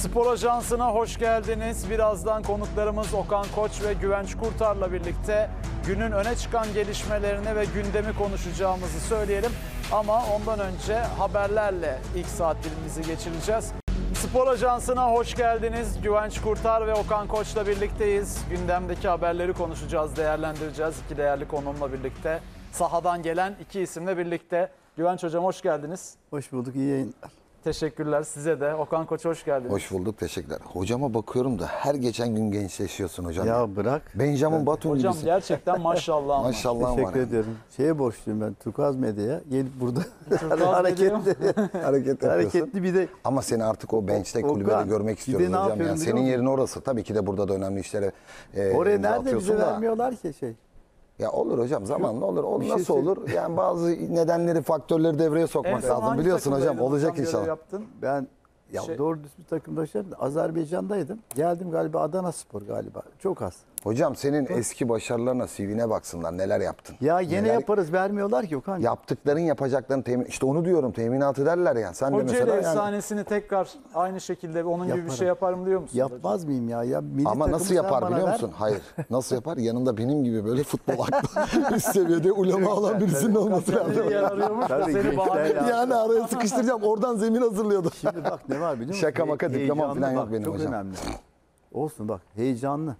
Spor Ajansı'na hoş geldiniz. Birazdan konuklarımız Okan Koç ve Güvenç Kurtar'la birlikte günün öne çıkan gelişmelerini ve gündemi konuşacağımızı söyleyelim. Ama ondan önce haberlerle ilk saat dilimizi geçireceğiz. Spor Ajansı'na hoş geldiniz. Güvenç Kurtar ve Okan Koç'la birlikteyiz. Gündemdeki haberleri konuşacağız, değerlendireceğiz. İki değerli konuğumla birlikte, sahadan gelen iki isimle birlikte. Güvenç Hocam hoş geldiniz. Hoş bulduk, iyi yayınlar. Teşekkürler size de. Okan Koç hoş geldiniz. Hoş bulduk, teşekkürler. Hocama bakıyorum da her geçen gün gençleşiyorsun hocam. Ya bırak. Benjamin Batum hocam gibisin. Gerçekten maşallah. Maşallah. Teşekkür ediyorum. Şeye borçluyum ben, Turkuaz Medya'ya. Gelip burada hareketli bir de. Ama seni artık o bench'te, kulübede görmek istiyoruz hocam. Yani senin yerin orası. Tabii ki de burada da önemli işlere oraya nerede bize vermiyorlar ki şey. Ya olur hocam, zamanla olur. O nasıl şey olur? Yani bazı nedenleri, faktörleri devreye sokmak lazım. Biliyorsun hocam, olacak inşallah. Yaptın. Ben doğru düz bir takımdaşlar. Azerbaycan'daydım. Geldim galiba Adanaspor galiba. Çok az. Hocam senin eski başarılarına, CV'ne baksınlar, neler yaptın. Ya yine yaparız, vermiyorlar ki Okan. Yaptıkların, yapacaklarını işte onu diyorum, teminat ederler yani. Sen Kocaeli de mesela efsanesini yani tekrar aynı şekilde onun yaparım gibi bir şey yaparım diyor musun? Yapmaz hocam mıyım ya? Ama nasıl yapar biliyor musun? Hayır. Nasıl yapar? Yanında benim gibi böyle futbol aklı üst seviyede ulema olan birisinin olması lazım. Yani araya sıkıştıracağım. Oradan zemin hazırlıyordu. Şimdi bak ne var biliyor musun? Şaka maka diplomam falan yok benim hocam. Çok önemli. Olsun bak, heyecanlı.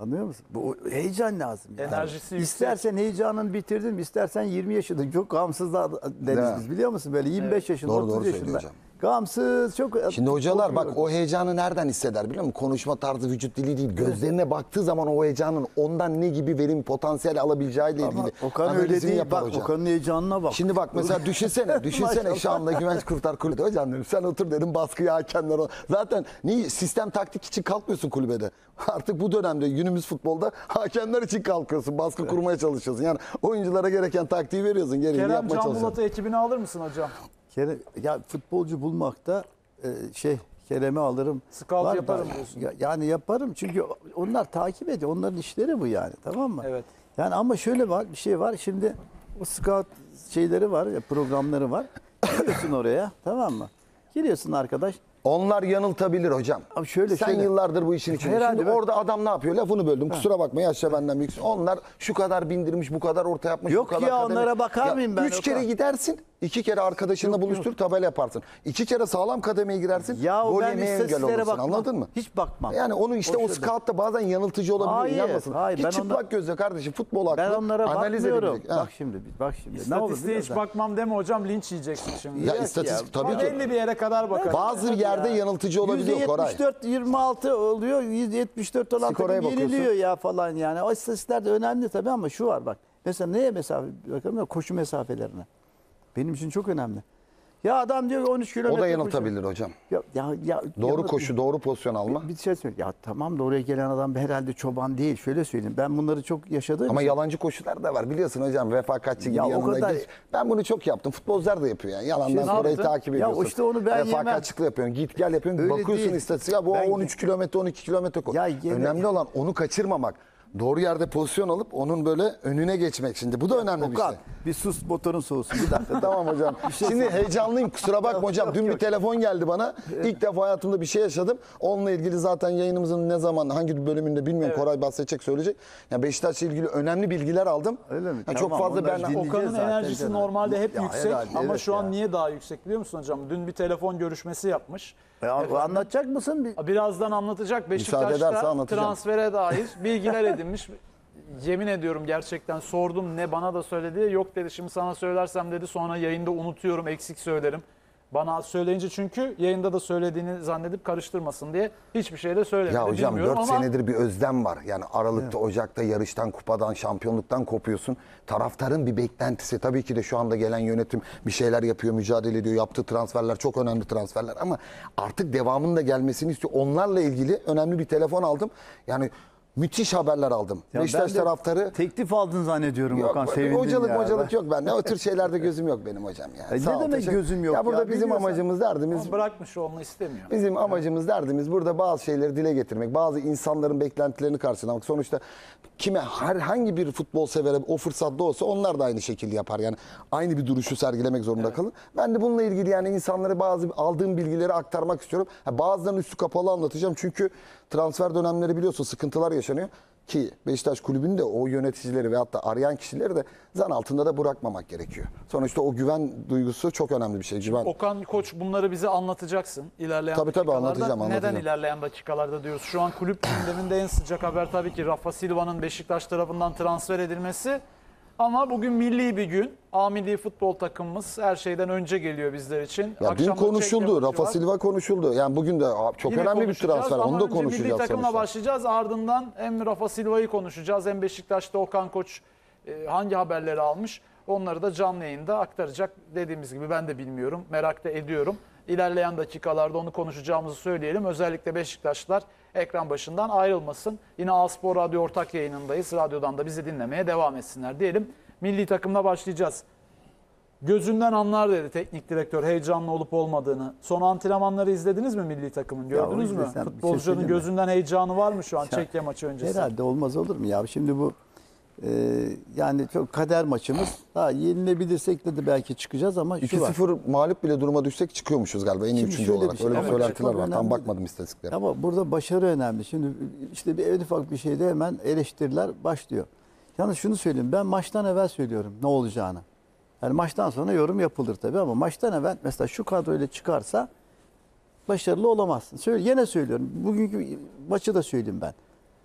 Anlıyor musun? Bu heyecan lazım. Yani. Enerjisi yüksek. İstersen heyecanını bitirdin mi? İstersen 20 yaşında. Çok gamsız da deriz biz biliyor musun? Böyle 25 yaşında, doğru, 30 doğru yaşında. Hocam. Gamsız çok. Şimdi hocalar bak o heyecanı nereden hisseder biliyor musun? Konuşma tarzı, vücut dili değil. Gözlerine baktığı zaman o heyecanın ondan ne gibi verim, potansiyel alabileceğiyle ilgili. Okan öyle değil. Bak hocam. Okan'ın heyecanına bak. Şimdi bak mesela düşünsene şu anda Güvenç Kurtar kulübede. Hocam dedim, sen otur dedim baskıya, hakemler. Zaten niye sistem taktik için kalkmıyorsun kulübede? Artık bu dönemde günümüz futbolda hakemler için kalkıyorsun. Baskı kurmaya çalışıyorsun. Yani oyunculara gereken taktiği veriyorsun. Gereğini yapmaya çalışıyorsun. Kerem Can Bulat'ı ekibine alır mısın hocam? Ya futbolcu bulmakta Kerem'i alırım. Scout yaparım diyorsun. Yani yaparım çünkü onlar takip ediyor. Onların işleri bu yani, tamam mı? Evet. Yani ama şöyle bir şey var. Şimdi o scout şeyleri var, programları var. Giriyorsun oraya, tamam mı? Giriyorsun arkadaş. Onlar yanıltabilir hocam. Abi Sen yıllardır bu işin içinde. Herhalde orada adam ne yapıyor? Lafını böldüm. Kusura bakma, yaşça benden büyüksün. Onlar şu kadar bindirmiş, bu kadar orta yapmış. Yok bu kadar onlara bakar mıyım ben? 3 kere gidersin, 2 kere arkadaşınla buluştur, tabela yaparsın. 2 kere sağlam kademeye girersin. Ya gol yemeye engel olursun. Bakmam. Anladın mı? Hiç bakmam. Yani onu işte o scout da bazen yanıltıcı olabilir. İnanmasın. Hiç çıplak gözle kardeşim futbol hakkı. Ben onlara bakmıyorum. Bak şimdi. İstatistiğe hiç bakmam deme hocam, linç yiyeceksin şimdi. Ya istatistik tabii ki. Belli bir yere kadar bakar. Bazı yerde yanıltıcı olabiliyor Koray. %74-26 oluyor. %74-16 yeniliyor ya falan yani. O istatistikler de önemli tabii ama şu var bak. Mesela neye mesafe bakalım, koşu mesafelerine. Benim için çok önemli. Ya adam diyor 13 kilometre. O da yanıltabilir hocam. Doğru koşu, doğru pozisyon alma. Bir şey söyleyeyim. Ya tamam da oraya gelen adam herhalde çoban değil. Şöyle söyleyeyim. Ben bunları çok yaşadım. Ama yalancı koşular da var. Biliyorsun hocam, vefakatçi gibi yanına git. Ben bunu çok yaptım. Futbolcular da yapıyor yani. Yalandan orayı takip ediyorsun. Ya işte onu ben yemem. Refakatçılık yapıyorsun. Git gel yapıyorsun. Öyle bakıyorsun istatistiğe. Bu 13 kilometre, 12 kilometre koş. Önemli olan onu kaçırmamak. Doğru yerde pozisyon alıp onun böyle önüne geçmek. Şimdi bu da önemli bir şey. Bir sus, motorun soğusun bir dakika. Tamam hocam. Şimdi heyecanlıyım, kusura bakma hocam. Dün bir telefon geldi bana. İlk defa hayatımda bir şey yaşadım. Onunla ilgili zaten yayınımızın ne zaman, hangi bölümünde bilmiyorum. Evet. Koray bahsedecek, söyleyecek. Yani Beşiktaş'la ilgili önemli bilgiler aldım. Öyle mi? Yani tamam, çok fazla ben Okan'ın enerjisi normalde hep yüksek ama şu an niye daha yüksek biliyor musun hocam? Dün bir telefon görüşmesi yapmış. Anlatacak mısın? Birazdan anlatacak. Beşiktaş'ta transfere dair bilgiler edinmiş. Yemin ediyorum gerçekten sordum, ne bana da söyledi. Yok dedi, şimdi sana söylersem dedi sonra yayında unutuyorum, eksik söylerim. Bana söyleyince çünkü yayında da söylediğini zannedip karıştırmasın diye hiçbir şey de söylemedi. Ya hocam 4 senedir bir özlem var. Yani Aralık'ta, Ocak'ta yarıştan, kupadan, şampiyonluktan kopuyorsun. Taraftarın bir beklentisi. Tabii ki de şu anda gelen yönetim bir şeyler yapıyor, mücadele ediyor. Yaptığı transferler çok önemli transferler ama artık devamının da gelmesini istiyor. Onlarla ilgili önemli bir telefon aldım. Yani müthiş haberler aldım. Beşiktaş taraftarı... Teklif aldın zannediyorum yok, Okan. Sevindin hocalık ya. Hocalık yok bende. O tür şeylerde gözüm yok benim hocam. Yani. Ne demek gözüm yok? Ya burada bizim biliyorsan, amacımız derdimiz... Onu bırakmış, onu istemiyor. Bizim amacımız derdimiz burada bazı şeyleri dile getirmek. Bazı insanların beklentilerini karşılamak. Sonuçta kime herhangi bir futbol severe o fırsatta olsa onlar da aynı şekilde yapar. Yani aynı bir duruşu sergilemek zorunda evet. kalın. Ben de bununla ilgili yani insanlara bazı aldığım bilgileri aktarmak istiyorum. Bazılarının üstü kapalı anlatacağım. Çünkü transfer dönemleri biliyorsun sıkıntılar yaşanıyor ki Beşiktaş kulübünün de o yöneticileri ve hatta arayan kişileri de zan altında da bırakmamak gerekiyor. Sonuçta o güven duygusu çok önemli bir şey. Güven. Okan Koç bunları bize anlatacaksın ilerleyen dakikalarda. Anlatacağım. Neden ilerleyen dakikalarda diyoruz? Şu an kulüp gündeminde en sıcak haber tabii ki Rafa Silva'nın Beşiktaş tarafından transfer edilmesi. Ama bugün milli bir gün. A milli futbol takımımız her şeyden önce geliyor bizler için. Ya dün konuşuldu. Rafa Silva konuşuldu. Yani bugün de çok önemli bir transfer. Onu da konuşacağız. Milli takımla başlayacağız. Ardından hem Rafa Silva'yı konuşacağız. Hem Beşiktaş'ta Okan Koç hangi haberleri almış. Onları da canlı yayında aktaracak. Dediğimiz gibi ben de bilmiyorum. Merak da ediyorum. İlerleyen dakikalarda onu konuşacağımızı söyleyelim. Özellikle Beşiktaşlar ekran başından ayrılmasın. Yine A-Spor Radyo ortak yayınındayız. Radyodan da bizi dinlemeye devam etsinler diyelim. Milli takımla başlayacağız. Gözünden anlar dedi teknik direktör heyecanlı olup olmadığını. Son antrenmanları izlediniz mi milli takımın? Gördünüz mü? Futbolcunun şey gözünden heyecanı var mı şu an Çekya maçı öncesi? Herhalde olmaz olur mu ya? Şimdi bu yani çok kader maçımız. Ha yenilebilirsek de belki çıkacağız ama 2-0 mağlup bile duruma düşsek çıkıyormuşuz galiba en iyi üçüncü olarak. Öyle bir söylentiler var. Tam bakmadım istatistiklere. Ama burada başarı önemli. Şimdi işte bir en ufak bir şeyde hemen eleştiriler başlıyor. Yalnız şunu söyleyeyim. Ben maçtan evvel söylüyorum ne olacağını. Yani maçtan sonra yorum yapılır tabii ama maçtan evvel mesela şu kadroyla çıkarsa başarılı olamazsın. Yine söylüyorum. Bugünkü maçı da söyleyeyim ben.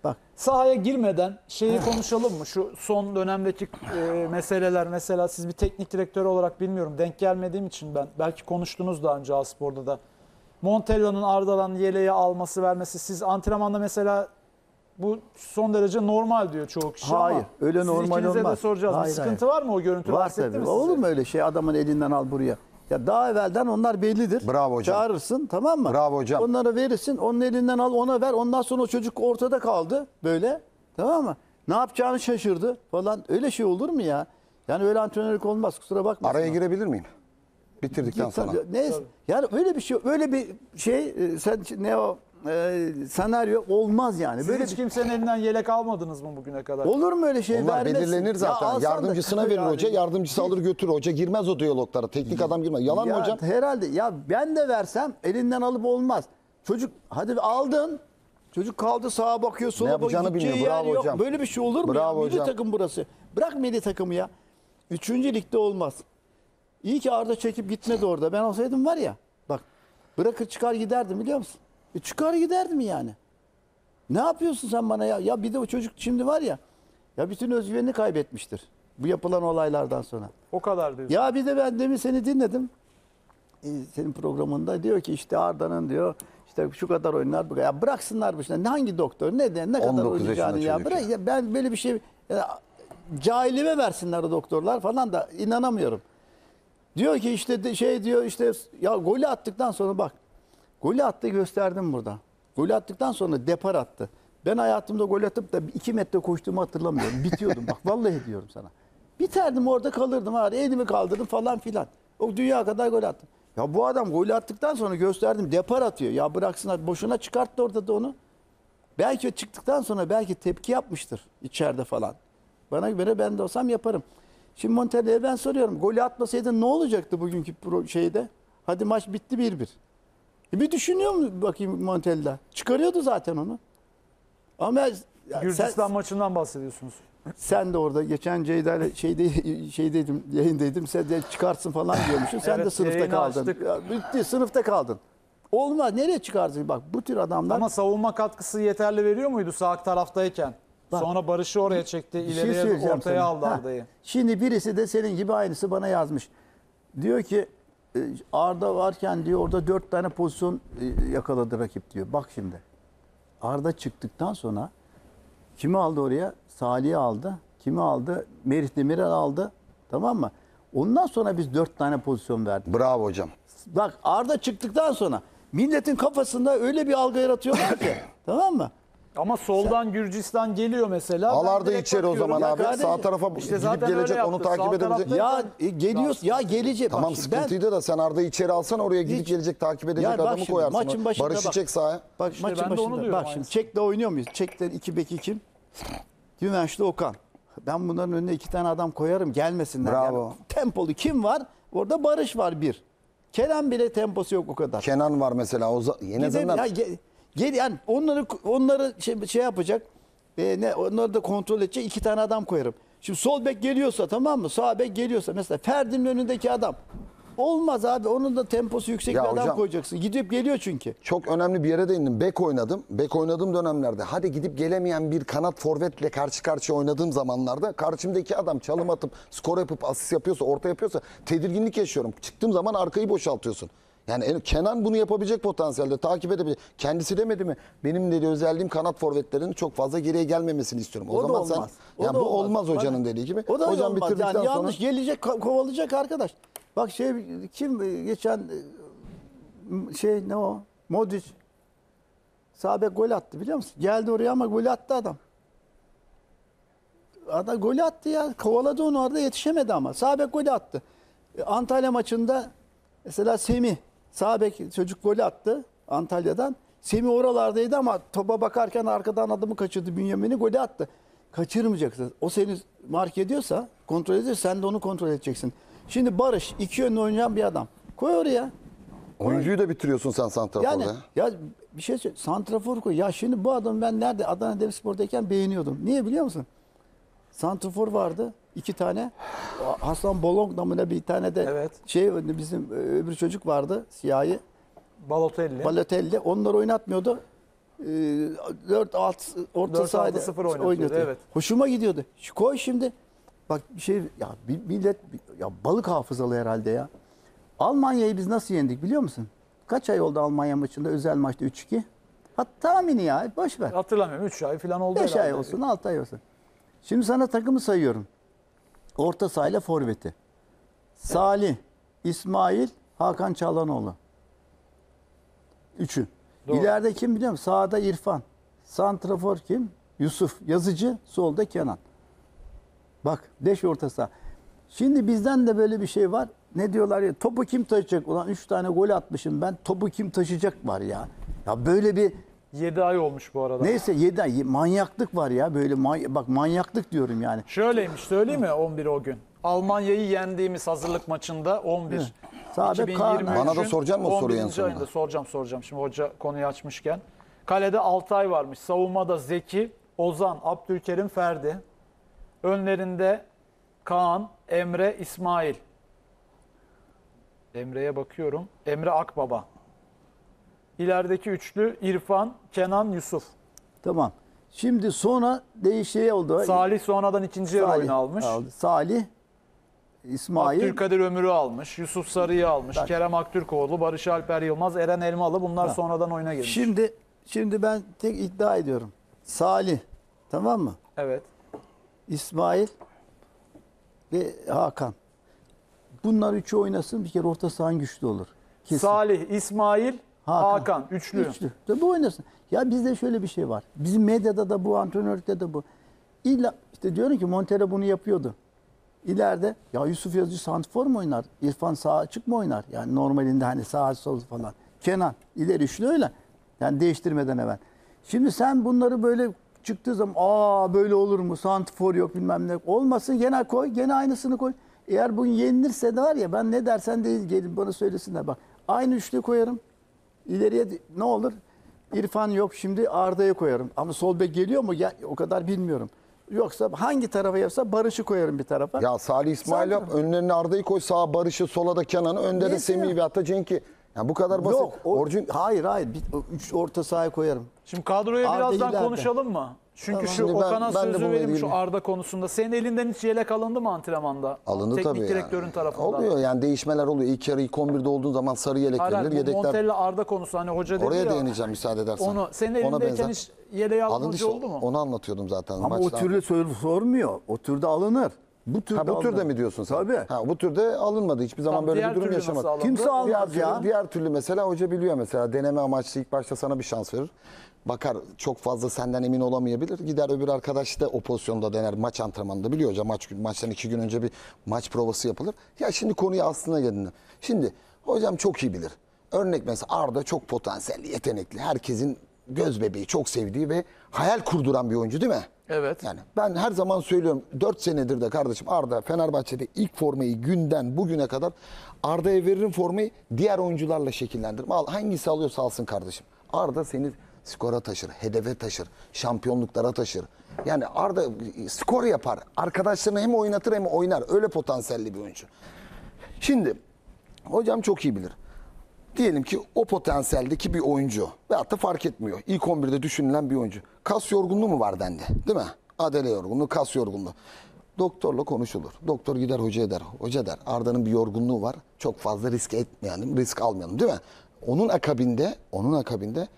Bak. Sahaya girmeden şeyi konuşalım mı? Şu son dönemdeki meseleler mesela siz bir teknik direktör olarak bilmiyorum denk gelmediğim için ben belki konuştunuz daha önce A-Spor'da da Montella'nın Arda'dan yeleğe alması vermesi siz antrenmanda mesela bu son derece normal diyor çoğu kişi hayır, ama öyle normal siz ikinize olmaz. De soracağız. Hayır, sıkıntı hayır. Var mı o görüntü? Var tabii. Olur mu öyle şey adamın elinden al buraya? Ya daha evvelden onlar bellidir. Bravo hocam. Çağırırsın tamam mı? Bravo hocam. Onlara verirsin, onun elinden al, ona ver. Ondan sonra o çocuk ortada kaldı böyle. Tamam mı? Ne yapacağını şaşırdı falan. Öyle şey olur mu ya? Yani öyle antrenörlük olmaz. Kusura bakma. Araya girebilir miyim? Bitirdikten sonra. Neyse. Tabii. Yani öyle bir şey, öyle bir şey sen ne o senaryo olmaz yani. Siz böyle hiç kimsenin elinden yelek almadınız mı bugüne kadar? Olur mu öyle şey? Onlar belirlenir zaten. Ya yardımcısına verir yani. Hoca. Yardımcısı alır götürür. Hoca girmez o diyaloglara. Teknik adam girmez. Yalan mı hocam? Herhalde. Ya ben de versem elinden alıp olmaz. Çocuk hadi aldın. Çocuk kaldı sağa bakıyor sola bakıyor. Bilmiyor. Bravo hocam. Yok. Böyle bir şey olur mu? Bravo hocam. Milli takım burası. Bırak milli takımı ya. 3. ligde olmaz. İyi ki Arda çekip gitmedi orada. Ben olsaydım var ya. Bak bırakır çıkar giderdim biliyor musun? Çıkar giderdim yani. Ne yapıyorsun sen bana ya? Ya bir de o çocuk şimdi var ya. Ya bütün özgüvenini kaybetmiştir. Bu yapılan olaylardan sonra. O kadar diyorsun. Ya bir de ben demin seni dinledim. Senin programında diyor ki işte Arda'nın diyor işte şu kadar oynar. Ya bıraksınlar bu işten. Hangi doktor ne kadar oynayacağını ya. Bırak ya. Ben böyle bir şey ya, cahilime versinler o doktorlar falan da inanamıyorum. Diyor ki işte şey diyor işte ya golü attıktan sonra bak. Golü attı gösterdim burada. Golü attıktan sonra depar attı. Ben hayatımda gol atıp da 2 metre koştuğumu hatırlamıyorum. Bitiyordum bak vallahi diyorum sana. Biterdim orada kalırdım. Elimi kaldırdım falan filan. O dünya kadar gol attım. Ya bu adam golü attıktan sonra gösterdim depar atıyor. Ya bıraksın boşuna çıkarttı orada da onu. Belki çıktıktan sonra belki tepki yapmıştır içeride falan. Bana göre ben de olsam yaparım. Şimdi Montella'ya ben soruyorum. Golü atmasaydı ne olacaktı bugünkü şeyde? Hadi maç bitti 1-1. Bir düşünüyor mu bakayım Montella? Çıkarıyordu zaten onu. Ama Gürcistan maçından bahsediyorsunuz. Sen de orada geçen Ceyda'yla şeydeydim, yayındaydım. Sen de çıkarsın falan diyormuşsun. Sen evet, de sınıfta kaldın. Ya, bitti, sınıfta kaldın. Olmaz. Nereye çıkarsın? Bak bu tür adamlar... Ama savunma katkısı yeterli veriyor muydu sağ taraftayken? Bak, sonra Barış'ı oraya çekti. İleriye şey ortaya aldı Arda'yı. Şimdi birisi de senin gibi aynısı bana yazmış. Diyor ki Arda varken diyor orada 4 tane pozisyon yakaladı rakip diyor. Bak şimdi. Arda çıktıktan sonra kimi aldı oraya? Salih'i aldı. Kimi aldı? Merih Demirel aldı. Tamam mı? Ondan sonra biz 4 tane pozisyon verdik. Bravo hocam. Bak Arda çıktıktan sonra milletin kafasında öyle bir algı yaratıyorlar ki. Tamam mı? Ama soldan sen... Gürcistan geliyor mesela. Alardı içeri o zaman abi. Kardeşim, sağ tarafa işte gidip gelecek, onu takip edebilecek. Ya geliyorsun ya gelecek. Tamam bak, sıkıntıydı ben... da sen Arda'yı içeri alsan oraya gidip gelecek takip edecek ya, adamı şimdi, koyarsın. Maçın başında barışacak sahaya. Bak işte maçın başında. Bak şimdi Çek'le oynuyor muyuz? Çek'ten iki beki kim? Güvençli Okan. Ben bunların önüne iki tane adam koyarım gelmesinler. Bravo. Yani. Tempolu kim var? Orada Barış var bir. Kenan bile temposu yok o kadar. Kenan var mesela. O yeni adamlar. Yani onları şey yapacak. Onları da kontrol edecek iki tane adam koyarım. Şimdi sol bek geliyorsa, tamam mı? Sağ bek geliyorsa mesela Ferdi'nin önündeki adam. Olmaz abi. Onun da temposu yüksek ya bir hocam, adam koyacaksın. Gidip geliyor çünkü. Çok önemli bir yere değindim. Bek oynadım. Bek oynadığım dönemlerde hadi gidip gelemeyen bir kanat forvetle karşı karşıya oynadığım zamanlarda karşımdaki adam çalım atıp skor yapıp asist yapıyorsa, orta yapıyorsa tedirginlik yaşıyorum. Çıktığım zaman arkayı boşaltıyorsun. Yani Kenan bunu yapabilecek potansiyelde, takip edebilecek. Kendisi demedi mi? Benim dediği özelliğim kanat forvetlerinin çok fazla geriye gelmemesini istiyorum. O zaman olmaz. Sen, yani bu olmaz hocanın dediği gibi. O da hocam olmaz. Yani yanlış sonra... gelecek, kovalayacak arkadaş. Bak şey kim geçen şey ne o? Modric. Sağ bek gol attı biliyor musun? Geldi oraya ama gol attı adam. Adam gol attı ya. Kovaladı onu orada, yetişemedi ama. Sağ bek gol attı. Antalya maçında mesela Semih. Sağ bek çocuk golü attı Antalya'dan. Semih oralardaydı ama topa bakarken arkadan adamı kaçırdı. Bünyamin'i golü attı. Kaçırmayacaksın. O seni mark ediyorsa, kontrol ediyorsa sen de onu kontrol edeceksin. Şimdi Barış iki yönlü oynayan bir adam. Koy oraya. Oyuncuyu da bitiriyorsun sen santraforda. Yani ya bir şey söyleyeyim. Santrafor koy. Ya şimdi bu adamı ben nerede Adana Demirspor'dayken beğeniyordum. Niye biliyor musun? Santrafor vardı. İki tane. Hasan Bolong namına bir tane de evet. Şey bizim öbür çocuk vardı. Siyahi. Balotelli. Onlar oynatmıyordu. 4-6 orta sahada oynatıyordu. Evet. Hoşuma gidiyordu. Şu koy şimdi. Bak şey ya millet ya balık hafızalı herhalde ya. Almanya'yı biz nasıl yendik biliyor musun? Kaç ay oldu Almanya maçında özel maçta 3-2? Hatta tahmini ya boş ver. Hatırlamıyorum 3 ay falan oldu. 5 ay olsun 6 ay olsun. Şimdi sana takımı sayıyorum. Orta sahayla forveti. Salih, İsmail, Hakan Çalhanoğlu. Üçü. Doğru. İleride kim biliyor musun? Sağda İrfan. Santrafor kim? Yusuf. Yazıcı. Solda Kenan. Bak 5 orta saha. Şimdi bizden de böyle bir şey var. Ne diyorlar ya? Topu kim taşıyacak? Ulan 3 tane gol atmışım ben. Topu kim taşıyacak var ya. Ya böyle bir... 7 ay olmuş bu arada. Neyse 7 ay manyaklık var ya böyle bak manyaklık diyorum yani. Şöyleymiş söyleyeyim mi 11 o gün. Almanya'yı yendiğimiz hazırlık maçında 11. Sadece bana da soracak mı soruyu en sonunda? Soracağım. Şimdi hoca konuyu açmışken. Kalede Altay varmış. Savunmada Zeki, Ozan, Abdülkerim, Ferdi. Önlerinde Kaan, Emre, İsmail. Emre'ye bakıyorum. Emre Akbaba. İlerideki üçlü İrfan, Kenan, Yusuf. Tamam. Şimdi sonra değişiklik oldu. Salih sonradan ikinci yer oyunu almış. Salih, İsmail. Abdülkadir Ömür'ü almış. Yusuf Sarı'yı almış. Bak. Kerem Aktürkoğlu, Barış Alper Yılmaz, Eren Elmalı. Bunlar sonradan oyuna girmiş. Şimdi ben tek iddia ediyorum. Salih. Tamam mı? Evet. İsmail ve Hakan. Bunlar üçü oynasın. Bir kere orta sahan güçlü olur. Kesin. Salih, İsmail... Hakan üçlü. Bu oynasın. Ya bizde şöyle bir şey var. Bizim medyada da bu, antrenörlükte de bu. İlla işte diyorum ki Montero bunu yapıyordu. İleride ya Yusuf Yazıcı santifor mu oynar? İrfan sağ açık mı oynar? Yani normalinde hani sağ sol falan. Kenan ileri üçlü öyle. Yani değiştirmeden evvel. Şimdi sen bunları böyle çıktığı zaman böyle olur mu? Santifor yok bilmem ne. Olmasın gene koy. Gene aynısını koy. Eğer bugün yenilirse de var ya ben ne dersen değil gelin bana söylesinler bak. Aynı üçlü koyarım. İleriye ne olur? İrfan yok şimdi Arda'ya koyarım. Ama sol bek geliyor mu? Ya, o kadar bilmiyorum. Yoksa hangi tarafa yapsa Barış'ı koyarım bir tarafa. Ya Salih İsmail yap. Önlerine Arda'yı koy. Sağa Barış'ı, sola da Kenan'ı. Önde de Semih'i ve hatta Cenk'i. Yani bu kadar basit. Yok, hayır. Üç orta sahaya koyarım. Şimdi kadroya birazdan konuşalım mı? Çünkü tamam. Şu Okan'a sözü vereyim şu Arda konusunda. Senin elinden hiç yelek alındı mı antrenmanda? Alındı tabii. Teknik direktörün tarafından. Oluyor yani değişmeler oluyor. İlk yarı ilk 11'de olduğun zaman sarı yelek verilir. Yedekler... Montella Arda konusu hani hoca dedi ya. Oraya değineceğim müsaade edersen. Senin elindeyken hiç yeleğe alınıcı oldu mu? Onu anlatıyordum zaten. Ama maçtan. O türlü sormuyor. O türde alınır. Bu türde mi diyorsun sen? Tabii. Ha, bu türde alınmadı. Hiçbir zaman böyle bir durum yaşamadı. Kimse almaz ya. Diğer türlü mesela hoca biliyor mesela deneme amaçlı ilk başta sana bir şans verir. Bakar çok fazla senden emin olamayabilir. Gider öbür arkadaş da o pozisyonda dener maç antrenmanında. Biliyor hocam maçtan 2 gün önce bir maç provası yapılır. Ya şimdi konuya aslına gelin. Şimdi hocam çok iyi bilir. Örnek mesela Arda çok potansiyelli, yetenekli. Herkesin göz bebeği, çok sevdiği ve hayal kurduran bir oyuncu değil mi? Evet. Yani ben her zaman söylüyorum 4 senedir de kardeşim Arda Fenerbahçe'de ilk formayı günden bugüne kadar Arda'ya veririm formayı diğer oyuncularla şekillendirme. Al, hangisi alıyorsa alsın kardeşim. Arda seni skora taşır, hedefe taşır, şampiyonluklara taşır. Yani Arda skor yapar. Arkadaşlarını hem oynatır hem oynar. Öyle potansiyelli bir oyuncu. Şimdi hocam çok iyi bilir. Diyelim ki o potansiyeldeki bir oyuncu veyahut da fark etmiyor. İlk 11'de düşünülen bir oyuncu. Kas yorgunluğu mu var dendi değil mi? Adele yorgunluğu, kas yorgunluğu. Doktorla konuşulur. Doktor gider hocaya der. Hoca der Arda'nın bir yorgunluğu var. Çok fazla risk etmeyelim, risk almayalım değil mi? Onun akabinde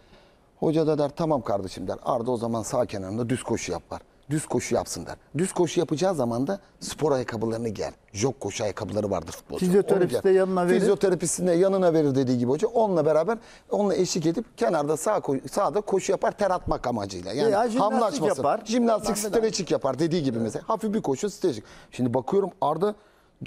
hoca da der tamam kardeşim der. Arda o zaman sağ kenarında düz koşu yapar. Düz koşu yapsın der. Düz koşu yapacağı zaman da spor ayakkabılarını giyer. Jog koşu ayakkabıları vardır futbolcu. Fizyoterapist de yanına verir. Fizyoterapistin yanına verir dediği gibi hoca. Onunla beraber onunla eşlik edip kenarda sağda koşu yapar ter atmak amacıyla. Yani hamlaşmasın. Jimnastik stretching yapar dediği gibi mesela. Hafif bir koşu stretching. Şimdi bakıyorum Arda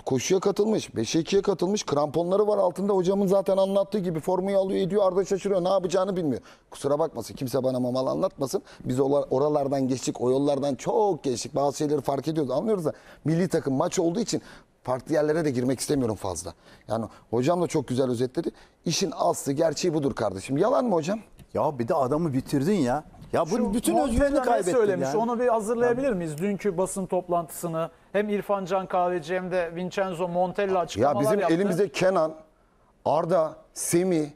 koşuya katılmış. 5'e 2'ye katılmış. Kramponları var altında. Hocamın zaten anlattığı gibi formayı alıyor ediyor. Arda şaşırıyor. Ne yapacağını bilmiyor. Kusura bakmasın. Kimse bana mamalı anlatmasın. Biz oralardan geçtik. O yollardan çok geçtik. Bazı şeyleri fark ediyoruz. Anlıyoruz da milli takım maç olduğu için farklı yerlere de girmek istemiyorum fazla. Yani hocam da çok güzel özetledi. İşin aslı gerçeği budur kardeşim. Yalan mı hocam? Ya bir de adamı bitirdin ya. Ya bu bütün özgüvenini kaybettin söylemiş. Yani. Onu bir hazırlayabilir miyiz? Dünkü basın toplantısını hem İrfan Can Kahveci hem de Vincenzo Montella açıklamalar yaptı. Ya bizim yaptı. Elimizde Kenan, Arda, Semih.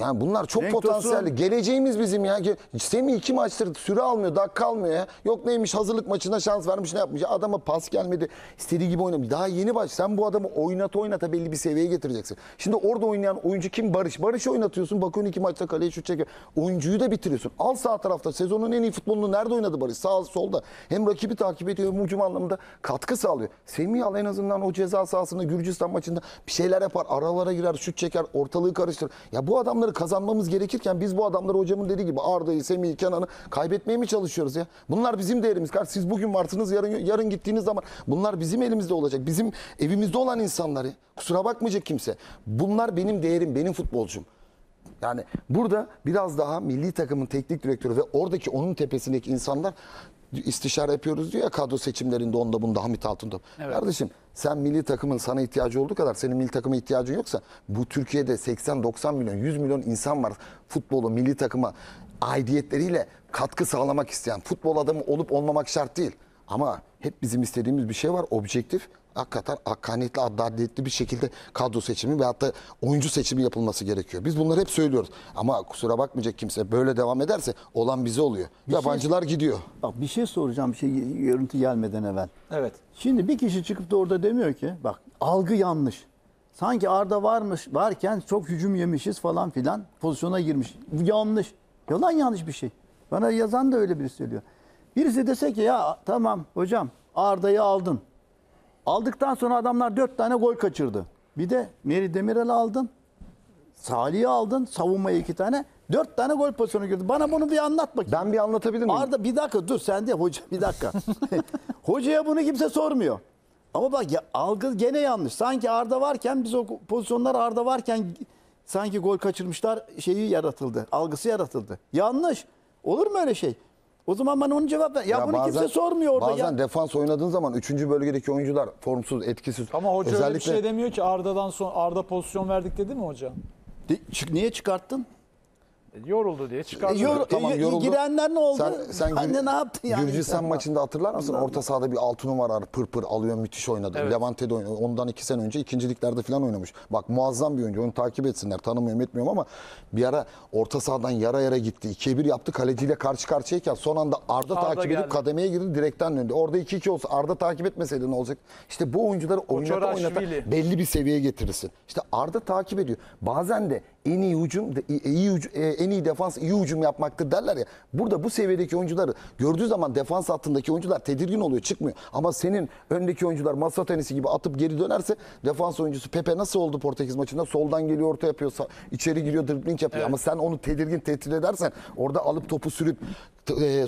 Yani bunlar çok potansiyelli. Geleceğimiz bizim ya. Semih 2 maçtır süre almıyor, dakika almıyor ya. Yok neymiş hazırlık maçına şans vermiş ne yapmış. Adama pas gelmedi. İstediği gibi oynamış. Daha yeni baş. Sen bu adamı oynata belli bir seviyeye getireceksin. Şimdi orada oynayan oyuncu kim? Barış. Barış oynatıyorsun. Bakıyorsun 2 maçta kaleye şut çekiyor. Oyuncuyu da bitiriyorsun. Al sağ tarafta. Sezonun en iyi futbolunu nerede oynadı Barış? Sağ solda. Hem rakibi takip ediyor hem hücum anlamında katkı sağlıyor. Semih al en azından o ceza sahasında Gürcistan maçında bir şeyler yapar. Aralara girer, şut çeker, ortalığı karıştırır. Ya bu adam kazanmamız gerekirken biz bu adamları hocamın dediği gibi Arda'yı, Semih'i, Kenan'ı kaybetmeye mi çalışıyoruz ya? Bunlar bizim değerimiz. Siz bugün varsınız, yarın gittiğiniz zaman bunlar bizim elimizde olacak. Bizim evimizde olan insanlar ya. Kusura bakmayacak kimse. Bunlar benim değerim, benim futbolcum. Yani burada biraz daha milli takımın teknik direktörü ve oradaki onun tepesindeki insanlar istişare yapıyoruz diyor ya kadro seçimlerinde onda bunda Hamit Altıntop. Evet. Kardeşim sen milli takımın sana ihtiyacı olduğu kadar senin milli takıma ihtiyacın yoksa bu Türkiye'de 80-90 milyon 100 milyon insan var futbolu milli takıma aidiyetleriyle katkı sağlamak isteyen futbol adamı olup olmamak şart değil. Ama hep bizim istediğimiz bir şey var objektif. Hakikaten hakkaniyetli, adaletli bir şekilde kadro seçimi veyahut da oyuncu seçimi yapılması gerekiyor. Biz bunları hep söylüyoruz. Ama kusura bakmayacak kimse böyle devam ederse olan bize oluyor. Yabancılar gidiyor. Bak bir şey soracağım, bir şey görüntü gelmeden evvel. Evet. Şimdi bir kişi çıkıp da orada demiyor ki bak algı yanlış. Sanki Arda varken çok hücum yemişiz falan filan pozisyona girmiş. Yanlış. Yalan yanlış bir şey. Bana yazan da öyle biri söylüyor. Birisi dese ki ya tamam hocam Arda'yı aldın. Aldıktan sonra adamlar 4 tane gol kaçırdı. Bir de Meri Demirel'i aldın. Salih'i aldın. Savunmaya 2 tane. 4 tane gol pozisyonu girdi. Bana bunu bir anlat bakayım. Ben bir anlatabilir miyim? Arda bir dakika dur sen de hoca bir dakika. Hocaya bunu kimse sormuyor. Ama bak ya, algı gene yanlış. Sanki Arda varken biz o pozisyonlar Arda varken sanki gol kaçırmışlar şeyi yaratıldı. Algısı yaratıldı. Yanlış. Olur mu öyle şey? O zaman bana onun cevap ver. Ya bunu bazen, kimse sormuyor orada. Bazen ya. Defans oynadığın zaman 3. bölgedeki oyuncular formsuz, etkisiz. Ama hoca öyle bir şey demiyor ki Arda'dan sonra Arda pozisyon verdik dedi mi hoca? Niye çıkarttın? Yoruldu diye çıkarttı. Tamam, yoruldu. Girenler ne oldu? Sen anne ne yaptı yani? Gürcistan maçında hatırlar mısın? Orta sahada bir altını var pır alıyor müthiş oynadı. Evet. Levante'de oynadı. Ondan 2 sene önce 2. liglerde falan oynamış. Bak muazzam bir oyuncu. Onu takip etsinler. Tanımıyorum etmiyorum ama bir ara orta sahadan yara gitti. 2-1 yaptı. Kaleciyle karşı karşıyayken son anda Arda takip edip kademeye girdi. Direkten döndü. Orada 2-2 olsa Arda takip etmeseydi ne olacak? İşte bu oyuncuları oynata belli bir seviyeye getirirsin. İşte Arda takip ediyor. Bazen de en iyi defans iyi hücum yapmaktır derler ya. Burada bu seviyedeki oyuncuları gördüğü zaman defans hattındaki oyuncular tedirgin oluyor, çıkmıyor. Ama senin öndeki oyuncular masa tenisi gibi atıp geri dönerse defans oyuncusu Pepe nasıl oldu Portekiz maçında? Soldan geliyor, orta yapıyor, içeri giriyor, dribbling yapıyor. Evet. Ama sen onu tedirgin, tehdit edersen, orada alıp topu sürüp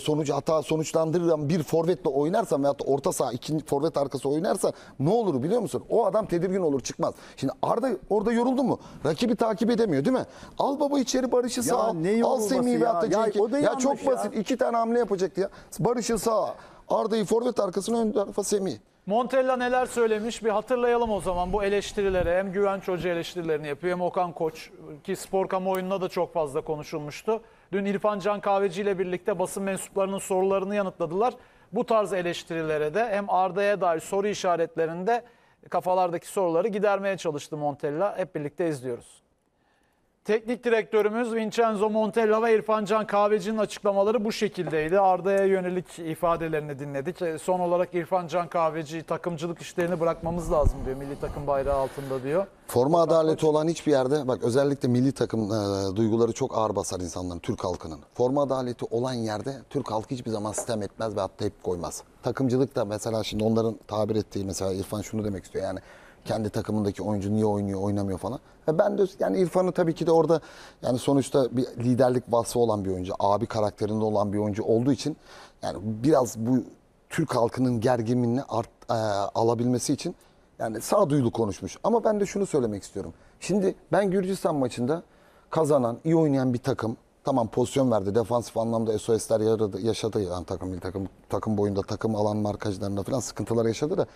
sonucu hata sonuçlandırılan bir forvetle oynarsan veyahut da orta saha ikinci forvet arkası oynarsa ne olur biliyor musun? O adam tedirgin olur, çıkmaz. Şimdi Arda orada yoruldu mu? Rakibi takip edemiyor değil mi? Al baba içeri Barış'ı sağa. Al Semih'i veyahut da Cenk'i. Ya çok basit. 2 tane hamle yapacaktı ya. Barış'ı sağa. Arda'yı forvet arkasına, ön tarafa Semih'i. Montella neler söylemiş bir hatırlayalım o zaman bu eleştirilere. Hem Güvenç Hoca eleştirilerini yapıyor hem Okan Koç, ki spor kamuoyunda da çok fazla konuşulmuştu. Dün İrfan Can Kahveci ile birlikte basın mensuplarının sorularını yanıtladılar. Bu tarz eleştirilere de hem Arda'ya dair soru işaretlerinde kafalardaki soruları gidermeye çalıştı Montella. Hep birlikte izliyoruz. Teknik direktörümüz Vincenzo Montella ve İrfan Can Kahveci'nin açıklamaları bu şekildeydi. Arda'ya yönelik ifadelerini dinledik. Son olarak İrfan Can Kahveci takımcılık işlerini bırakmamız lazım diyor. Milli takım bayrağı altında diyor. Forma adaleti olan hiçbir yerde, bak özellikle milli takım duyguları çok ağır basar insanların, Türk halkının. Forma adaleti olan yerde Türk halkı hiçbir zaman sitem etmez ve hatta hep koymaz. Takımcılık da mesela şimdi onların tabir ettiği, mesela İrfan şunu demek istiyor yani. Kendi takımındaki oyuncu niye oynuyor, oynamıyor falan. Ben de yani İrfan'ı tabii ki de orada yani sonuçta bir liderlik vasfı olan bir oyuncu, abi karakterinde olan bir oyuncu olduğu için yani biraz bu Türk halkının gerginliğini alabilmesi için yani sağduyulu konuşmuş. Ama ben de şunu söylemek istiyorum. Şimdi ben Gürcistan maçında kazanan, iyi oynayan bir takım, tamam pozisyon verdi, defansif anlamda SOS'ler yaşadı yani takım boyunda, takım alan markajlarında falan sıkıntılar yaşadı da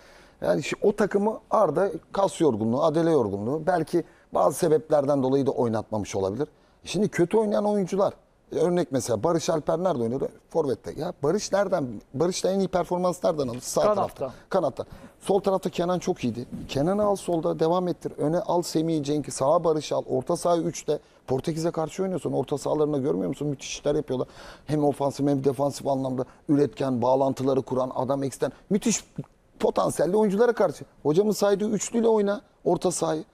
yani o takımı Arda kas yorgunluğu, adele yorgunluğu, belki bazı sebeplerden dolayı da oynatmamış olabilir. Şimdi kötü oynayan oyuncular, örnek mesela Barış Alper nerede oynuyordu? Forvet'te. Ya Barış nereden? Barış'ta en iyi performans nereden aldı? Sağ tarafta. Kanatta. Sol tarafta Kenan çok iyiydi. Kenan'ı al solda, devam ettir. Öne al Semih'i, Cenk'i, sağa Barış'ı al. Orta sahayı 3'te. Portekiz'e karşı oynuyorsun. Orta sahalarında görmüyor musun? Müthiş işler yapıyorlar. Hem ofansif hem defansif anlamda üretken, bağlantıları kuran, adam eksten. Müthiş potansiyelli oyunculara karşı. Hocamın saydığı üçlüyle oyna orta sahayı.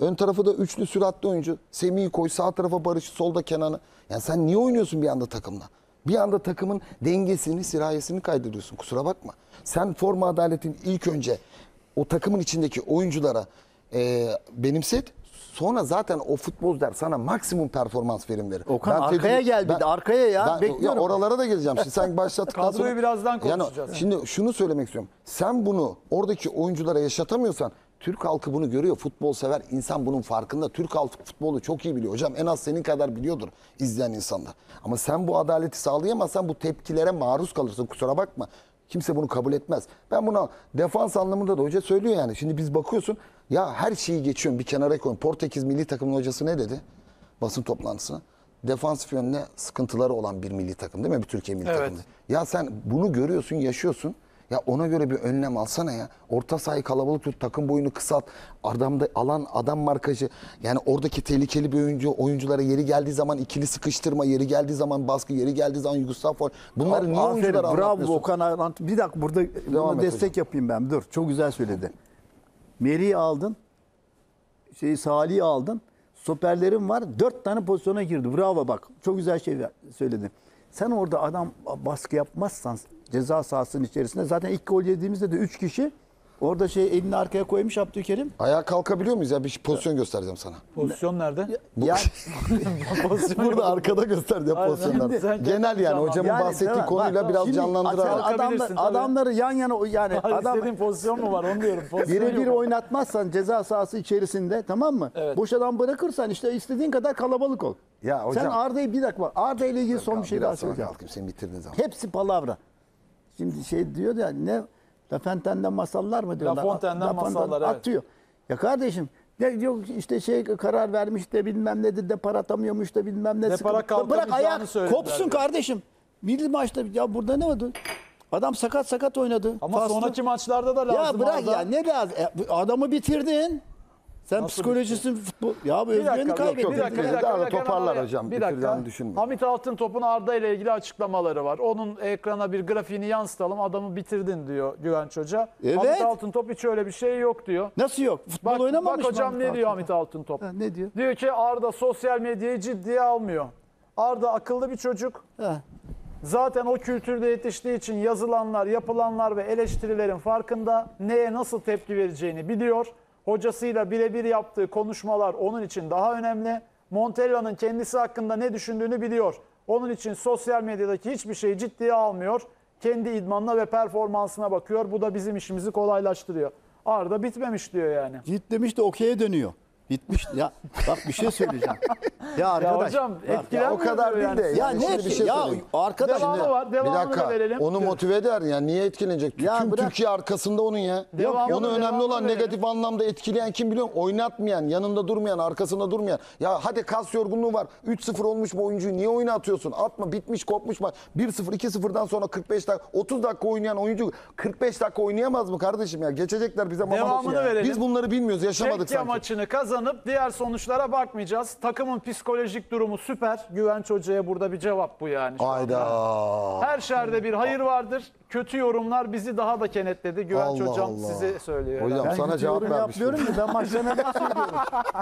Ön tarafı da üçlü süratli oyuncu. Semih'i koy, sağ tarafa Barış'ı, solda Kenan'ı. Yani sen niye oynuyorsun bir anda takımla? Bir anda takımın dengesini, sirayesini kaydırıyorsun. Kusura bakma. Sen forma adaletini ilk önce o takımın içindeki oyunculara benimset. Sonra zaten o futbolcular sana maksimum performans verir. Okan arkaya gel bir de arkaya ya. Bekliyorum. Ya oralara da geleceğim. Şimdi sen başlattıktan sonra. Kadroyu birazdan konuşacağız. Yani, şimdi şunu söylemek istiyorum. Sen bunu oradaki oyunculara yaşatamıyorsan Türk halkı bunu görüyor. Futbol sever insan bunun farkında. Türk halkı futbolu çok iyi biliyor. Hocam en az senin kadar biliyordur izleyen insanlar. Ama sen bu adaleti sağlayamazsan bu tepkilere maruz kalırsın. Kusura bakma. Kimse bunu kabul etmez. Ben buna defans anlamında da hoca söylüyor yani. Şimdi biz bakıyorsun ya her şeyi geçiyorum bir kenara koyun. Portekiz milli takımının hocası ne dedi basın toplantısına? Defansif yönüne sıkıntıları olan bir milli takım değil mi? Bir Türkiye milli takımı. Ya sen bunu görüyorsun, yaşıyorsun. Ya ona göre bir önlem alsana ya. Orta sahayı kalabalık tut, takım boyunu kısalt. Adamda alan, adam markajı. Yani oradaki tehlikeli bir oyuncu, oyunculara yeri geldiği zaman ikili sıkıştırma, yeri geldiğı zaman baskı, yeri geldiği zaman Yugoslavya falan. Bunları niye oyunculara anlatmıyorsun? Bravo Okan. Bir dakika burada destek hocam. Yapayım ben. Dur. Çok güzel söyledi. Meri'yi aldın. Salih'i aldın. Stoperlerin var. 4 tane pozisyona girdi. Bravo bak. Çok güzel şey söyledin. Sen orada adam baskı yapmazsan ceza sahasının içerisinde zaten ilk gol yediğimizde de 3 kişi orada elini arkaya koymuş Abdülkerim. Ayağa kalkabiliyor muyuz ya? Bir pozisyon göstereceğim sana. Pozisyon nerede? Ya pozisyon burada arkada göstereceğim pozisyonlar. Genel yani hocamın bahsettiği konuyla biraz canlandırarak. Adamları yan yana yani adam pozisyon mu var onu diyorum. Birebir oynatmazsan ceza sahası içerisinde tamam mı? Evet. Boş adam bırakırsan istediğin kadar kalabalık ol. Ya hocam, sen Arda'yı bir dakika bak. Arda ile ilgili son bir şey daha söyleyeceğim. Hepsi palavra. Şimdi diyor ya ne La Fontaine'den masallar mı diyorlar? La Fontaine'den masallar atıyor. Evet. Ya kardeşim yok karar vermiş de bilmem ne de para atamıyormuş da bilmem ne. Bırak ayak kopsun kardeşim. Milli maçta ya burada ne oldu? Adam sakat oynadı. Ama sonraki maçlarda da lazım. Ya bırak ya ne lazım? Adamı bitirdin. Sen psikolojisi futbol... Ya bu özgüveni kaybettin. Bir dakika. Toparlar hocam. Bir dakika. Hamit Altıntop'un Arda ile ilgili açıklamaları var. Onun ekrana bir grafiğini yansıtalım. Adamı bitirdin diyor Güvenç Hoca. Evet. Hamit Altıntop hiç öyle bir şey yok diyor. Nasıl yok? Futbol oynamamış mı? Bak hocam ne diyor Hamit Altıntop? Ha, ne diyor? Diyor ki Arda sosyal medyayı ciddiye almıyor. Arda akıllı bir çocuk. Ha. Zaten o kültürde yetiştiği için yazılanlar, yapılanlar ve eleştirilerin farkında, neye nasıl tepki vereceğini biliyor. Hocasıyla birebir yaptığı konuşmalar onun için daha önemli. Montella'nın kendisi hakkında ne düşündüğünü biliyor. Onun için sosyal medyadaki hiçbir şeyi ciddiye almıyor. Kendi idmanına ve performansına bakıyor. Bu da bizim işimizi kolaylaştırıyor. Arda bitmemiş diyor yani. Git demiş de okey'e dönüyor. Bitmiş ya. Bak bir şey söyleyeceğim. Ya arkadaş. Ya hocam etkilenmiyor. O kadar değil de. Ya ne bir şey ya arkadaş. Devamı var. Devamını da verelim. Onu motive eder yani. Niye etkilenecek? Ya tüm Türkiye arkasında onun ya. Onu önemli olan negatif anlamda etkileyen kim biliyor musun? Oynatmayan, yanında durmayan, arkasında durmayan. Ya hadi kas yorgunluğu var. 3-0 olmuş bu oyuncuyu niye oyuna atıyorsun? Atma, bitmiş, kopmuş maç. 1-0, 2-0'dan sonra 45 dakika, 30 dakika oynayan oyuncu 45 dakika oynayamaz mı kardeşim ya? Geçecekler bize mamamız ya. Biz bunları bilmiyoruz, yaşamadık sanki. Maçını kazan. Diğer sonuçlara bakmayacağız. Takımın psikolojik durumu süper. Güvenç Hoca'ya burada bir cevap bu yani. Hayda. Her şerde bir hayır vardır. Kötü yorumlar bizi daha da kenetledi. Güvenç Hocam sizi söylüyor. Hocam ben sana cevap vermiştim. Ben maçta neden söylüyorum?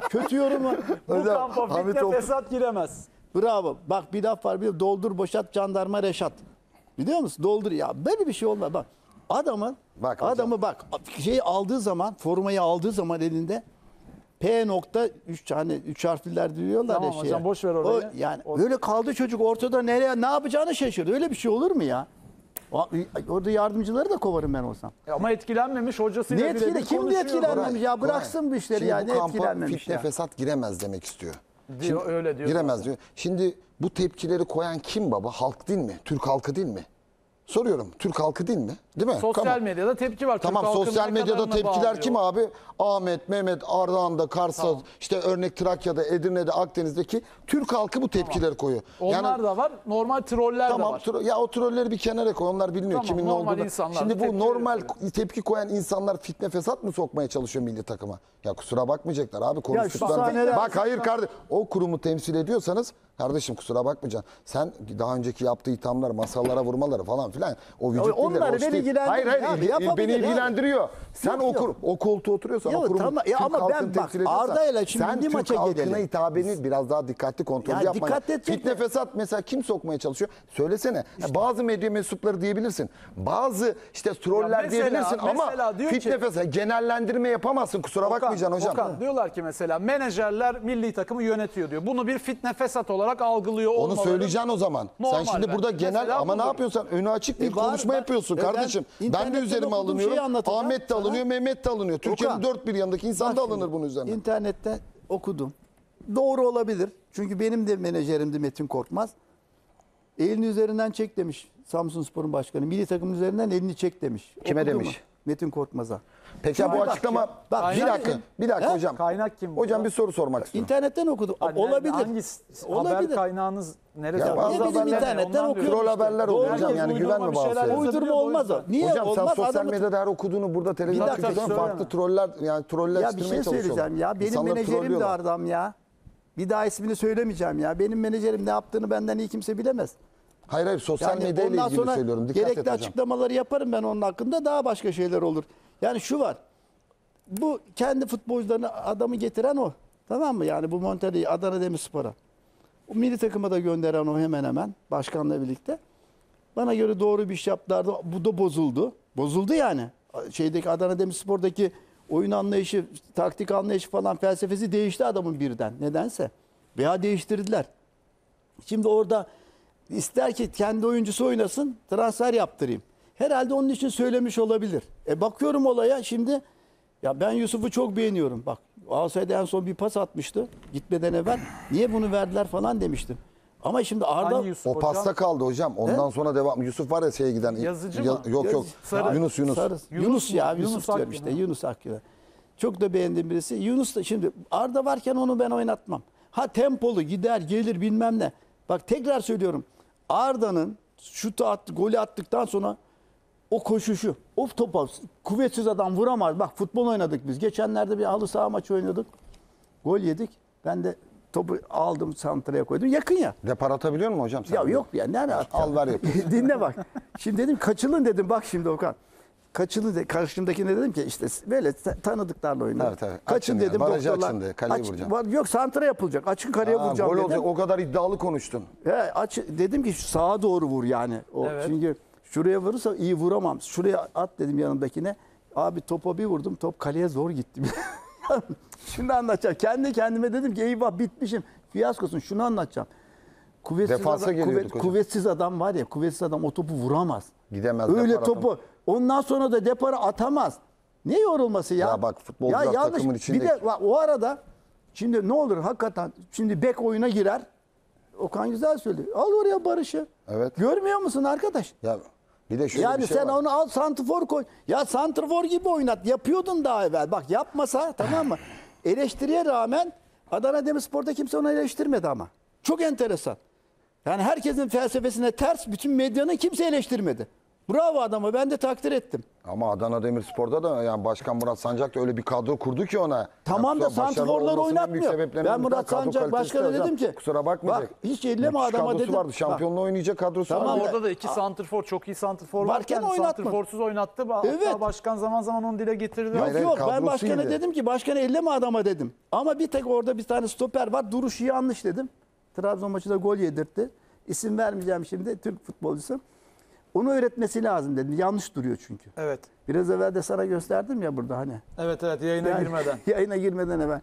Kötü yorumu. Bu kampa fitne fesat giremez. Bravo. Bak bir laf var. Bir doldur boşalt jandarma Reşat. Biliyor musun? Doldur. Ya böyle bir şey olmaz. Bak adamın, bak şeyi aldığı zaman, formayı aldığı zaman elinde P.3 hani 3 harfliler diyorlar tamam, ya hocam boş ver orayı. O, yani böyle kaldı çocuk ortada, nereye ne yapacağını şaşırdı. Öyle bir şey olur mu ya? Orada yardımcıları da kovarım ben olsam. Ama etkilenmemiş hocasıyla bile konuşuyor. Kim diye etkilenmemiş ya? Bıraksın bu işleri ya. Ne etkilenmemiş ya? Fitne fesat giremez demek istiyor. Diyor, öyle diyor. Giremez zaten diyor. Şimdi bu tepkileri koyan kim baba? Halk değil mi? Türk halkı değil mi? Soruyorum. Türk halkı değil mi? Değil mi? Sosyal medyada tepki var. Tamam. Türk sosyal medyada tepkiler kim abi? Ahmet, Mehmet, Ardahan'da, Kars'ta, işte örnek Trakya'da, Edirne'de, Akdeniz'deki Türk halkı bu tepkileri koyuyor. Onlar yani, da var. Normal troller de var. Ya o trolleri bir kenara koy. Onlar bilmiyor kimin ne olduğunu. İnsanlar, şimdi bu normal tepki koyan insanlar fitne fesat mı sokmaya çalışıyor milli takıma? Ya kusura bakmayacaklar abi. Konuştuklarında. Bak hayır kardeşim. O kurumu temsil ediyorsanız kardeşim kusura bakmayacaksın. Sen daha önceki yaptığı ithamlar, masallara vurmaları falan filan. O vücut dilleri ilgilendiriyor. Hayır, beni ilgilendiriyor. Sen o koltuğa oturuyorsan o kurumu ama ben bak Arda'yla şimdi maça gelelim. Sen Türk halkına hitabeni biraz daha dikkatli kontrol yapman. Fitne fesat mesela kim sokmaya çalışıyor? Söylesene. İşte. Bazı medya mensupları diyebilirsin. Bazı işte troller diyebilirsin ama fitne fesat genellendirme yapamazsın. Kusura bakmayacaksın hocam. Diyorlar ki mesela menajerler milli takımı yönetiyor diyor. Bunu bir fitne fesat olarak algılıyor olmaları. Onu söyleyeceksin o zaman. Sen şimdi burada genel ama ne yapıyorsan önü açık bir konuşma yapıyorsun kardeşim. Ben de üzerime alınıyorum. Ahmet de alınıyor, Mehmet de alınıyor. Türkiye'nin dört bir yanındaki insan da alınır bunun üzerine. İnternette okudum. Doğru olabilir. Çünkü benim de menajerimdi Metin Korkmaz. Elini üzerinden çek demiş Samsunspor'un başkanı. Milli takımın üzerinden elini çek demiş. Kime demiş? Metin Korkmaz'a. Peki bu açıklama bir dakika hocam. Kaynak kim? Hocam bir soru sormak istiyorum. İnternetten okudum. Olabilir. Haber kaynağınız neresi? Ne bileyim internetten okuyorum. Troll haberler oluyor hocam yani güvenme bazı. Uydurma olmaz o. Niye olmaz? Hocam sen sosyal medyada her okuduğunu burada televizyonda farklı troller yani trolleştirmeye çalışıyorlar. Ya bir şey söyleyeceğim ya. Benim menajerim de Ardam ya. Bir daha ismini söylemeyeceğim ya. Benim menajerim ne yaptığını benden iyi kimse bilemez. Hayır sosyal medyayla ilgili söylüyorum. Dikkat et hocam. Gerekli açıklamaları yaparım ben onun hakkında. Daha başka şeyler olur. Yani şu var. Bu kendi futbolcularını adamı getiren o. Tamam mı? Yani bu Montella'yı Adana Demirspor'a. O milli takıma da gönderen o hemen hemen başkanla birlikte. Bana göre doğru bir iş yaptılardı. Bu da bozuldu. Bozuldu yani. Şeydeki Adana Demirspor'daki oyun anlayışı, taktik anlayışı falan felsefesi değişti adamın birden. Nedense. Veya değiştirdiler. Şimdi orada İster ki kendi oyuncusu oynasın, transfer yaptırayım. Herhalde onun için söylemiş olabilir. Bakıyorum olaya şimdi. Ya ben Yusuf'u çok beğeniyorum. Bak Galatasaray'da en son bir pas atmıştı. Gitmeden evvel. Niye bunu verdiler falan demiştim. Ama şimdi Arda... O pasta kaldı hocam. Ondan sonra devam. Yusuf var ya şeye giden. Yazıcı mı? Yok. Sarı. Yunus. Yunus diyorum işte. Yunus Akgüler. Çok da beğendiğim birisi. Yunus da şimdi Arda varken onu ben oynatmam. Ha tempolu gider gelir bilmem ne. Bak tekrar söylüyorum. Arda'nın golü attıktan sonra O koşuşu, o topa kuvvetsiz adam vuramaz. Bak futbol oynadık biz. Geçenlerde bir halı saha maçı oynadık. Gol yedik. Ben de topu aldım, santraya koydum. Yakın ya. Depar atabiliyor mu hocam? Ya yok ya. Nereye atacağım? Al var yapayım. Dinle bak. Şimdi dedim kaçılın dedim. Bak şimdi Okan. Kaçılın dedim. Karşımdakine dedim ki işte böyle tanıdıklarla oynadım. Evet, evet. Kaçın açın dedim. Barajı açın de. Kaleye vuracağım. Yok santra yapılacak. Açın kaleye vuracağım dedim. Olacak. O kadar iddialı konuştun. He, dedim ki sağa doğru vur yani. O, evet. Çünkü şuraya vurursa iyi vuramam. Şuraya at dedim yanındakine. Abi topa bir vurdum. Top kaleye zor gitti. Şunu anlatacağım. Kendi kendime dedim ki eyvah bitmişim. Fiyaskosun şunu anlatacağım. Kuvvetsiz adam var ya. Kuvvetsiz adam o topu vuramaz. Gidemez. Öyle topu. Atamaz. Ondan sonra da depara atamaz. Ne yorulması ya? Ya bak futbolcular ya takımın içindeki. Bir de bak, o arada şimdi ne olur hakikaten. Şimdi bek oyuna girer. Okan güzel söyledi. Al oraya Barış'ı. Evet. Görmüyor musun arkadaş? Ya bir de şöyle yani bir şey sen var. Onu al santrfor koy. Ya santrfor gibi oynat. Yapıyordun daha evvel. Bak yapmasa tamam mı? Eleştiriye rağmen Adana Demirspor'da kimse onu eleştirmedi ama. Çok enteresan. Yani herkesin felsefesine ters bütün medyanın kimse eleştirmedi. Bravo adamı ben de takdir ettim. Ama Adana Demirspor'da da yani Başkan Murat Sancak da öyle bir kadro kurdu ki ona. Tamam yani da santrforlar oynatmıyor. Ben Murat Sancak Başkan'a dedim ki. Kusura bakmayacak. Bak, hiç elleme adama dedim. Vardı. Şampiyonluğu oynayacak kadrosu tamam, vardı. Orada da iki santrfor çok iyi santrfor varken santrforsuz oynattı. Evet. Hatta başkan zaman zaman onu dile getirdi. Yok ben başkana dedim ki başkana elleme adama dedim. Ama bir tek orada bir tane stoper var duruşu yanlış dedim. Trabzon maçında gol yedirtti. İsim vermeyeceğim şimdi Türk futbolcusu. Onu öğretmesi lazım dedim. Yanlış duruyor çünkü. Evet. Biraz evvel de sana gösterdim ya burada hani. Evet evet yayına yani, girmeden. Yayına girmeden hemen.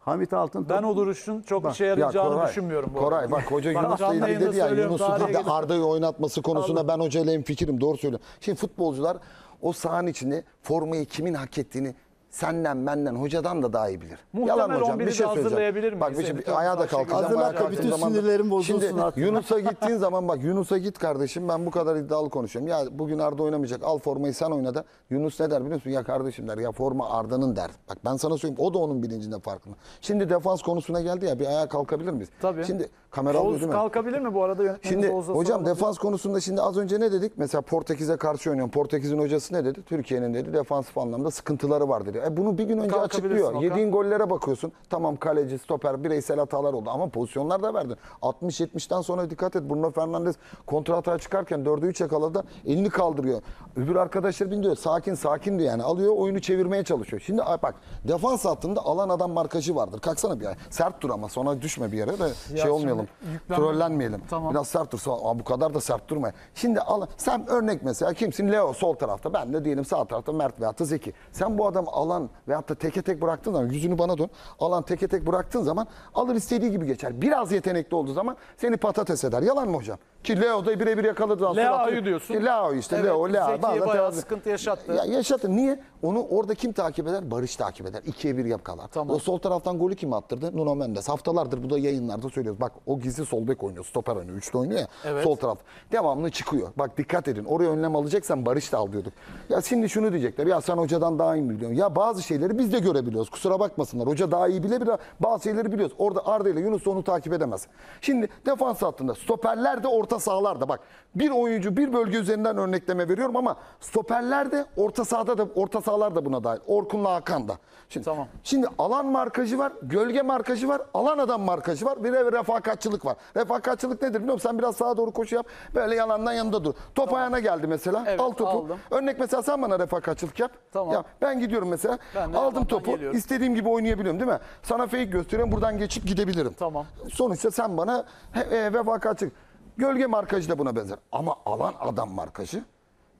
Hamit Altın. Ben o duruşun çok bak, işe yarayacağını Koray, düşünmüyorum. Bu Koray bak hoca Yunus'la ilgili dedi ya Yunus'un de Arda'yı oynatması konusunda Allah. Ben hocayla hemfikirim doğru söylüyorum. Şimdi futbolcular o sahanın içinde formayı kimin hak ettiğini senden, benden, hocadan da daha iyi bilir. Muhtemel yalan hocam, bir şey hazırlayabilir miyiz? Bak bir şey, ayağa da kalkacağım. Hazırla bütün sinirlerim bozulsun artık. Yunus'a gittiğin zaman bak Yunus'a git kardeşim ben bu kadar iddialı konuşuyorum. Ya bugün Arda oynamayacak al formayı sen oyna da. Yunus ne der biliyor musun? Ya kardeşim der ya forma Arda'nın der. Bak ben sana söyleyeyim o da onun bilincinde farkında. Şimdi defans konusuna geldi ya bir ayağa kalkabilir miyiz? Tabii. Şimdi kamera alıyor kalkabilir mi bu arada yönetmenimiz şimdi Oğuz'a hocam defans konusunda şimdi az önce ne dedik? Mesela Portekiz'e karşı oynuyorum. Portekiz'in hocası ne dedi? Türkiye'nin dedi defansif anlamda sıkıntıları var dedi. Bunu bir gün önce açıklıyor. Okan. Yediğin gollere bakıyorsun. Tamam kaleci, stoper, bireysel hatalar oldu ama pozisyonlar da verdi. 60-70'ten sonra dikkat et. Bruno Fernandes kontra hata çıkarken 4'e 3 yakaladı. Elini kaldırıyor. Öbür arkadaşlar bin diyor. Sakin sakin diyor yani. Alıyor oyunu çevirmeye çalışıyor. Şimdi bak defans hattında alan adam markajı vardır. Kalksana bir ya. Sert dur ama sonra düşme bir yere de ya şey olmayalım. Trollenmeyelim. Tamam. Biraz sert dur. Bu kadar da sert durma. Şimdi sen örnek mesela kimsin? Leo sol tarafta. Ben de diyelim sağ tarafta Mert veyahut da Zeki. Sen bu adam alan veyahut da teke tek bıraktığın zaman yüzünü bana dön. Alan teke tek bıraktığın zaman alır istediği gibi geçer. Biraz yetenekli olduğu zaman seni patates eder. Yalan mı hocam? Ki Leo da birebir yakaladı. Leo'yu diyorsun. Leo işte. Evet, Leo. Zeki'ye bayağı sıkıntı yaşattı. Yaşattı. Niye? Onu orada kim takip eder? Barış takip eder. 2'ye 1 yapkalar. Tamam. O sol taraftan golü kim attırdı? Nuno Mendes. Haftalardır bu da yayınlarda söylüyoruz. Bak o gizli sol bek oynuyor. Stoper oynuyor. 3'te oynuyor ya. Evet. Sol taraf. Devamlı çıkıyor. Bak dikkat edin. Oraya önlem alacaksan Barış da al diyorduk. Ya şimdi şunu diyecekler. Ya sen hocadan daha iyi biliyorsun. Ya bazı şeyleri biz de görebiliyoruz. Kusura bakmasınlar. Hoca daha iyi bilebilir. Bazı şeyleri biliyoruz. Orada Arda ile Yunus onu takip edemez. Şimdi defans hattında stoperler de orta sahalar da bak. Bir oyuncu bir bölge üzerinden örnekleme veriyorum ama stoperler de orta sahada da orta sahalar da buna dahil. Orkun'la Hakan da. Şimdi, tamam. Şimdi alan markajı var. Gölge markajı var. Alan adam markajı var. Bir de refakatçılık var. Refakatçılık nedir biliyor musun? Sen biraz sağa doğru koşu yap. Böyle yalandan yanında dur. Top tamam. Ayağına geldi mesela. Evet, al topu. Aldım. Örnek mesela sen bana refakatçılık yap. Tamam. Ya, ben gidiyorum mesela. Aldım topu. Geliyorum. İstediğim gibi oynayabiliyorum değil mi? Sana fake gösteriyorum. Buradan geçip gidebilirim. Tamam. Sonuçta sen bana refakatçılık. Gölge markajı da buna benzer. Ama alan adam markajı.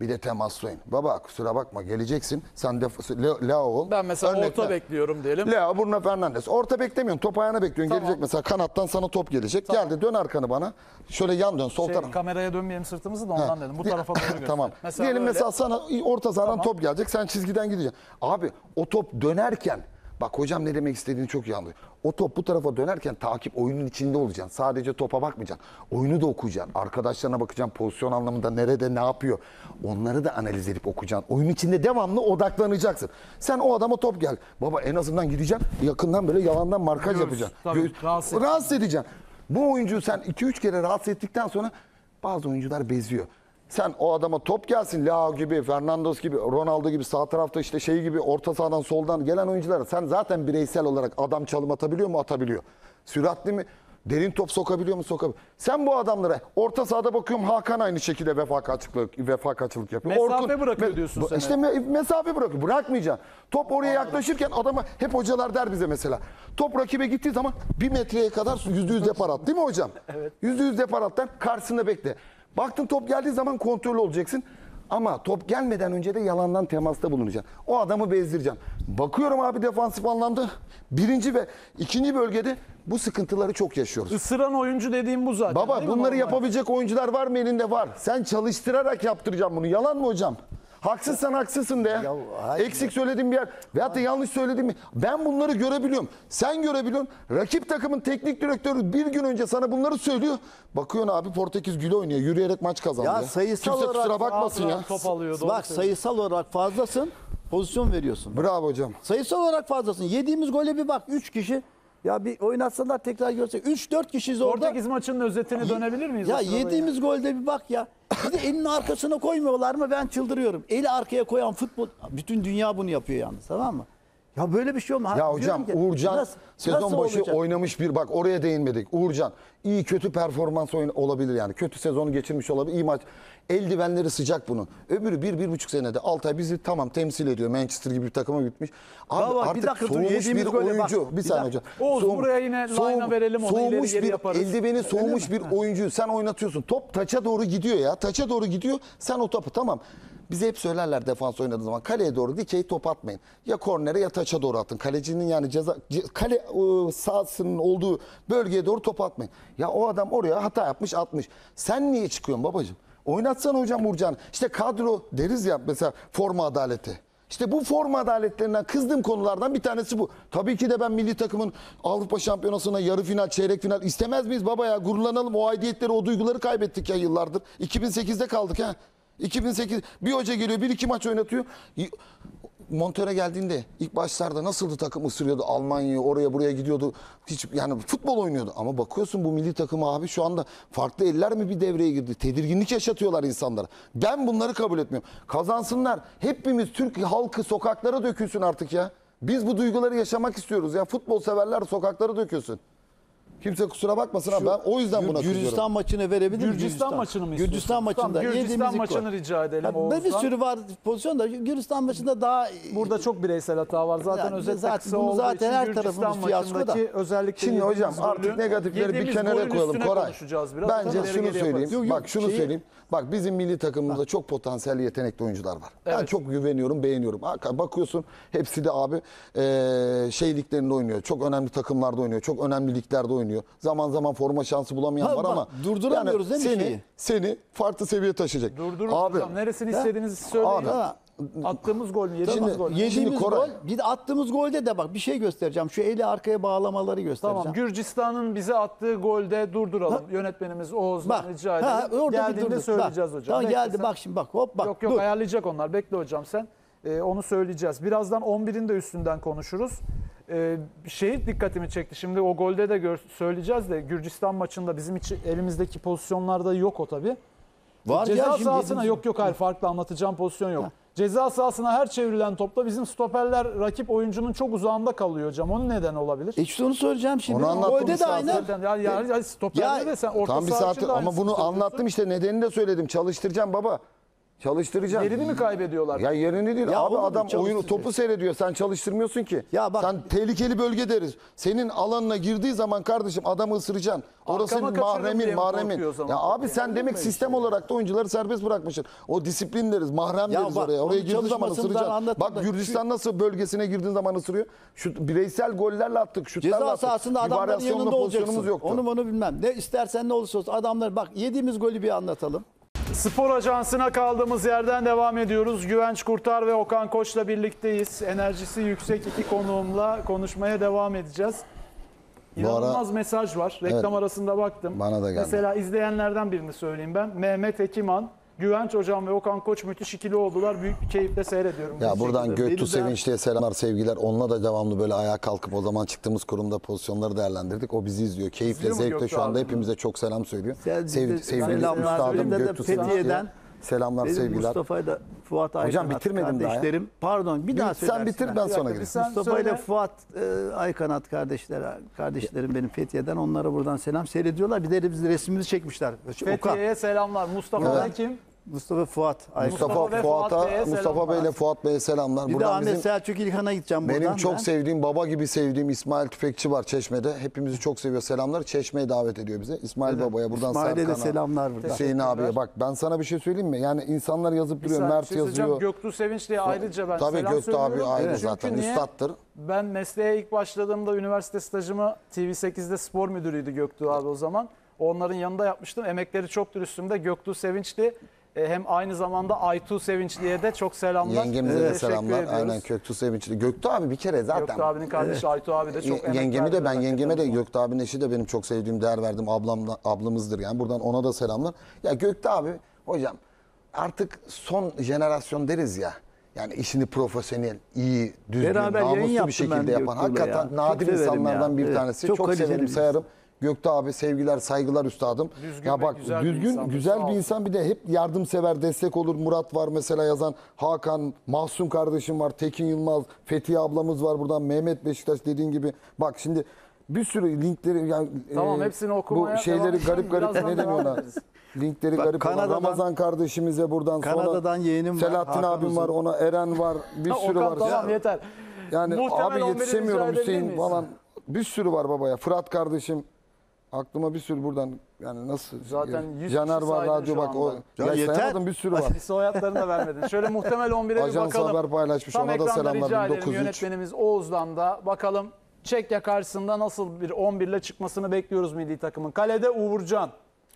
Bir de temaslayın. Baba kusura bakma geleceksin. Sen de Leo ol. Ben mesela örnekle, orta bekliyorum diyelim. Leo, Bruno Fernandes. Orta beklemiyorsun. Top ayağına bekliyorsun. Tamam. Gelecek mesela kanattan sana top gelecek. Tamam. Geldi dön arkanı bana. Şöyle yan dön sol taraf. Kameraya dönmeyelim sırtımızı da ondan dedim. Bu tarafa doğru göster. Tamam. Mesela diyelim öyle. Mesela sana orta sahadan top gelecek. Sen çizgiden gideceksin. Abi o top dönerken. Bak hocam ne demek istediğini çok iyi anlıyor. O top bu tarafa dönerken takip oyunun içinde olacaksın. Sadece topa bakmayacaksın. Oyunu da okuyacaksın. Arkadaşlarına bakacaksın. Pozisyon anlamında nerede ne yapıyor. Onları da analiz edip okuyacaksın. Oyun içinde devamlı odaklanacaksın. Sen o adama top gel. Baba en azından gideceksin. Yakından böyle yalandan markaj yapacaksın. Tabii, rahatsız edeceksin. Bu oyuncuyu sen 2-3 kere rahatsız ettikten sonra bazı oyuncular beziyor. Sen o adama top gelsin, Leao gibi, Fernandes gibi, Ronaldo gibi, sağ tarafta işte şey gibi, orta sahadan soldan gelen oyunculara sen zaten bireysel olarak adam çalım atabiliyor mu? Atabiliyor. Süratli mi? Derin top sokabiliyor mu? Sokabiliyor. Sen bu adamlara orta sahada bakıyorum, Hakan aynı şekilde vefakatçılık yapıyor. Mesafe bırakıyor diyorsun sen. İşte mesafe bırakıyor. Bırakmayacaksın. Top oraya yaklaşırken adama, hep hocalar der bize mesela. Top rakibe gittiği zaman bir metreye kadar %100 depar at. Değil mi hocam? Evet. %100 depar at der, karşısında bekle. Baktın top geldiği zaman kontrollü olacaksın. Ama top gelmeden önce de yalandan temasta bulunacaksın. O adamı bezdireceksin. Bakıyorum abi defansif anlamda birinci ve ikinci bölgede bu sıkıntıları çok yaşıyoruz. Isıran oyuncu dediğim bu zaten. Baba bunları normal yapabilecek oyuncular var mı elinde? Var. Sen çalıştırarak yaptıracaksın bunu. Yalan mı hocam? Haksızsan haksızsın de. Ya, eksik söylediğim bir yer veyahut da yanlış söylediğim bir... Ben bunları görebiliyorum. Sen görebiliyorsun. Rakip takımın teknik direktörü bir gün önce sana bunları söylüyor. Bakıyorsun abi Portekiz güle oynuyor. Yürüyerek maç kazandı. Ya sayısal kimse olarak kusura bakmasın ya. Top alıyor, bak sayısal olarak fazlasın. Pozisyon veriyorsun. Bravo hocam. Sayısal olarak fazlasın. Yediğimiz gole bir bak. 3 kişi. Ya bir oynatsalar tekrar görsek. 3-4 kişiyiz orada. Portekiz maçının özetini dönebilir miyiz? Ya yediğimiz golde bir bak ya. Bir de elini arkasına koymuyorlar mı? Ben çıldırıyorum. Eli arkaya koyan futbol. Bütün dünya bunu yapıyor yalnız, tamam mı? Ya böyle bir şey olmaz. Ya hocam ki, Uğurcan sezon başı olacak? Oynamış bir, bak oraya değinmedik. Uğurcan iyi kötü performans olabilir yani. Kötü sezonu geçirmiş olabilir. İyi maç. Eldivenleri sıcak bunun. Öbürü 1-1,5 senede. Altay bizi tamam temsil ediyor. Manchester gibi bir takıma gitmiş. Abi bak, artık bir dakika, soğumuş bir oyuncu. Bak, bir saniye hocam. Oğuz buraya yine line'a verelim. Onu soğumuş ileri yaparız. Eldiveni soğumuş bir oyuncu. Sen oynatıyorsun. Top taça doğru gidiyor ya. Taça doğru gidiyor. Sen o topu tamam. Bize hep söylerler defans oynadığı zaman kaleye doğru dikey top atmayın. Ya kornere ya taça doğru atın. Kalecinin yani kale sahasının olduğu bölgeye doğru top atmayın. Ya o adam oraya hata yapmış, atmış. Sen niye çıkıyorsun babacığım? Oynatsana hocam Uğurcan'ı. İşte kadro deriz ya mesela, forma adaleti. İşte bu forma adaletlerinden kızdığım konulardan bir tanesi bu. Tabii ki de ben milli takımın Avrupa Şampiyonası'na yarı final, çeyrek final istemez miyiz baba ya? Gururlanalım. O aidiyetleri, o duyguları kaybettik ya yıllardır. 2008'de kaldık ha. 2008 bir hoca geliyor, bir iki maç oynatıyor. Montero geldiğinde ilk başlarda nasıldı, takım ısırıyordu Almanya'ya, oraya buraya gidiyordu. Hiç yani futbol oynuyordu. Ama bakıyorsun bu milli takım abi şu anda farklı eller mi bir devreye girdi? Tedirginlik yaşatıyorlar insanlara. Ben bunları kabul etmiyorum. Kazansınlar. Hepimiz Türk halkı sokaklara dökülsün artık ya. Biz bu duyguları yaşamak istiyoruz ya. Futbol severler sokaklara dökülsün. Kimse kusura bakmasın ama ben o yüzden buna kızıyorum. Gürcistan maçını verebilir mi? Gürcistan maçını mı istiyorsun? Gürcistan maçında. Gürcistan maçını rica edelim Oğuz'dan. Bir sürü var pozisyon da Gürcistan maçında daha... Burada çok bireysel hata var. Zaten yani özellikle zaten, kısa olduğu zaten her tarafımız fiyasko da. Şimdi hocam artık negatifleri bir kenara koyalım. Koray, bence şunu söyleyeyim. Bak şunu söyleyeyim. Bak bizim milli takımımızda çok potansiyel, yetenekli oyuncular var. Evet. Ben çok güveniyorum, beğeniyorum. Bakıyorsun hepsi de abi şeyliklerinde oynuyor. Çok önemli takımlarda oynuyor. Çok önemli liglerde oynuyor. Zaman zaman forma şansı bulamayan var ama durduramıyoruz yani seni farklı seviye taşıyacak. Durduramıyoruz. Neresini istediğinizi söyleyin. Attığımız gol, yediğimiz gol. Yediğimiz gol. Bir de attığımız golde de bak bir şey göstereceğim. Şu eli arkaya bağlamaları göstereceğim. Tamam. Gürcistan'ın bize attığı golde durduralım. Bak. Yönetmenimiz Oğuz'dan rica edelim. Geldiğinde söyleyeceğiz bak. Hocam. Tamam, geldi sen... bak şimdi bak hop bak. Yok yok, dur. Ayarlayacak onlar. Bekle hocam sen. Onu söyleyeceğiz. Birazdan 11'in de üstünden konuşuruz. Şehit dikkatimi çekti. Şimdi o golde de söyleyeceğiz de Gürcistan maçında bizim için elimizdeki pozisyonlarda yok o tabii. Var ceza ya, sahasına yok hayır, farklı anlatacağım, pozisyon yok. Ha. Ceza sahasına her çevrilen topla bizim stoperler rakip oyuncunun çok uzağında kalıyor hocam. Onun neden olabilir? İşte onu söyleyeceğim şimdi. Golde de aynı. Yani stoperde de sen orta saha içinde ama bunu anlattım işte, nedenini de söyledim. Çalıştıracağım baba. Çalıştıracağım. Yerini mi kaybediyorlar? Ya yerini değil. Ya abi adam oyunu, topu seyrediyor. Sen çalıştırmıyorsun ki. Ya bak, sen tehlikeli bölge deriz. Senin alanına girdiği zaman kardeşim adamı ısıracaksın. Orası mahremin. Ya abi sen demek sistem olarak da oyuncuları serbest bırakmışsın. O disiplin deriz. Mahrem ya deriz bak, oraya. Oraya girdiği zaman ısıracaksın. Bak Gürcistan nasıl bölgesine girdiğin zaman ısırıyor. Şu bireysel gollerle attık. Şutlarla attık. Ceza sahasında adamların yanında olacaksın. Onu bilmem. Ne istersen ne olursa olsun. Adamlar bak yediğimiz golü bir anlatalım. Spor Ajansı'na kaldığımız yerden devam ediyoruz. Güvenç Kurtar ve Okan Koç'la birlikteyiz. Enerjisi yüksek iki konuğumla konuşmaya devam edeceğiz. İnanılmaz mesaj var. Reklam arasında baktım. Bana da geldi. Mesela izleyenlerden birini söyleyeyim ben. Mehmet Ekiman, Güvenç Hocam ve Okan Koç müthiş ikili oldular. Büyük bir keyifle seyrediyorum. Ya buradan Göktuğ Sevinçli'ye selamlar, sevgiler. Onunla da devamlı böyle ayağa kalkıp o zaman çıktığımız kurumda pozisyonları değerlendirdik. O bizi izliyor. Keyifle, zevkle şu anda hepimize çok selam söylüyor. Sevgili üstadım Göktuğ Sevinçli'ye. Selamlar, benim sevgiler. Mustafa'yı da Fuat Aykan. Hocam bitirmedim kardeşlerim. Ya. Pardon, bir daha söylersin. Sen bitir, ben sonra gireyim. Mustafa ile Fuat Aykanat kardeşlerim benim Fethiye'den. Onlara buradan selam. Seyrediyorlar. Bir de biz resmimizi çekmişler. Fethiye'ye selamlar. Mustafa'dan evet. Kim? Mustafa Fuat Aykan. Mustafa Bey ile Fuat Bey'e selamlar. Bir buradan de Ahmet bizim, Selçuk İlhan'a gideceğim. Benim çok sevdiğim, baba gibi sevdiğim İsmail Tüfekçi var Çeşme'de. Hepimizi çok seviyor. Selamlar. Çeşme'ye davet ediyor bize. İsmail evet. Baba'ya buradan İsmail'e de selamlar buradan. Hüseyin abiye bak, ben sana bir şey söyleyeyim mi? Yani insanlar yazıp duruyor. Mert yazıyor. Göktuğ Sevinç diye ayrıca ben tabii selam Göktuğ söylüyorum. Tabii Göktuğ abi ayrı evet. Zaten üstattır. Ben mesleğe ilk başladığımda üniversite stajımı TV8'de spor müdürüydü Göktuğ abi o zaman. Onların yanında yapmıştım. Emekleri çoktur üstümde. Göktuğ Sevinç'ti. Hem aynı zamanda Aytu Sevinçli'ye de çok selamlar. Yengemize de selamlar. Aynen Göktuğ Sevinçli. Göktuğ abi bir kere zaten. Göktuğ abinin kardeşi Aytu abi de çok yengemi de ben yengeme de Göktuğ abinin eşi de benim çok sevdiğim, değer verdiğim ablamızdır yani. Buradan ona da selamlar. Ya Göktuğ abi hocam artık son jenerasyon deriz ya. Yani işini profesyonel, iyi, düzgün, namuslu bir şekilde yapan. Hakikaten nadir insanlardan bir tanesi. Çok severim, sayarım. Göktuğ abi sevgiler, saygılar üstadım. Düzgün ya bak, güzel bir insan, bir de hep yardımsever, destek olur. Murat var mesela yazan, Hakan, Mahsun kardeşim var, Tekin Yılmaz, Fethiye ablamız var buradan, Mehmet Beşiktaş dediğin gibi. Bak şimdi bir sürü linkleri yani tamam, hepsini okumaya bu şeyleri garip ne deniyorlar? Linkleri bak, garip olan Ramazan kardeşimize buradan Kanada'dan sonra yeğenim Selahattin var, abim var, ona Eren var, bir sürü var. Tamam yeter. Yani muhtemel abi yetişemiyorum Hüseyin falan. Bir sürü var babaya. Fırat kardeşim. Aklıma bir sürü buradan yani nasıl zaten Caner var radyo bak o ya yeter bir sürü var. Soyadlarını da vermedin. Şöyle muhtemel 11'e bir bakalım. Ajans haber paylaşmış, tam ona da selamlar. 1903 yönetmenimiz Oğuz'dan da bakalım Çekya karşısında nasıl bir 11 ile çıkmasını bekliyoruz milli takımın. Kalede Uğurcan.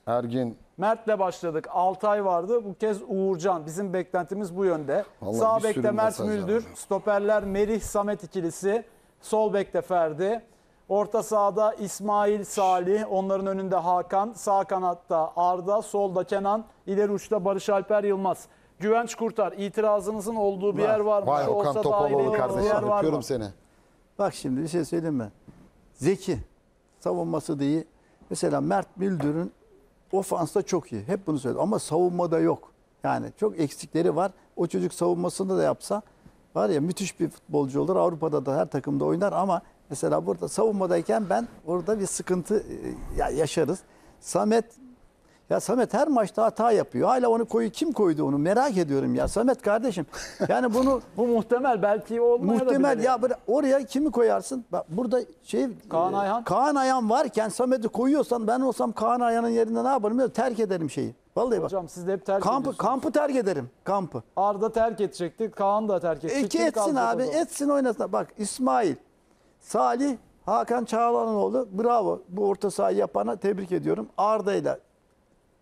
Ergin. Mert'le başladık. Altay vardı. Bu kez Uğurcan. Bizim beklentimiz bu yönde. Vallahi sağ bekte Mert Müldür, stoperler Merih Samet ikilisi, sol bekte Ferdi. Orta sahada İsmail Salih, onların önünde Hakan, sağ kanatta Arda, solda Kenan, ileri uçta Barış Alper Yılmaz. Güvenç Kurtar, itirazınızın olduğu bir yer var mı? Vay Okan Topaloğlu kardeşim, öpüyorum seni. Bak şimdi bir şey söyleyeyim mi? Zeki, savunması da iyi. Mesela Mert Müldür'ün ofansta çok iyi, hep bunu söyledim ama savunmada yok. Yani çok eksikleri var, o çocuk savunmasını da yapsa var ya müthiş bir futbolcu olur. Avrupa'da da her takımda oynar ama... Mesela burada savunmadayken ben orada bir sıkıntı yaşarız. Samet her maçta hata yapıyor. Hala onu kim koydu onu merak ediyorum ya. Samet kardeşim. Yani bunu bu muhtemel belki olmaya muhtemel da ya oraya kimi koyarsın? Bak burada Kaan Ayhan varken Samet'i koyuyorsan ben olsam Kaan Ayhan'ın yerinde ne yaparım? Terk ederim şeyi. Vallahi hocam bak, siz de hep terk ediyorsunuz. Kampı terk ederim. Kampı. Arda terk edecekti. Kaan da terk edecekti. Kim etsin abi. Etsin oynasın. Bak İsmail Salih, Hakan Çağlanoğlu, bravo. Bu orta sahayı yapana tebrik ediyorum. Arda'yla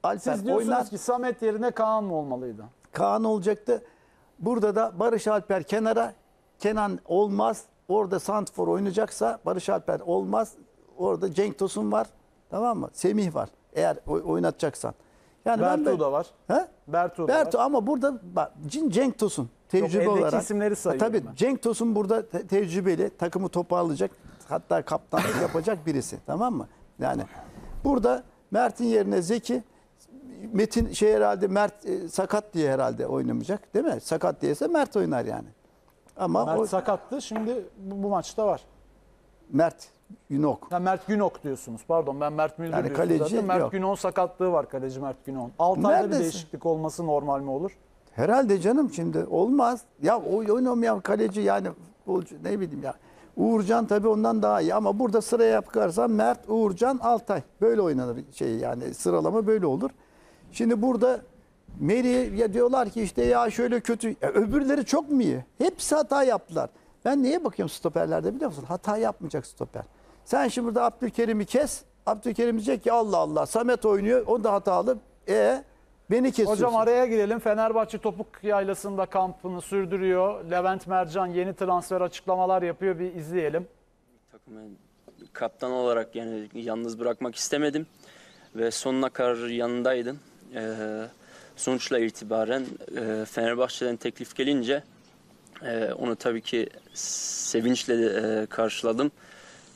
Alper siz diyorsunuz oynar. Ki Samet yerine Kaan mı olmalıydı? Kaan olacaktı. Burada da Barış Alper kenara. Kenan olmaz. Orada santfor oynayacaksa Barış Alper olmaz. Orada Cenk Tosun var. Tamam mı? Semih var. Eğer oynatacaksan. Yani Bertu da var. He? Bertu var. Ama burada bak, Cenk Tosun. Tecrübe çok olarak. İsimleri tabii ben. Cenk Tosun burada tecrübeli, takımı toparlayacak, hatta kaptanlık yapacak birisi, tamam mı? Yani burada Mert'in yerine Zeki, Metin herhalde Mert sakat diye herhalde oynamayacak, değil mi? Sakat diyese Mert oynar yani. Ama Mert sakattı, şimdi bu maçta var. Mert Günok diyorsunuz. Pardon ben Mert Müldür yani diyorsunuz zaten. Mert Günok'un sakatlığı var, kaleci Mert Günok'un. 6 ayda bir değişiklik olması normal mi olur? Herhalde canım şimdi olmaz. Ya oynamayan kaleci yani ne bileyim ya. Uğurcan tabii ondan daha iyi ama burada sıraya yaparsan Mert, Uğurcan, Altay. Böyle oynanır yani sıralama böyle olur. Şimdi burada Meri'ye diyorlar ki işte ya şöyle kötü. Ya öbürleri çok mu iyi? Hepsi hata yaptılar. Ben neye bakıyorum stoperlerde biliyor musun? Hata yapmayacak stoper. Sen şimdi burada Abdülkerim'i kes. Abdülkerim diyecek ki Allah Allah Samet oynuyor. O da hatalı. Beni kesiyorsun. Hocam araya girelim. Fenerbahçe Topuk Yaylası'nda kampını sürdürüyor. Levent Mercan yeni transfer açıklamalar yapıyor. Bir izleyelim. Takımı kaptan olarak yani yalnız bırakmak istemedim. Ve sonuna kadar yanındaydım. Sonuçla itibaren Fenerbahçe'den teklif gelince onu tabii ki sevinçle karşıladım.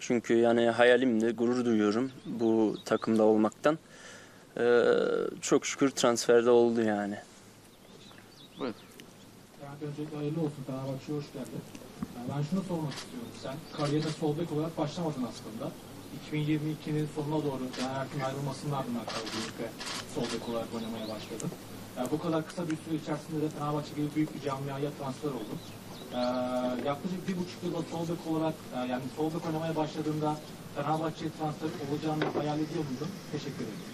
Çünkü yani hayalimde gurur duyuyorum bu takımda olmaktan. Çok şükür transferde oldu yani. öncelikle hayırlı olsun. Fenerbahçe'ye hoş geldin. Yani ben şunu sormak istiyorum. Sen kariyerine sol bek olarak başlamadın aslında. 2022'nin sonuna doğru Caner Erkin'in ayrılmasının ardından kaldı. Sol bek olarak oynamaya başladın. Yani bu kadar kısa bir süre içerisinde de Fenerbahçe gibi büyük bir camiaya transfer oldun. Yaklaşık 1,5 yılda sol bek olarak, yani sol bek oynamaya başladığında Fenerbahçe'ye transfer olacağını hayal ediyor muydun? Teşekkür ederim.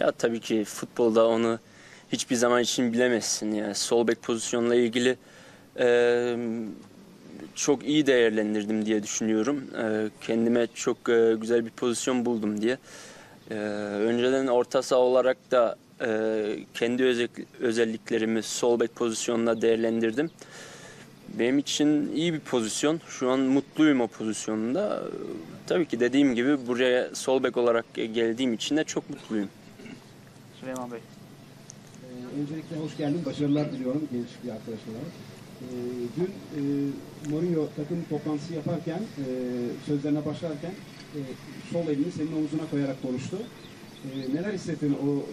Ya tabii ki futbolda onu hiçbir zaman için bilemezsin. Yani sol bek pozisyonla ilgili çok iyi değerlendirdim diye düşünüyorum. Kendime çok güzel bir pozisyon buldum diye. Önceden orta saha olarak da kendi özelliklerimi sol bek pozisyonla değerlendirdim. Benim için iyi bir pozisyon. Şu an mutluyum o pozisyonda. Tabii ki dediğim gibi buraya sol bek olarak geldiğim için de çok mutluyum. Süleyman Bey. Öncelikle hoş geldin. Başarılar diliyorum genç bir arkadaşlara. Dün Mourinho takım toplantısı yaparken, sözlerine başlarken sol elini senin omuzuna koyarak konuştu. Neler hissettin o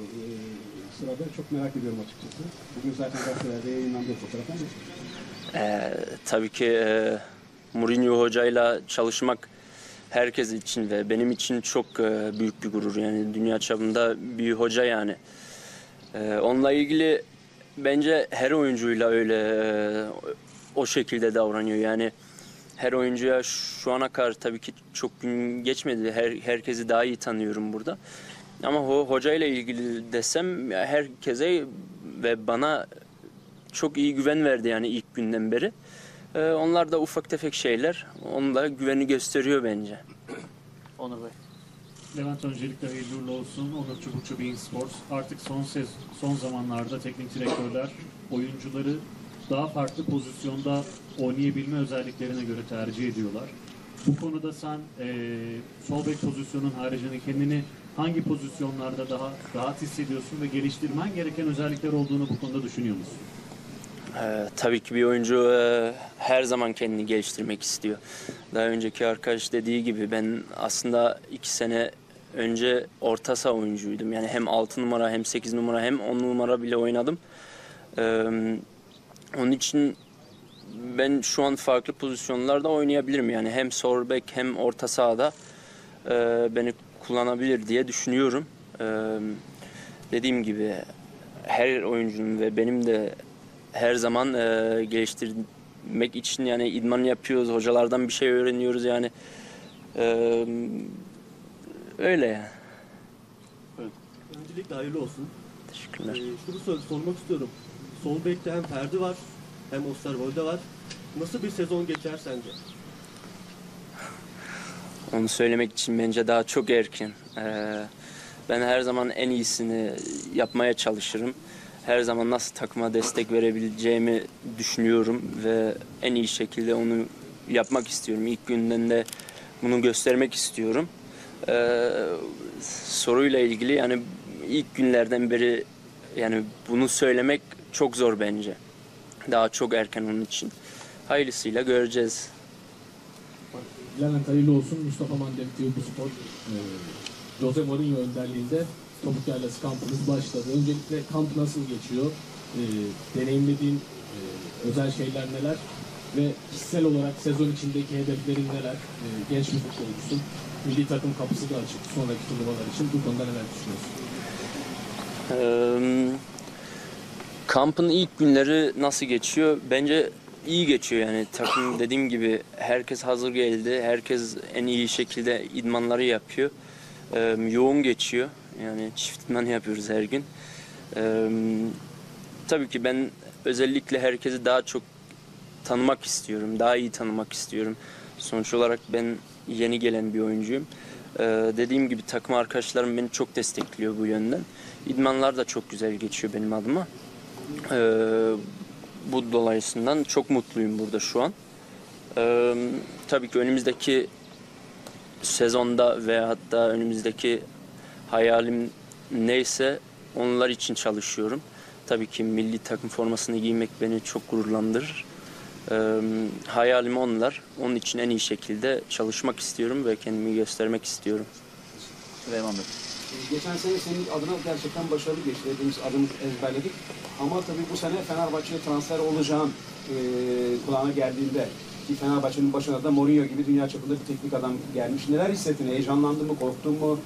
sırada? Çok merak ediyorum açıkçası. Bugün zaten gazetelerde yayınlandı fotoğraflar. Tabii ki Mourinho hocayla çalışmak herkes için ve benim için çok büyük bir gurur. Yani dünya çapında bir hoca yani. Onunla ilgili bence her oyuncuyla öyle o şekilde davranıyor. Yani her oyuncuya şu ana kadar tabii ki çok gün geçmedi. Herkesi daha iyi tanıyorum burada. Ama hocayla ilgili desem herkese ve bana çok iyi güven verdi yani ilk günden beri. Onlar da ufak tefek şeyler. Onlara güveni gösteriyor bence. Onur Bey. Levent, öncelikle hayırlı uğurlu olsun. Onur Çubukçu Bein Sports. Artık son zamanlarda teknik direktörler oyuncuları daha farklı pozisyonda oynayabilme özelliklerine göre tercih ediyorlar. Bu konuda sen sol bek pozisyonun haricinde kendini hangi pozisyonlarda daha rahat hissediyorsun ve geliştirmen gereken özellikler olduğunu bu konuda düşünüyor musun? Tabii ki bir oyuncu her zaman kendini geliştirmek istiyor. Daha önceki arkadaş dediği gibi ben aslında 2 sene önce orta saha oyuncuydum. Yani hem 6 numara hem 8 numara hem 10 numara bile oynadım. Onun için ben şu an farklı pozisyonlarda oynayabilirim. Yani hem sol bek hem orta sahada beni kullanabilir diye düşünüyorum. Dediğim gibi her oyuncunun ve benim de her zaman geliştirmek için yani idman yapıyoruz, hocalardan bir şey öğreniyoruz yani. Öyle yani. Evet. Öncelikle hayırlı olsun. Teşekkürler. Şunu sormak istiyorum. Sol bekte hem Ferdi var hem Osterwolde var. Nasıl bir sezon geçer sence? Onu söylemek için bence daha çok erken. Ben her zaman en iyisini yapmaya çalışırım. Her zaman nasıl takıma destek verebileceğimi düşünüyorum ve en iyi şekilde onu yapmak istiyorum. İlk günden de bunu göstermek istiyorum. Soruyla ilgili yani ilk günlerden beri yani bunu söylemek çok zor bence. Daha çok erken onun için. Hayırlısıyla göreceğiz. Levent, hayırlı olsun. Mustafa Mandem TV Spor. Jose Mourinho önderliğinde Topuk Yerlesi kampımız başladı. Öncelikle kamp nasıl geçiyor? Deneyimlediğin özel şeyler neler? Ve kişisel olarak sezon içindeki hedeflerin neler? Genç bir futbolcusun. Milli takım kapısı da açık sonraki turnuvalar için. Bu konuda neler düşünüyorsun? Kampın ilk günleri nasıl geçiyor? Bence iyi geçiyor yani. Takım dediğim gibi herkes hazır geldi. Herkes en iyi şekilde idmanları yapıyor. Yoğun geçiyor. Yani çift idman yapıyoruz her gün. Tabii ki ben özellikle herkesi daha çok tanımak istiyorum. Daha iyi tanımak istiyorum. Sonuç olarak ben yeni gelen bir oyuncuyum. Dediğim gibi takım arkadaşlarım beni çok destekliyor bu yönden. İdmanlar da çok güzel geçiyor benim adıma. Bu dolayısından çok mutluyum burada şu an. Tabii ki önümüzdeki sezonda ve hatta önümüzdeki hayalim neyse onlar için çalışıyorum. Tabii ki milli takım formasını giymek beni çok gururlandırır. Hayalim onlar. Onun için en iyi şekilde çalışmak istiyorum ve kendimi göstermek istiyorum. Süleyman Bey. Geçen sene senin adına gerçekten başarılı geçti. Hepimiz adını ezberledik. Ama tabii bu sene Fenerbahçe'ye transfer olacağım kulağına geldiğinde, ki Fenerbahçe'nin başına da Mourinho gibi dünya çapında bir teknik adam gelmiş. Neler hissettin? Heyecanlandın mı? Korktun mu?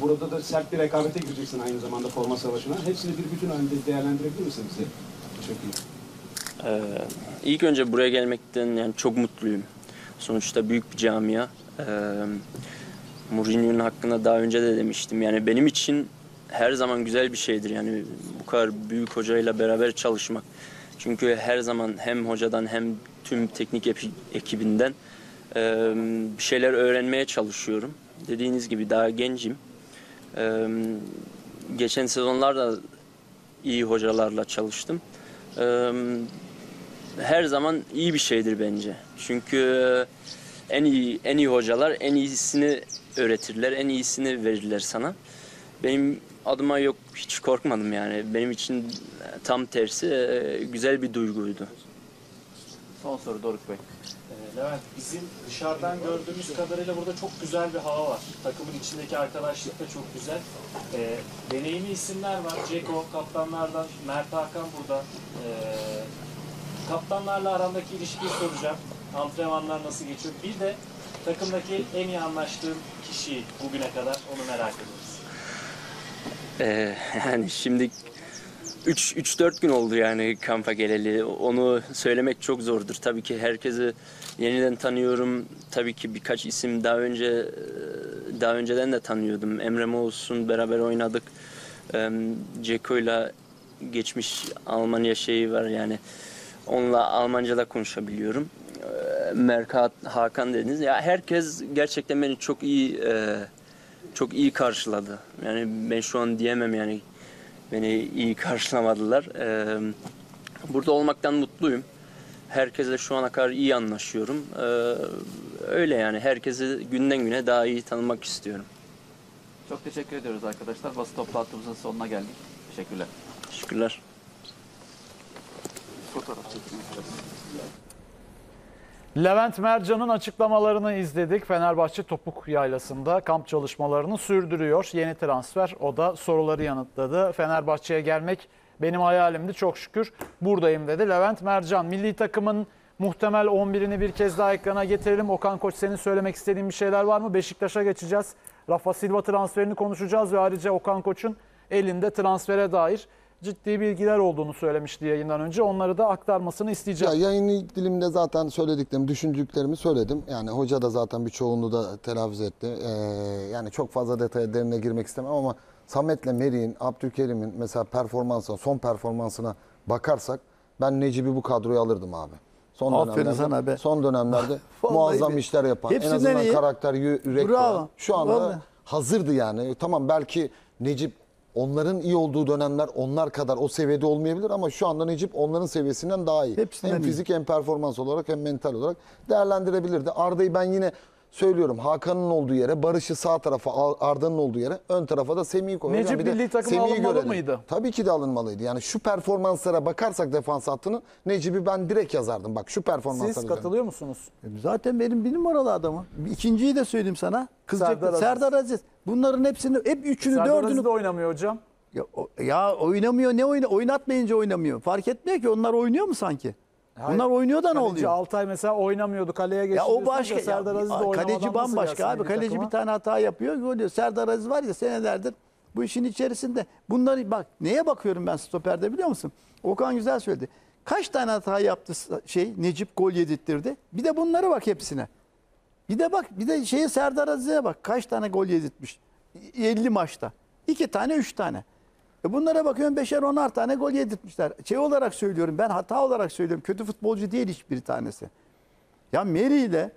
Burada da sert bir rekabete gireceksin aynı zamanda forma savaşına. Hepsini bir bütün halinde değerlendirebilir misin bize? Teşekkür ederim. İlk önce buraya gelmekten yani çok mutluyum. Sonuçta büyük bir camia. Mourinho'nun hakkında daha önce de demiştim. Yani benim için her zaman güzel bir şeydir. Yani bu kadar büyük hocayla beraber çalışmak. Çünkü her zaman hem hocadan hem tüm teknik ekibinden bir şeyler öğrenmeye çalışıyorum. Dediğiniz gibi daha gencim. Geçen sezonlarda iyi hocalarla çalıştım. Her zaman iyi bir şeydir bence. Çünkü en iyi hocalar en iyisini öğretirler, en iyisini verirler sana. Benim adıma yok, hiç korkmadım yani. Benim için tam tersi güzel bir duyguydu. Son soru Doruk Bey. Levent, bizim dışarıdan gördüğümüz kadarıyla burada çok güzel bir hava var. Takımın içindeki arkadaşlık da çok güzel. Deneyimli isimler var. Ceko, kaptanlardan Mert Hakan burada. Kaptanlarla arandaki ilişkiyi soracağım. Antrenmanlar nasıl geçiyor? Bir de takımdaki en iyi anlaştığım kişi bugüne kadar, onu merak ediyoruz. Yani şimdi 3-4 gün oldu yani kampa geleli. Onu söylemek çok zordur. Tabii ki herkesi yeniden tanıyorum. Tabii ki birkaç isim daha önceden de tanıyordum. Emre olsun, beraber oynadık. Ceko'yla geçmiş Almanya şeyi var yani. Onunla Almanca'da konuşabiliyorum. Merkat, Hakan dediniz. Ya herkes gerçekten beni çok iyi karşıladı. Yani ben şu an diyemem yani beni iyi karşılamadılar. Burada olmaktan mutluyum. Herkesle şu ana kadar iyi anlaşıyorum. Öyle yani herkesi günden güne daha iyi tanımak istiyorum. Çok teşekkür ediyoruz arkadaşlar. Basın toplantımızın sonuna geldik. Teşekkürler. Teşekkürler. Fotoğraf çekimi. Levent Mercan'ın açıklamalarını izledik. Fenerbahçe Topuk Yaylası'nda kamp çalışmalarını sürdürüyor. Yeni transfer, o da soruları yanıtladı. Fenerbahçe'ye gelmek benim hayalimdi, çok şükür buradayım dedi Levent Mercan. Milli takımın muhtemel 11'ini bir kez daha ekrana getirelim. Okan Koç, senin söylemek istediğin bir şeyler var mı? Beşiktaş'a geçeceğiz. Rafa Silva transferini konuşacağız ve ayrıca Okan Koç'un elinde transfere dair ciddi bilgiler olduğunu söylemişti yayından önce. Onları da aktarmasını isteyeceğim. Ya, yayın ilk dilimde zaten söylediklerimi, düşündüklerimi söyledim. Yani hoca da zaten bir çoğunluğu da telaffuz etti. Yani çok fazla detaya derine girmek istemem ama Samet'le Meri'nin, Abdülkerim'in mesela performansına, son performansına bakarsak ben Necip'i bu kadroya alırdım abi. Son dönemlerde muazzam işler yapan. En azından iyi. Karakter, yürek. Bravo. Şu anda vallahi hazırdı yani. Tamam, belki Necip onların iyi olduğu dönemler onlar kadar o seviyede olmayabilir ama şu anda Necip onların seviyesinden daha iyi. Hepsinden hem fizik iyi, hem performans olarak hem mental olarak değerlendirebilirdi. Arda'yı ben yine söylüyorum, Hakan'ın olduğu yere, Barış'ı sağ tarafa, Arda'nın olduğu yere, ön tarafa da Semih'i koyuyor. Necip milli takıma alınmalı mıydı? Tabii ki de alınmalıydı. Yani şu performanslara bakarsak defans hattını, Necip'i ben direkt yazardım. Bak şu performanslara. Siz katılıyor musunuz? Zaten benim bir numaralı adamım. İkinciyi de söyleyeyim sana. Serdar Aziz. Bunların hepsini, hep üçünü, Serdar dördünü... Serdar Aziz de oynamıyor hocam. Ya oynamıyor, ne oynuyor? Oynatmayınca oynamıyor. Fark etmiyor ki, onlar oynuyor mu sanki? Hayır. Bunlar oynuyor da ne oluyor? Kaleci Altay mesela oynamıyordu, kaleye geçti. Ya o başka. Serdar Aziz de kaleci bambaşka abi. Kaleci takıma bir tane hata yapıyor, gol yiyor. Serdar Aziz var ya, senelerdir bu işin içerisinde. Bunları bak, neye bakıyorum ben stoperde biliyor musun? Okan güzel söyledi. Kaç tane hata yaptı Necip, gol yedirtirdi. Bir de bunlara bak hepsine. Bir de bak, bir de Serdar Aziz'e bak. Kaç tane gol yedirtmiş? 50 maçta. 2 tane, 3 tane. Bunlara bakıyorum, 5'er 10'ar tane gol yedirtmişler. Olarak söylüyorum, ben hata olarak söylüyorum. Kötü futbolcu değil hiçbir tanesi. Ya Meri ile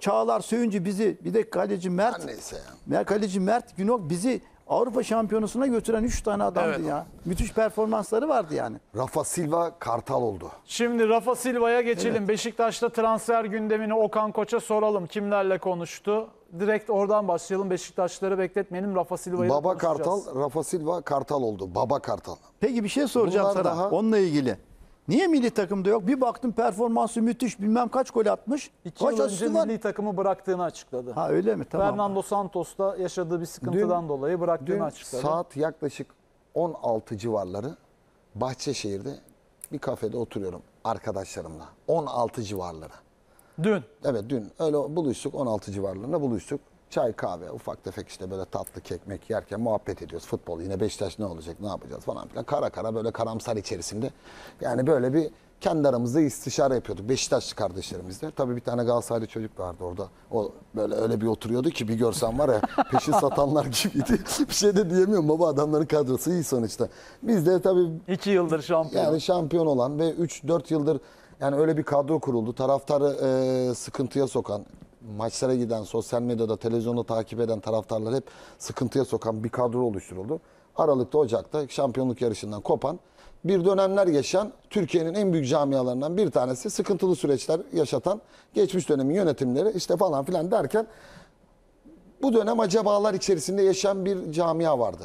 Çağlar Söyüncü bizi, bir de kaleci Mert. Neyse ya. Kaleci Mert Günok bizi Avrupa Şampiyonası'na götüren 3 tane adamdı evet ya. Müthiş performansları vardı yani. Rafa Silva kartal oldu. Şimdi Rafa Silva'ya geçelim. Evet. Beşiktaş'ta transfer gündemini Okan Koç'a soralım. Kimlerle konuştu? Direkt oradan başlayalım. Beşiktaşları bekletmeyelim. Rafa Silva'yı baba kartal, Rafa Silva kartal oldu. Baba kartal. Peki bir şey soracağım bunlar sana. Onunla ilgili. Niye milli takımda yok? Bir baktım performansı müthiş, bilmem kaç gol atmış. 2 yıl önce milli takımı bıraktığını açıkladı. Ha öyle mi? Tamam. Fernando Santos'ta yaşadığı bir sıkıntıdan dolayı bıraktığını açıkladı. Saat yaklaşık 16 civarları Bahçeşehir'de bir kafede oturuyorum arkadaşlarımla. 16 civarları. Dün? Evet dün. Öyle buluştuk, 16 civarlarında buluştuk. Çay, kahve, ufak tefek işte böyle tatlı kekmek yerken muhabbet ediyoruz. Futbol yine Beşiktaş ne olacak, ne yapacağız falan filan. Kara kara böyle karamsar içerisinde. Yani böyle bir kendi aramızda istişare yapıyorduk. Beşiktaşlı kardeşlerimizle. Tabii bir tane Galatasaraylı çocuk vardı orada. O böyle öyle bir oturuyordu ki bir görsen var ya peşin satanlar gibiydi. Bir şey de diyemiyorum baba, adamların kadrosu iyi sonuçta. Biz de tabii 2 yıldır şampiyon. Yani şampiyon olan ve 3-4 yıldır yani öyle bir kadro kuruldu. Taraftarı sıkıntıya sokan, maçlara giden, sosyal medyada, televizyonda takip eden taraftarlar hep sıkıntıya sokan bir kadro oluşturuldu. Aralık'ta, Ocak'ta şampiyonluk yarışından kopan bir dönemler yaşayan Türkiye'nin en büyük camialarından bir tanesi, sıkıntılı süreçler yaşatan geçmiş dönemin yönetimleri işte falan filan derken bu dönem acabalar içerisinde yaşayan bir camia vardı.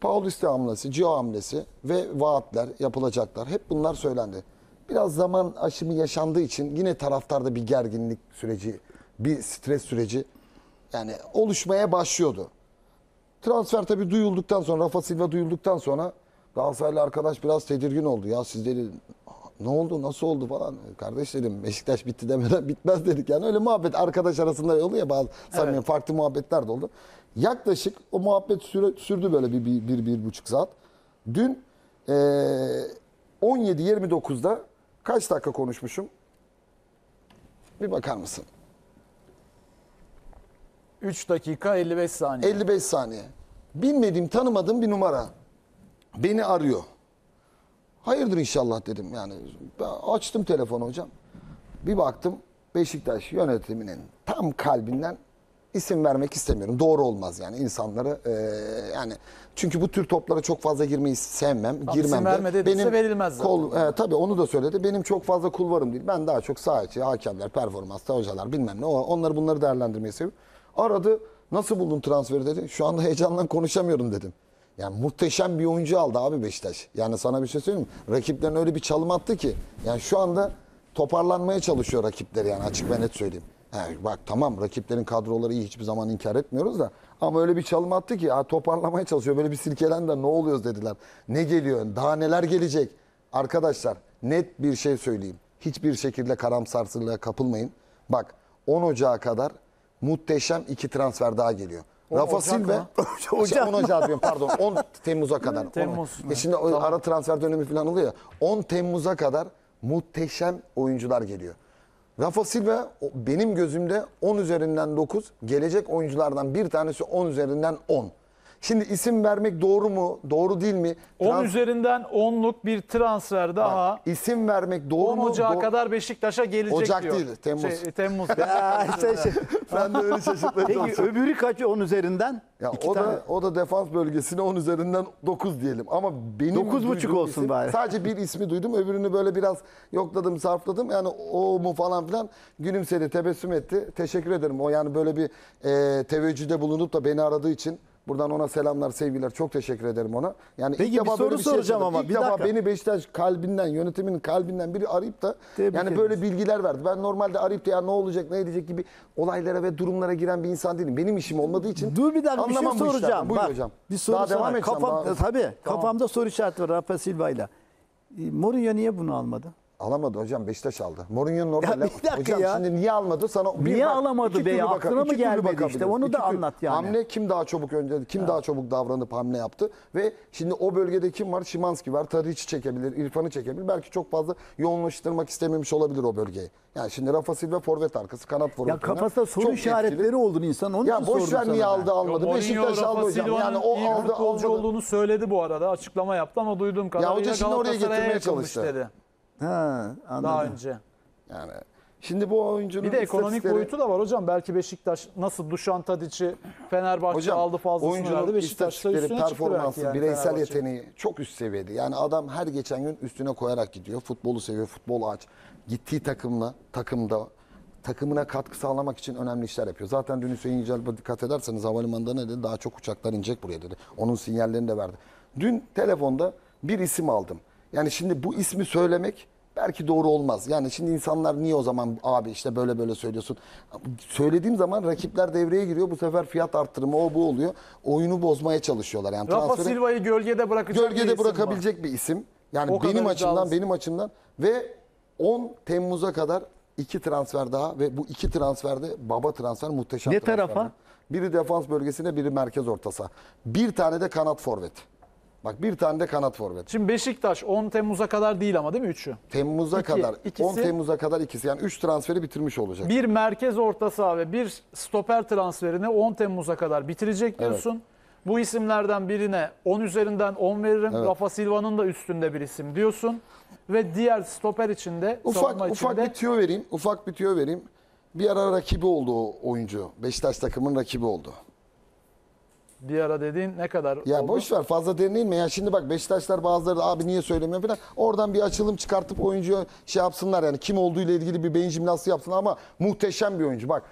Paulista hamlesi, Gio hamlesi ve vaatler, yapılacaklar, hep bunlar söylendi. Biraz zaman aşımı yaşandığı için yine taraftarda bir gerginlik süreci, bir stres süreci yani oluşmaya başlıyordu. Transfer tabii duyulduktan sonra, Rafa Silva duyulduktan sonra Galatasaraylı arkadaş biraz tedirgin oldu. Ya siz dedi, ne oldu, nasıl oldu falan. Kardeş dedim, Beşiktaş bitti demeden bitmez dedik. Yani öyle muhabbet arkadaş arasında oluyor ya bazı, evet, farklı muhabbetler de oldu. Yaklaşık o muhabbet sürdü böyle bir buçuk saat. Dün 17.29'da kaç dakika konuşmuşum? Bir bakar mısın? 3 dakika 55 saniye. 55 saniye. Bilmediğim, tanımadığım bir numara beni arıyor. Hayırdır inşallah dedim. Yani açtım telefonu hocam. Bir baktım Beşiktaş yönetiminin tam kalbinden, isim vermek istemiyorum. Doğru olmaz yani insanları yani çünkü bu tür toplara çok fazla girmeyi sevmem. Ama girmem de. Benim verilmez tabii onu da söyledi. Benim çok fazla kulvarım değil. Ben daha çok saha içi, hakemler, performanslar, hocalar bilmem ne. Onları bunları değerlendirmeyi seviyorum. Aradı. Nasıl buldun transferi dedi. Şu anda heyecandan konuşamıyorum dedim. Yani muhteşem bir oyuncu aldı abi Beşiktaş. Yani sana bir şey söyleyeyim mi? Rakiplerine öyle bir çalım attı ki. Yani şu anda toparlanmaya çalışıyor rakipleri yani, açık ve net söyleyeyim. He, bak tamam rakiplerin kadroları iyi, hiçbir zaman inkar etmiyoruz da ama öyle bir çalım attı ki ya, toparlamaya çalışıyor. Böyle bir silkelen de ne oluyoruz dediler. Ne geliyor? Daha neler gelecek? Arkadaşlar net bir şey söyleyeyim. Hiçbir şekilde karamsarsızlığa kapılmayın. Bak 10 Ocak'a kadar muhteşem 2 transfer daha geliyor. Rafa Silva, 10 Temmuz'a kadar. Temmuz. Şimdi tamam, ara transfer dönemi falan oluyor ya. 10 Temmuz'a kadar muhteşem oyuncular geliyor. Rafa Silva benim gözümde 10 üzerinden 9, gelecek oyunculardan bir tanesi 10 üzerinden 10. Şimdi isim vermek doğru mu, doğru değil mi? 10 üzerinden 10'luk bir transfer daha. Ha, isim vermek doğru 10 mu? 10 Ocak'a kadar Beşiktaş'a gelecek Ocak diyor. Ocak değil, Temmuz. Temmuz. Ben de öyle şaşırtmaya çalışıyorum. Peki öbürü kaç 10 üzerinden? Ya, o da defans bölgesine 10 üzerinden 9 diyelim. Ama benim 9,5 olsun isim, bari. Sadece bir ismi duydum, öbürünü böyle biraz yokladım, sarfladım. Yani o mu falan filan, gülümsedi, tebessüm etti. Teşekkür ederim. O yani böyle bir teveccüde bulunup da beni aradığı için. Buradan ona selamlar, sevgiler. Çok teşekkür ederim ona. Yani peki, ilk bir soru soracağım ama. İlk defa beni Beşiktaş kalbinden, yönetimin kalbinden biri arayıp da yani böyle bilgiler verdi. Ben normalde arayıp da ya ne olacak, ne edecek gibi olaylara ve durumlara giren bir insan değilim. Benim işim olmadığı için. Dur bir dakika, bir şey soracağım. Buyur hocam. Bir soru daha devam edeceğim. Tabii kafamda soru işareti var Rafa Silva'yla. Mourinho niye bunu almadı? Alamadı hocam, Beşiktaş aldı. Mourinho'nun orada hocam ya, şimdi niye almadı? Sana niye alamadı be? Aklına mı gelmedi işte? Onu da anlat yani. Hamle kim daha çabuk önce, kim daha çabuk davranıp hamle yaptı ve şimdi o bölgede kim var? Szymański var. Tadić'i çekebilir, İrfan'ı çekebilir. Belki çok fazla yoğunlaştırmak istememiş olabilir o bölgeyi. Yani şimdi Rafa Silva forvet arkası, kanat forvet. Ya kafasında soru işaretleri olduğunu insan onun için sordu. Ya boşver niye aldı almadı? Beşiktaş aldı hocam. Yani o aldı olduğunu söyledi bu arada. Açıklama yaptı ama duyduğum kadarıyla ya hoca şimdi oraya getirmeye çalıştı. Ha, daha önce. Yani şimdi bu oyuncunun bir de ekonomik boyutu da var hocam. Belki Beşiktaş nasıl Dušan Tadić'i Fenerbahçe hocam, aldı fazlasını verdi. Beşiktaş'ta üstüne performansı, yani bireysel yeteneği çok üst seviyede. Yani adam her geçen gün üstüne koyarak gidiyor. Futbolu seviyor, futbol aç. Gittiği takımına katkı sağlamak için önemli işler yapıyor. Zaten dün Hüseyin Yücel'e dikkat ederseniz havalimanında ne dedi? Daha çok uçaklar inecek buraya dedi. Onun sinyallerini de verdi. Dün telefonda bir isim aldım. Yani şimdi bu ismi söylemek belki doğru olmaz. Yani şimdi insanlar niye o zaman abi işte böyle böyle söylüyorsun? Söylediğim zaman rakipler devreye giriyor. Bu sefer fiyat arttırımı o bu oluyor. Oyunu bozmaya çalışıyorlar. Yani Rafa Silva'yı gölgede bırakacak bırakabilecek bir isim. Yani o benim açımdan ve 10 Temmuz'a kadar 2 transfer daha ve bu 2 transferde baba transfer muhteşem. Ne tarafa? Biri defans bölgesine, biri merkez orta saha. Bir tane de kanat forvet. Bak bir tane de kanat forvet. Şimdi Beşiktaş 10 Temmuz'a kadar değil ama değil mi 3'ü? Temmuz'a kadar. 10 Temmuz'a kadar ikisi. Yani 3 transferi bitirmiş olacak. Bir merkez orta saha ve bir stoper transferini 10 Temmuz'a kadar bitirecek diyorsun. Evet. Bu isimlerden birine 10 üzerinden 10 veririm. Evet. Rafa Silva'nın da üstünde bir isim diyorsun. Ve diğer stoper için de ufak bir tüyo vereyim. Bir ara rakibi oldu o oyuncu. Beşiktaş takımın rakibi oldu. Bir ara dediğin ne kadar oldu? Ya boş ver, fazla derin mi? Ya şimdi bak Beşiktaşlar bazıları da abi niye söylemiyor falan. Oradan bir açılım çıkartıp oyuncuya şey yapsınlar yani kim olduğuyla ilgili bir beyin jimnastiği yapsınlar ama muhteşem bir oyuncu. Bak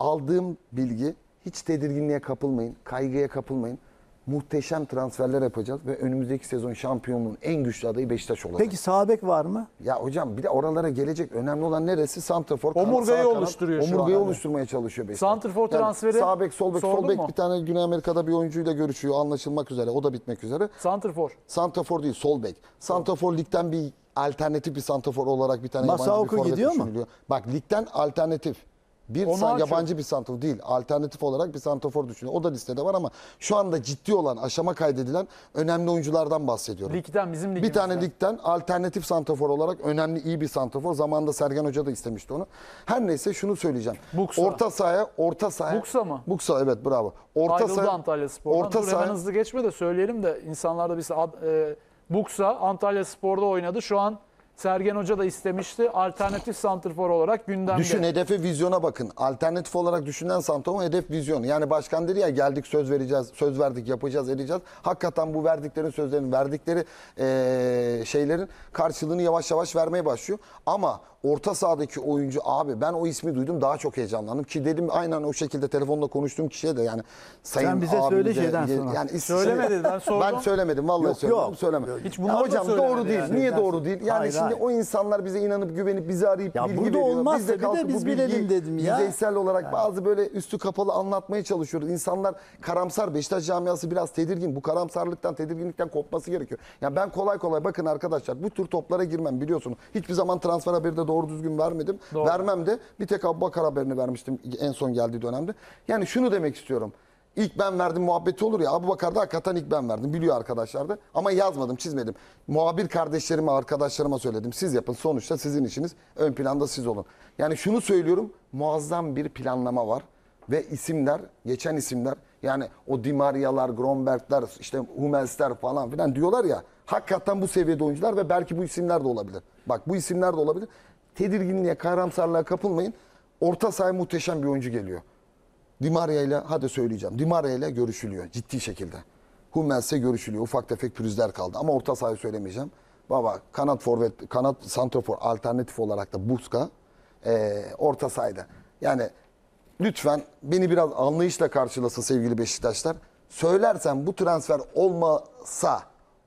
aldığım bilgi, hiç tedirginliğe kapılmayın, kaygıya kapılmayın. Muhteşem transferler yapacağız ve önümüzdeki sezon şampiyonluğun en güçlü adayı Beşiktaş olacak. Peki sağ bek var mı? Ya hocam bir de oralara gelecek. Önemli olan neresi? Santrafor. Omurgayı oluşturuyor şu an. Omurgayı oluşturmaya çalışıyor Beşiktaş. Santrafor transferi. Sağ bek, sol bek, sol bek. Bir tane Güney Amerika'da bir oyuncuyla görüşüyor. Anlaşılmak üzere. O da bitmek üzere. Santrafor. Santrafor değil, sol bek. Santrafor ligden bir alternatif bir santrafor olarak bir tane yabancı bir forvet düşünülüyor. Bak ligden alternatif. Bir yabancı bir santrafor değil, alternatif olarak bir santrafor düşünüyor. O da listede var ama şu anda ciddi olan, aşama kaydedilen önemli oyunculardan bahsediyorum. Ligden, bizim ligimizden. Bir tane ligden alternatif santrafor olarak önemli, iyi bir santrafor. Zamanında Sergen Hoca da istemişti onu. Her neyse şunu söyleyeceğim. Buksa. Orta sahaya. Buksa mı? Buksa, evet, bravo. Ayrıldı Antalyaspor'dan. Orta sahaya. Hızlı geçme de söyleyelim de insanlarda bir... Buksa Antalyaspor'da oynadı. Şu an Sergen Hoca da istemişti. Alternatif santrfor olarak gündemde. Düşün, hedefe, vizyona bakın. Alternatif olarak düşünen santrfor, hedef, vizyonu. Yani başkan dedi ya, geldik söz vereceğiz, söz verdik, yapacağız, edeceğiz. Hakikaten bu verdiklerin, sözlerin, verdikleri şeylerin karşılığını yavaş yavaş vermeye başlıyor. Ama orta sahadaki oyuncu, abi ben o ismi duydum, daha çok heyecanlandım ki dedim, aynen o şekilde telefonda konuştuğum kişiye de yani sayın abi. Sen bize söyle şeyden sonra. Yani söylemedin, ben sordum. Ben söylemedim vallahi, söylemedim. Hiç bunlar hocam doğru değil. Yani. Niye doğru değil? Yani hayır. Şimdi o insanlar bize inanıp güvenip bizi arayıp ya bilgi veriyor. Biz de kalkıp bu bilgiyi dedim ya. Bizeysel olarak yani. Bazı böyle üstü kapalı anlatmaya çalışıyoruz. İnsanlar karamsar, Beşiktaş camiası biraz tedirgin. Bu karamsarlıktan, tedirginlikten kopması gerekiyor. Yani ben kolay kolay, bakın arkadaşlar, bu tür toplara girmem, biliyorsunuz. Hiçbir zaman transfer haberi de doğru düzgün vermedim. Doğru. Vermem de, bir tek Abubakar haberini vermiştim en son geldiği dönemde. Yani şunu demek istiyorum. İlk ben verdim muhabbeti olur ya. Abubakar'da hakikaten ilk ben verdim. Biliyor arkadaşlar da. Ama yazmadım, çizmedim. Muhabir kardeşlerime, arkadaşlarıma söyledim. Siz yapın. Sonuçta sizin işiniz. Ön planda siz olun. Yani şunu söylüyorum. Muazzam bir planlama var. Ve isimler, geçen isimler. Yani o Di Maria'lar, Grönberg'ler, işte Hummels'ler falan filan diyorlar ya. Hakikaten bu seviyede oyuncular ve belki bu isimler de olabilir. Bak bu isimler de olabilir. Tedirginliğe, karamsarlığa kapılmayın. Orta sahaya muhteşem bir oyuncu geliyor. Di Maria ile, hadi söyleyeceğim, Di Maria ile görüşülüyor ciddi şekilde. Hummels'e görüşülüyor. Ufak tefek pürüzler kaldı ama orta sahayı söylemeyeceğim. Baba kanat forvet, kanat santrafor alternatif olarak da Buska orta sahada. Yani lütfen beni biraz anlayışla karşılasın sevgili Beşiktaşlar. Söylersem bu transfer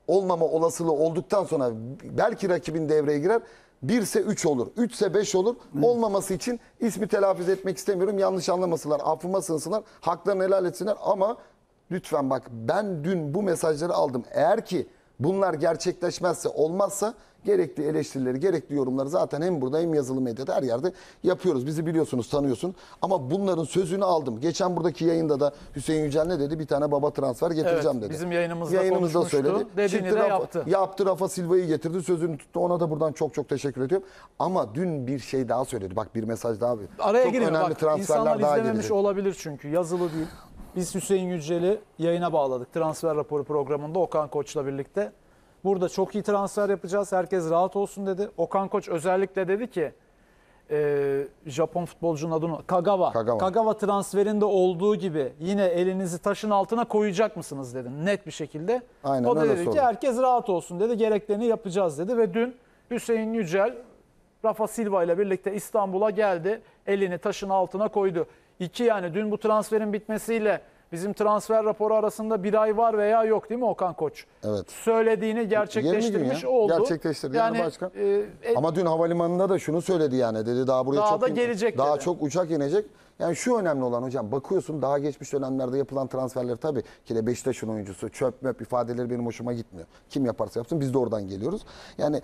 olmama olasılığı olduktan sonra belki rakibin devreye girer. 1'se 3 olur, 3'se 5 olur. Olmaması için ismi telaffuz etmek istemiyorum. Yanlış anlamasınlar, affıma sığınsınlar, haklarını helal etsinler. Ama lütfen bak, ben dün bu mesajları aldım. Eğer ki bunlar gerçekleşmezse, olmazsa gerekli eleştirileri, gerekli yorumları zaten hem burada hem yazılı medyada her yerde yapıyoruz. Bizi biliyorsunuz, tanıyorsun. Ama bunların sözünü aldım. Geçen buradaki yayında da Hüseyin Yücel ne dedi? Bir tane baba transfer getireceğim, evet, dedi. Bizim yayınımızda söyledi. Dediğini de yaptı. Yaptı, Rafa Silva'yı getirdi. Sözünü tuttu. Ona da buradan çok çok teşekkür ediyorum. Ama dün bir şey daha söyledi. Bak bir mesaj daha. Araya çok gireyim. Önemli bak, transferler daha gelecek. İnsanlar izlememiş olabilir çünkü. Yazılı değil. Biz Hüseyin Yücel'i yayına bağladık. Transfer raporu programında Okan Koç'la birlikte. Burada çok iyi transfer yapacağız. Herkes rahat olsun dedi. Okan Koç özellikle dedi ki Japon futbolcunun adını Kagawa transferinde olduğu gibi yine elinizi taşın altına koyacak mısınız dedi. Net bir şekilde. Aynen, o da dedi ki herkes rahat olsun dedi. Gereklerini yapacağız dedi ve dün Hüseyin Yücel Rafa Silva ile birlikte İstanbul'a geldi. Elini taşın altına koydu. Yani dün bu transferin bitmesiyle Bizim transfer raporu arasında bir ay var veya yok değil mi Okan Koç? Evet. Söylediğini gerçekleştirmiş oldu. Gerçekleştirdi yani başkan. Ama dün havalimanında da şunu söyledi yani. Dedi daha buraya daha çok gelecek. Daha dedi. Çok uçak inecek. Yani şu önemli olan hocam, bakıyorsun daha geçmiş dönemlerde yapılan transferleri, tabii ki de Beşiktaş'ın oyuncusu çöp möp ifadeleri benim hoşuma gitmiyor. Kim yaparsa yapsın biz de oradan geliyoruz. Yani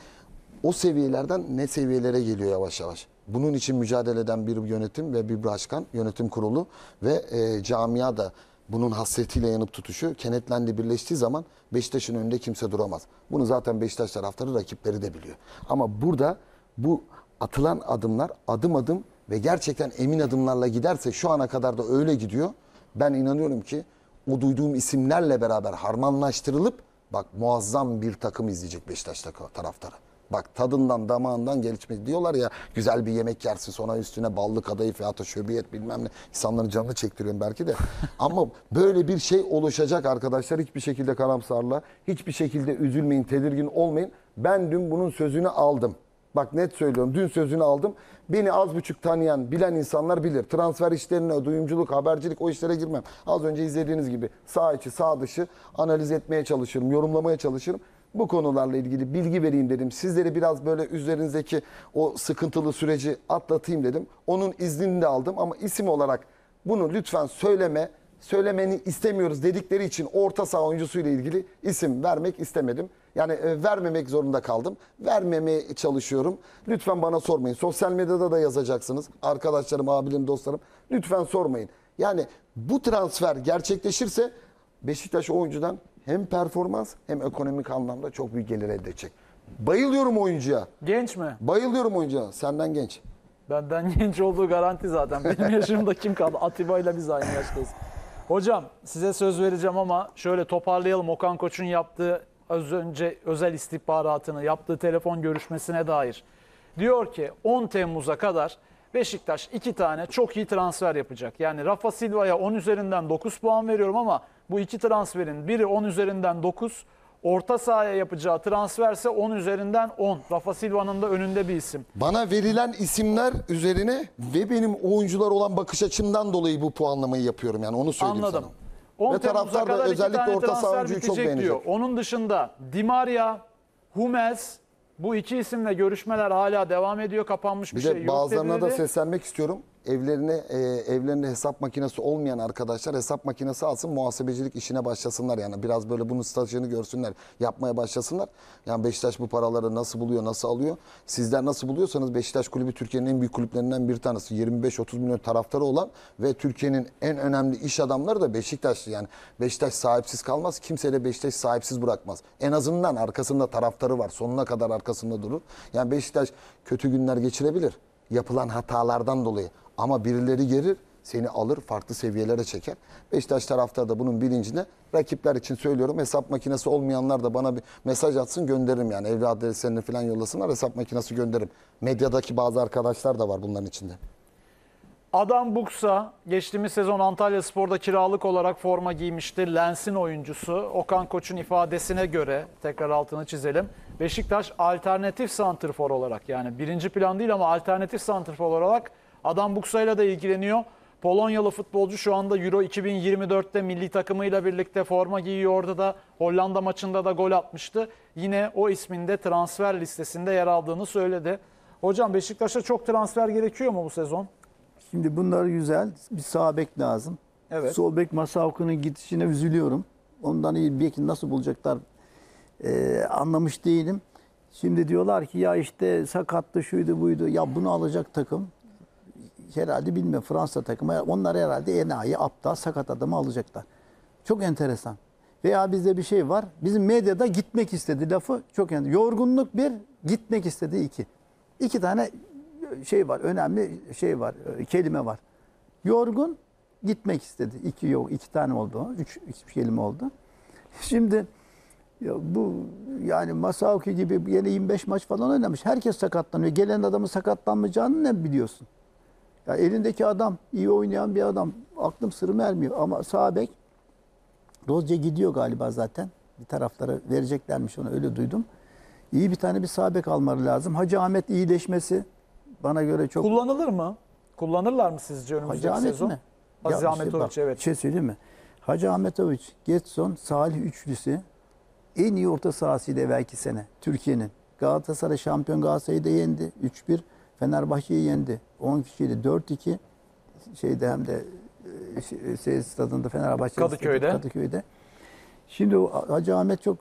o seviyelerden ne seviyelere geliyor yavaş yavaş. Bunun için mücadele eden bir yönetim ve bir başkan, yönetim kurulu ve camia da bunun hasretiyle yanıp tutuşu, kenetlendi, birleştiği zaman Beşiktaş'ın önünde kimse duramaz. Bunu zaten Beşiktaş taraftarı, rakipleri de biliyor. Ama burada bu atılan adımlar adım adım ve gerçekten emin adımlarla giderse, şu ana kadar da öyle gidiyor. Ben inanıyorum ki o duyduğum isimlerle beraber harmanlaştırılıp bak muazzam bir takım izleyecek Beşiktaş taraftarı. Bak tadından damağından gelişmedi diyorlar ya, güzel bir yemek yersin sonra üstüne ballı kadayıf ya da şöbiyet bilmem ne, insanların canını çektiriyorum belki de. Ama böyle bir şey oluşacak arkadaşlar, hiçbir şekilde karamsarla, hiçbir şekilde üzülmeyin, tedirgin olmayın. Ben dün bunun sözünü aldım. Bak net söylüyorum, dün sözünü aldım. Beni az buçuk tanıyan, bilen insanlar bilir. Transfer işlerine, duyumculuk, habercilik, o işlere girmem. Az önce izlediğiniz gibi sağ içi, sağ dışı analiz etmeye çalışırım, yorumlamaya çalışırım. Bu konularla ilgili bilgi vereyim dedim. Sizleri biraz böyle üzerinizdeki o sıkıntılı süreci atlatayım dedim. Onun iznini de aldım ama isim olarak bunu lütfen söyleme, söylemeni istemiyoruz dedikleri için orta saha oyuncusuyla ilgili isim vermek istemedim. Yani vermemek zorunda kaldım. Vermemeye çalışıyorum. Lütfen bana sormayın. Sosyal medyada da yazacaksınız. Arkadaşlarım, abilerim, dostlarım. Lütfen sormayın. Yani bu transfer gerçekleşirse Beşiktaş oyuncudan hem performans hem ekonomik anlamda çok büyük gelir elde edecek. Bayılıyorum oyuncuya. Genç mi? Bayılıyorum oyuncuya. Senden genç. Benden genç olduğu garanti zaten. Benim yaşımda kim kaldı? Atiba ile biz aynı yaştayız. Hocam size söz vereceğim ama şöyle toparlayalım. Okan Koç'un yaptığı az önce özel istihbaratını, yaptığı telefon görüşmesine dair. Diyor ki 10 Temmuz'a kadar Beşiktaş 2 tane çok iyi transfer yapacak. Yani Rafa Silva'ya 10 üzerinden 9 puan veriyorum ama bu iki transferin biri 10 üzerinden 9. Orta sahaya yapacağı transferse 10 üzerinden 10. Rafa Silva'nın da önünde bir isim. Bana verilen isimler üzerine ve benim oyuncular olan bakış açımdan dolayı bu puanlamayı yapıyorum. Yani onu söyleyeyim. Anladım. Sana. 10 ve taraftar da özellikle orta saha oyuncuyu çok beğenecek. Diyor. Onun dışında Di Maria, Hummels, bu iki isimle görüşmeler hala devam ediyor. Kapanmış bir şey yok. Bazılarına da seslenmek istiyorum. Evlerinde hesap makinesi olmayan arkadaşlar hesap makinesi alsın, muhasebecilik işine başlasınlar. Yani biraz böyle bunun stajını görsünler, yapmaya başlasınlar. Yani Beşiktaş bu paraları nasıl buluyor, nasıl alıyor? Sizler nasıl buluyorsanız Beşiktaş Kulübü Türkiye'nin en büyük kulüplerinden bir tanesi. 25-30 milyon taraftarı olan ve Türkiye'nin en önemli iş adamları da Beşiktaşlı. Yani Beşiktaş sahipsiz kalmaz, kimse de Beşiktaş sahipsiz bırakmaz. En azından arkasında taraftarı var, sonuna kadar arkasında durur. Yani Beşiktaş kötü günler geçirebilir yapılan hatalardan dolayı. Ama birileri gelir, seni alır, farklı seviyelere çeker. Beşiktaş taraftarı da bunun bilincinde. Rakipler için söylüyorum, hesap makinesi olmayanlar da bana bir mesaj atsın, gönderirim yani. Evli adreslerini falan yollasınlar, hesap makinesi gönderirim. Medyadaki bazı arkadaşlar da var bunların içinde. Adam Buksa geçtiğimiz sezon Antalyaspor'da kiralık olarak forma giymişti. Lens'in oyuncusu. Okan Koç'un ifadesine göre, tekrar altını çizelim, Beşiktaş alternatif santrfor olarak, yani birinci plan değil ama alternatif santrfor olarak Adam Buksa'yla da ilgileniyor. Polonyalı futbolcu şu anda Euro 2024'te milli takımıyla birlikte forma giyiyor. Orada da Hollanda maçında da gol atmıştı. Yine o ismin de transfer listesinde yer aldığını söyledi. Hocam Beşiktaş'a çok transfer gerekiyor mu bu sezon? Şimdi bunlar güzel. Bir sağ bek lazım. Evet. Sol bek Masauku'nun gidişine üzülüyorum. Ondan iyi bir beki nasıl bulacaklar anlamış değilim. Şimdi diyorlar ki ya işte sakattı, şuydu, buydu. Ya bunu alacak takım herhalde, bilmiyorum, Fransa takımı. Onlar herhalde enayi, aptal, sakat adamı alacaklar. Çok enteresan. Veya bizde bir şey var. Bizim medyada gitmek istedi lafı çok enteresan. Yorgunluk bir, gitmek istedi iki. İki tane şey var, önemli şey var, kelime var. Yorgun, gitmek istedi. İki yok, iki tane oldu. Üç kelime oldu. Şimdi ya bu yani Masauki gibi yeni 25 maç falan oynamış. Herkes sakatlanıyor. Gelen adamın sakatlanmayacağını ne biliyorsun? Ya elindeki adam, iyi oynayan bir adam. Aklım sırrım ermiyor. Ama sağ bek, Rozca gidiyor galiba zaten. Bir taraflara vereceklermiş onu, öyle duydum. İyi bir tane bir sağ bek almaları lazım. Hacı Ahmet iyileşmesi bana göre çok... Kullanılır mı? Kullanırlar mı sizce önümüzdeki sezon? Hacı Ahmet mi? Hacı Ahmet Oruç, evet. Bir şey söyleyeyim mi? Hacı Ahmet Avuç, Getson, Salih üçlüsü en iyi orta sahasıydı evvelki sene Türkiye'nin. Galatasaray şampiyon Galatasaray'ı da yendi. 3-1 Fenerbahçe'yi yendi. 10 kişiyle 4-2 şeyde hem de şey stadında Fenerbahçe Kadıköy'de. Kadıköy'de. Şimdi Hacı Ahmet çok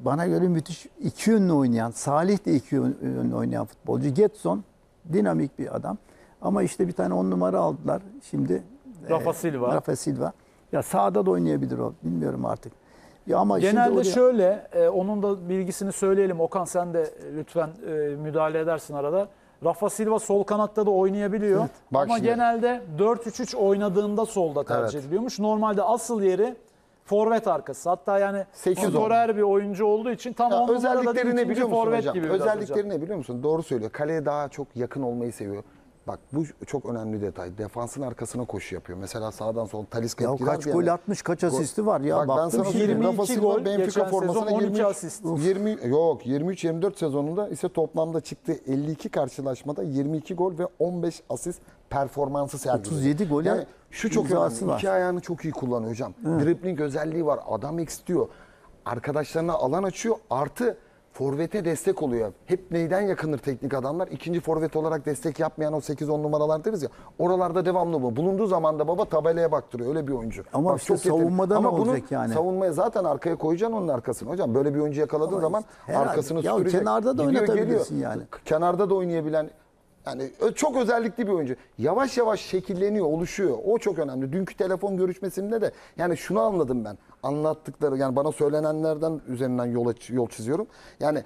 bana göre müthiş iki yönlü oynayan, Salih de iki yönlü oynayan futbolcu. Getson dinamik bir adam. Ama işte bir tane 10 numara aldılar. Şimdi Rafa Silva. Rafa Silva. Ya sağda da oynayabilir o. Bilmiyorum artık. Ya ama genelde oraya... şöyle, onun da bilgisini söyleyelim. Okan sen de lütfen müdahale edersin arada. Rafa Silva sol kanatta da oynayabiliyor. Evet, ama şimdi genelde 4-3-3 oynadığında solda tercih ediliyormuş. Normalde asıl yeri forvet arkası. Hatta yani skorer bir oyuncu olduğu için tam onun özelliklerini biliyor musun forvet hocam? Gibi özelliklerini biliyor musun? Doğru söylüyor. Kaleye daha çok yakın olmayı seviyor. Bak bu çok önemli detay. Defansın arkasına koşu yapıyor. Mesela sağdan sola Talisca gider. Kaç gol atmış, kaç asisti var ya. Bak ben sana 22 gol Benfica formasına 12 asist. 23-24 sezonunda ise toplamda çıktı 52 karşılaşmada 22 gol ve 15 asist performansı sergiledi. 37 gol. Yani şu çok önemli. İki ayağını çok iyi kullanıyor hocam. Dribbling özelliği var. Adam istiyor. Arkadaşlarına alan açıyor. Artı forvete destek oluyor. Hep neyden yakınır teknik adamlar? İkinci forvet olarak destek yapmayan o 8-10 numaralar deriz ya. Oralarda devamlı bu. Bulunduğu zaman da baba tabelaya baktırıyor. Öyle bir oyuncu. Ama bak, işte çok savunmada ama bunu olacak yani. Savunmaya zaten arkaya koyacaksın onun arkasını. Hocam böyle bir oyuncu yakaladığın ama zaman arkasını sürecek. Kenarda da oynatabilirsin yani. Kenarda da oynayabilen yani çok özellikli bir oyuncu. Yavaş yavaş şekilleniyor, oluşuyor. O çok önemli. Dünkü telefon görüşmesinde de yani şunu anladım ben. Anlattıkları yani bana söylenenlerden üzerinden yol çiziyorum. Yani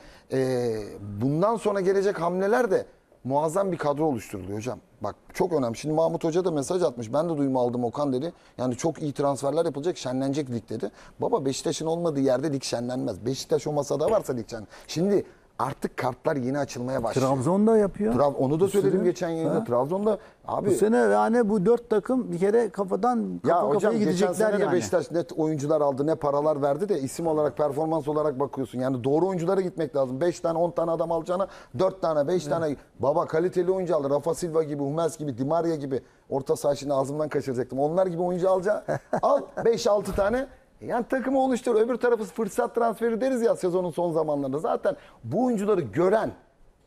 bundan sonra gelecek hamleler de muazzam bir kadro oluşturuluyor hocam. Bak çok önemli. Şimdi Mahmut Hoca da mesaj atmış. Ben de duyma aldım Okan dedi. Yani çok iyi transferler yapılacak. Şenlenecek lig dedi. Baba Beşiktaş'ın olmadığı yerde lig şenlenmez. Beşiktaş o masada varsa lig şenlenmez. Şimdi artık kartlar yeni açılmaya başlıyor. Trabzon'da yapıyor. Onu da söyledim geçen yayında. Ha? Trabzon'da abi. Bu sene yani bu 4 takım bir kere kafadan kafaya gidecekler yani. Ya hocam geçen sene de Beşiktaş net oyuncular aldı, ne paralar verdi de isim olarak, performans olarak bakıyorsun. Yani doğru oyunculara gitmek lazım. 5 tane 10 tane adam alacağına 4 tane 5 tane baba kaliteli oyuncu aldı. Rafa Silva gibi, Hummels gibi, Di Maria gibi. Orta saha şimdi ağzımdan kaçıracaktım. Onlar gibi oyuncu alacaksın. Al 5-6 tane. Yani takımı oluştur. Öbür tarafı fırsat transferi deriz ya sezonun son zamanlarında. Zaten bu oyuncuları gören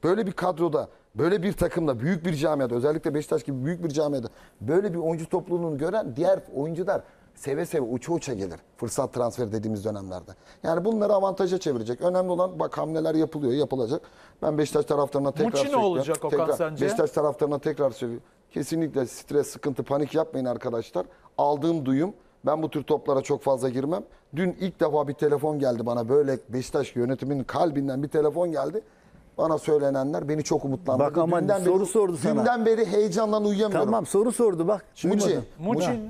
böyle bir kadroda, böyle bir takımda, büyük bir camiada, özellikle Beşiktaş gibi büyük bir camiada böyle bir oyuncu topluluğunu gören diğer oyuncular seve seve uça uça gelir. Fırsat transferi dediğimiz dönemlerde. Yani bunları avantaja çevirecek. Önemli olan bak hamleler yapılıyor, yapılacak. Ben Beşiktaş taraftarına tekrar söylüyorum. Olacak Okan sence? Beşiktaş taraftarına tekrar söylüyorum. Kesinlikle stres, sıkıntı, panik yapmayın arkadaşlar. Aldığım duyum. Ben bu tür toplara çok fazla girmem. Dün ilk defa bir telefon geldi bana. Böyle Beşiktaş yönetiminin kalbinden bir telefon geldi. Bana söylenenler beni çok umutlandırdı. Bak aman soru sordu sana. Dünden beri heyecandan uyuyamıyorum. Tamam soru sordu bak.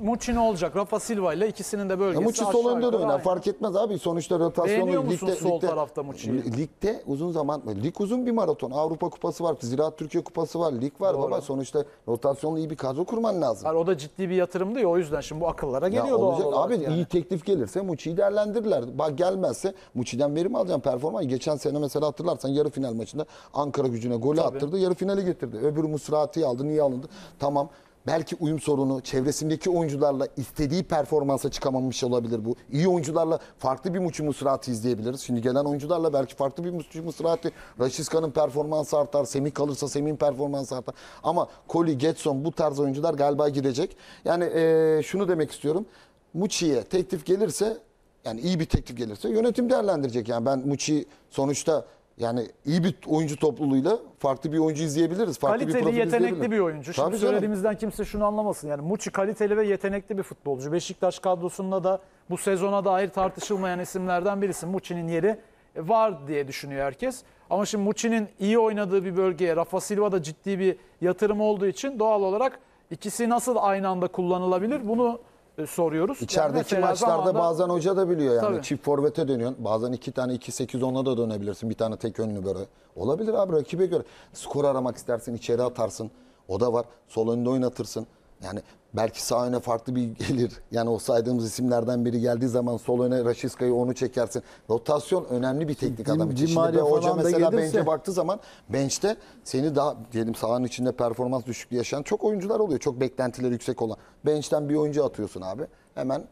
Muçi ne olacak? Rafa Silva ile ikisinin de bölgesi Muçi sol önde de oynar. Fark etmez abi. Sonuçta rotasyonu ligde sol tarafta Muçi'yi. Ligde uzun zaman lig uzun bir maraton. Avrupa Kupası var, Ziraat Türkiye Kupası var, lig var. Doğru. Baba sonuçta rotasyonlu iyi bir kadro kurman lazım. Yani o da ciddi bir yatırımdı ya o yüzden şimdi bu akıllara geliyor doğal olarak. Abi yani iyi teklif gelirse Muçi'yi değerlendirirler. Bak gelmezse Muçi'den verim alacağım performans. Geçen sene mesela hatırlarsan yarı final maçı Ankara Gücü'ne golü attırdı. Yarı finale getirdi. Öbürü Musrati'yi aldı. Niye alındı? Tamam. Belki uyum sorunu, çevresindeki oyuncularla istediği performansa çıkamamış olabilir bu. İyi oyuncularla farklı bir Muçi Musrati izleyebiliriz. Şimdi gelen oyuncularla belki farklı bir Muçi Musrati. Raşiska'nın performansı artar. Semih kalırsa Semih'in performansı artar. Ama Koli, Getson bu tarz oyuncular galiba girecek. Yani şunu demek istiyorum. Muçi'ye teklif gelirse, yani iyi bir teklif gelirse yönetim değerlendirecek. Yani ben Muçi sonuçta yani iyi bir oyuncu topluluğuyla farklı bir oyuncu izleyebiliriz. Farklı kaliteli, yetenekli bir oyuncu. Şimdi tabii söylediğimizden kimse şunu anlamasın. Yani Muçi kaliteli ve yetenekli bir futbolcu. Beşiktaş kadrosunda da bu sezona dair tartışılmayan isimlerden birisi. Muçi'nin yeri var diye düşünüyor herkes. Ama şimdi Muçi'nin iyi oynadığı bir bölgeye Rafa Silva'da ciddi bir yatırım olduğu için doğal olarak ikisi nasıl aynı anda kullanılabilir bunu soruyoruz. İçerideki yani maçlarda zamanda bazen hoca da biliyor yani. Tabii. Çift forvete dönüyorsun. Bazen 2 tane 2-8-10'a da dönebilirsin. Bir tane tek önlü böyle. Olabilir abi rakibe göre. Skor aramak istersin, içeri atarsın. O da var. Sol önde oynatırsın. Yani belki sağ öne farklı bir gelir. Yani o saydığımız isimlerden biri geldiği zaman sol öne Raşiska'yı onu çekersin. Rotasyon önemli bir teknik adam için. Şimdi hoca mesela bench'e baktığı zaman bench'te seni daha diyelim sahanın içinde performans düşüklüğü yaşayan çok oyuncular oluyor. Çok beklentileri yüksek olan. Bench'ten bir oyuncu atıyorsun abi. Hemen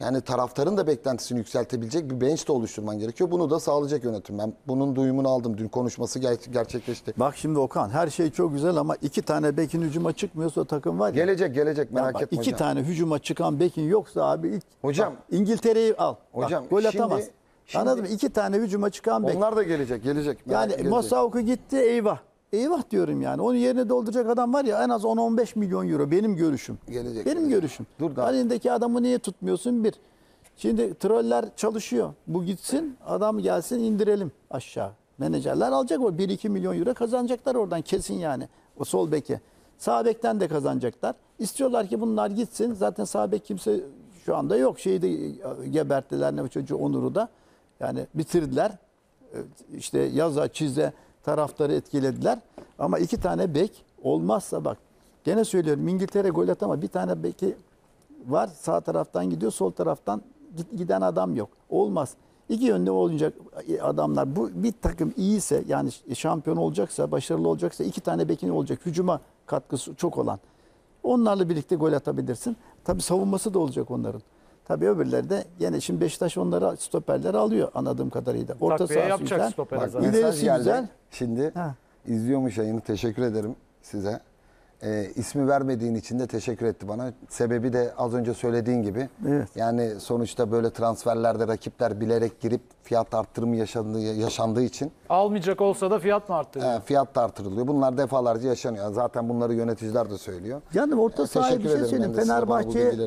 Yani taraftarın da beklentisini yükseltebilecek bir bench de oluşturman gerekiyor. Bunu da sağlayacak yönetim. Ben bunun duyumunu aldım. Dün konuşması gerçekleşti. Bak şimdi Okan, her şey çok güzel ama iki tane bekin hücuma çıkmıyorsa o takım var ya. Gelecek merak etme hocam. İki tane hücuma çıkan bekin yoksa abi ilk hocam, bak, İngiltere'yi al. Hocam bak, gol atamaz. Şimdi, anladın mı? İki tane hücuma çıkan bek. Onlar da gelecek. Yani Masauku gitti, eyvah. Eyvah diyorum yani. Onun yerine dolduracak adam var ya, en az 10-15 milyon euro benim görüşüm. Gelecek. Benim görüşüm. Dur da. Elindeki adamı niye tutmuyorsun bir? Şimdi troller çalışıyor. Bu gitsin, adam gelsin, indirelim aşağı. Menajerler alacak o 1-2 milyon euro kazanacaklar oradan kesin yani. O sol beke. Sağ bekten de kazanacaklar. İstiyorlar ki bunlar gitsin. Zaten sağ bek kimse şu anda yok. Şeyi de geberttiler, ne çocuğu Onur'u da. Yani bitirdiler. İşte yaza çize taraftarı etkilediler. Ama iki tane bek olmazsa bak. Gene söylüyorum, İngiltere gol atama. Bir tane beki var, sağ taraftan gidiyor, sol taraftan giden adam yok. Olmaz. İki yönde olacak adamlar. Bu bir takım iyiyse, yani şampiyon olacaksa, başarılı olacaksa iki tane bekin olacak. Hücuma katkısı çok olan. Onlarla birlikte gol atabilirsin. Tabii savunması da olacak onların. Tabii öbürleri de yine şimdi Beşiktaş onlara stoperleri alıyor anladığım kadarıyla. Orta saha güzel. İlerisi güzel. Şimdi izliyormuş yayını, teşekkür ederim size. İsmi vermediğin için de teşekkür etti bana. Sebebi de az önce söylediğin gibi. Evet. Yani sonuçta böyle transferlerde rakipler bilerek girip fiyat arttırımı yaşandığı için. Almayacak olsa da fiyat mı arttırılıyor? Fiyat da arttırılıyor. Bunlar defalarca yaşanıyor. Zaten bunları yöneticiler de söylüyor. Yani orta sahaya bir şey söyleyeyim. Fenerbahçe'yi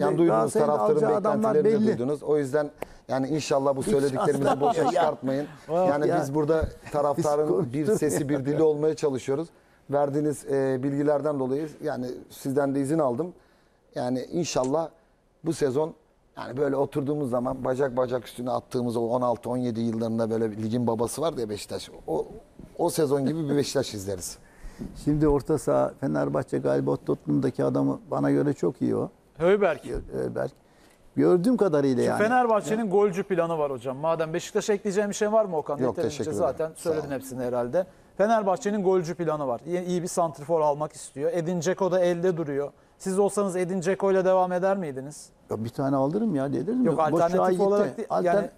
de Galatasaray'ın alacağı adamlar belli. Duydunuz. O yüzden yani inşallah bu söylediklerimizi boşa çıkartmayın. Yani biz burada taraftarın bir sesi bir dili olmaya çalışıyoruz. Verdiğiniz bilgilerden dolayı yani sizden de izin aldım. Yani inşallah bu sezon yani böyle oturduğumuz zaman bacak üstüne attığımız o 16-17 yıllarında böyle ligin babası var diye Beşiktaş. O sezon gibi bir Beşiktaş izleriz. Şimdi orta saha Fenerbahçe galiba Tottenham'daki adamı bana göre çok iyi o. Højbjerg. Gördüğüm kadarıyla yani. Fenerbahçe'nin golcü planı var hocam. Madem Beşiktaş'a ekleyeceğim bir şey var mı Okan? Yok, teşekkür ederim. Zaten söyledin hepsini herhalde. Fenerbahçe'nin golcü planı var. İyi bir santrfor almak istiyor. Edin Dzeko da elde duruyor. Siz olsanız Edin Dzeko ile devam eder miydiniz? Ya bir tane alırım ya, dedim. Yok, alternatif olarak yani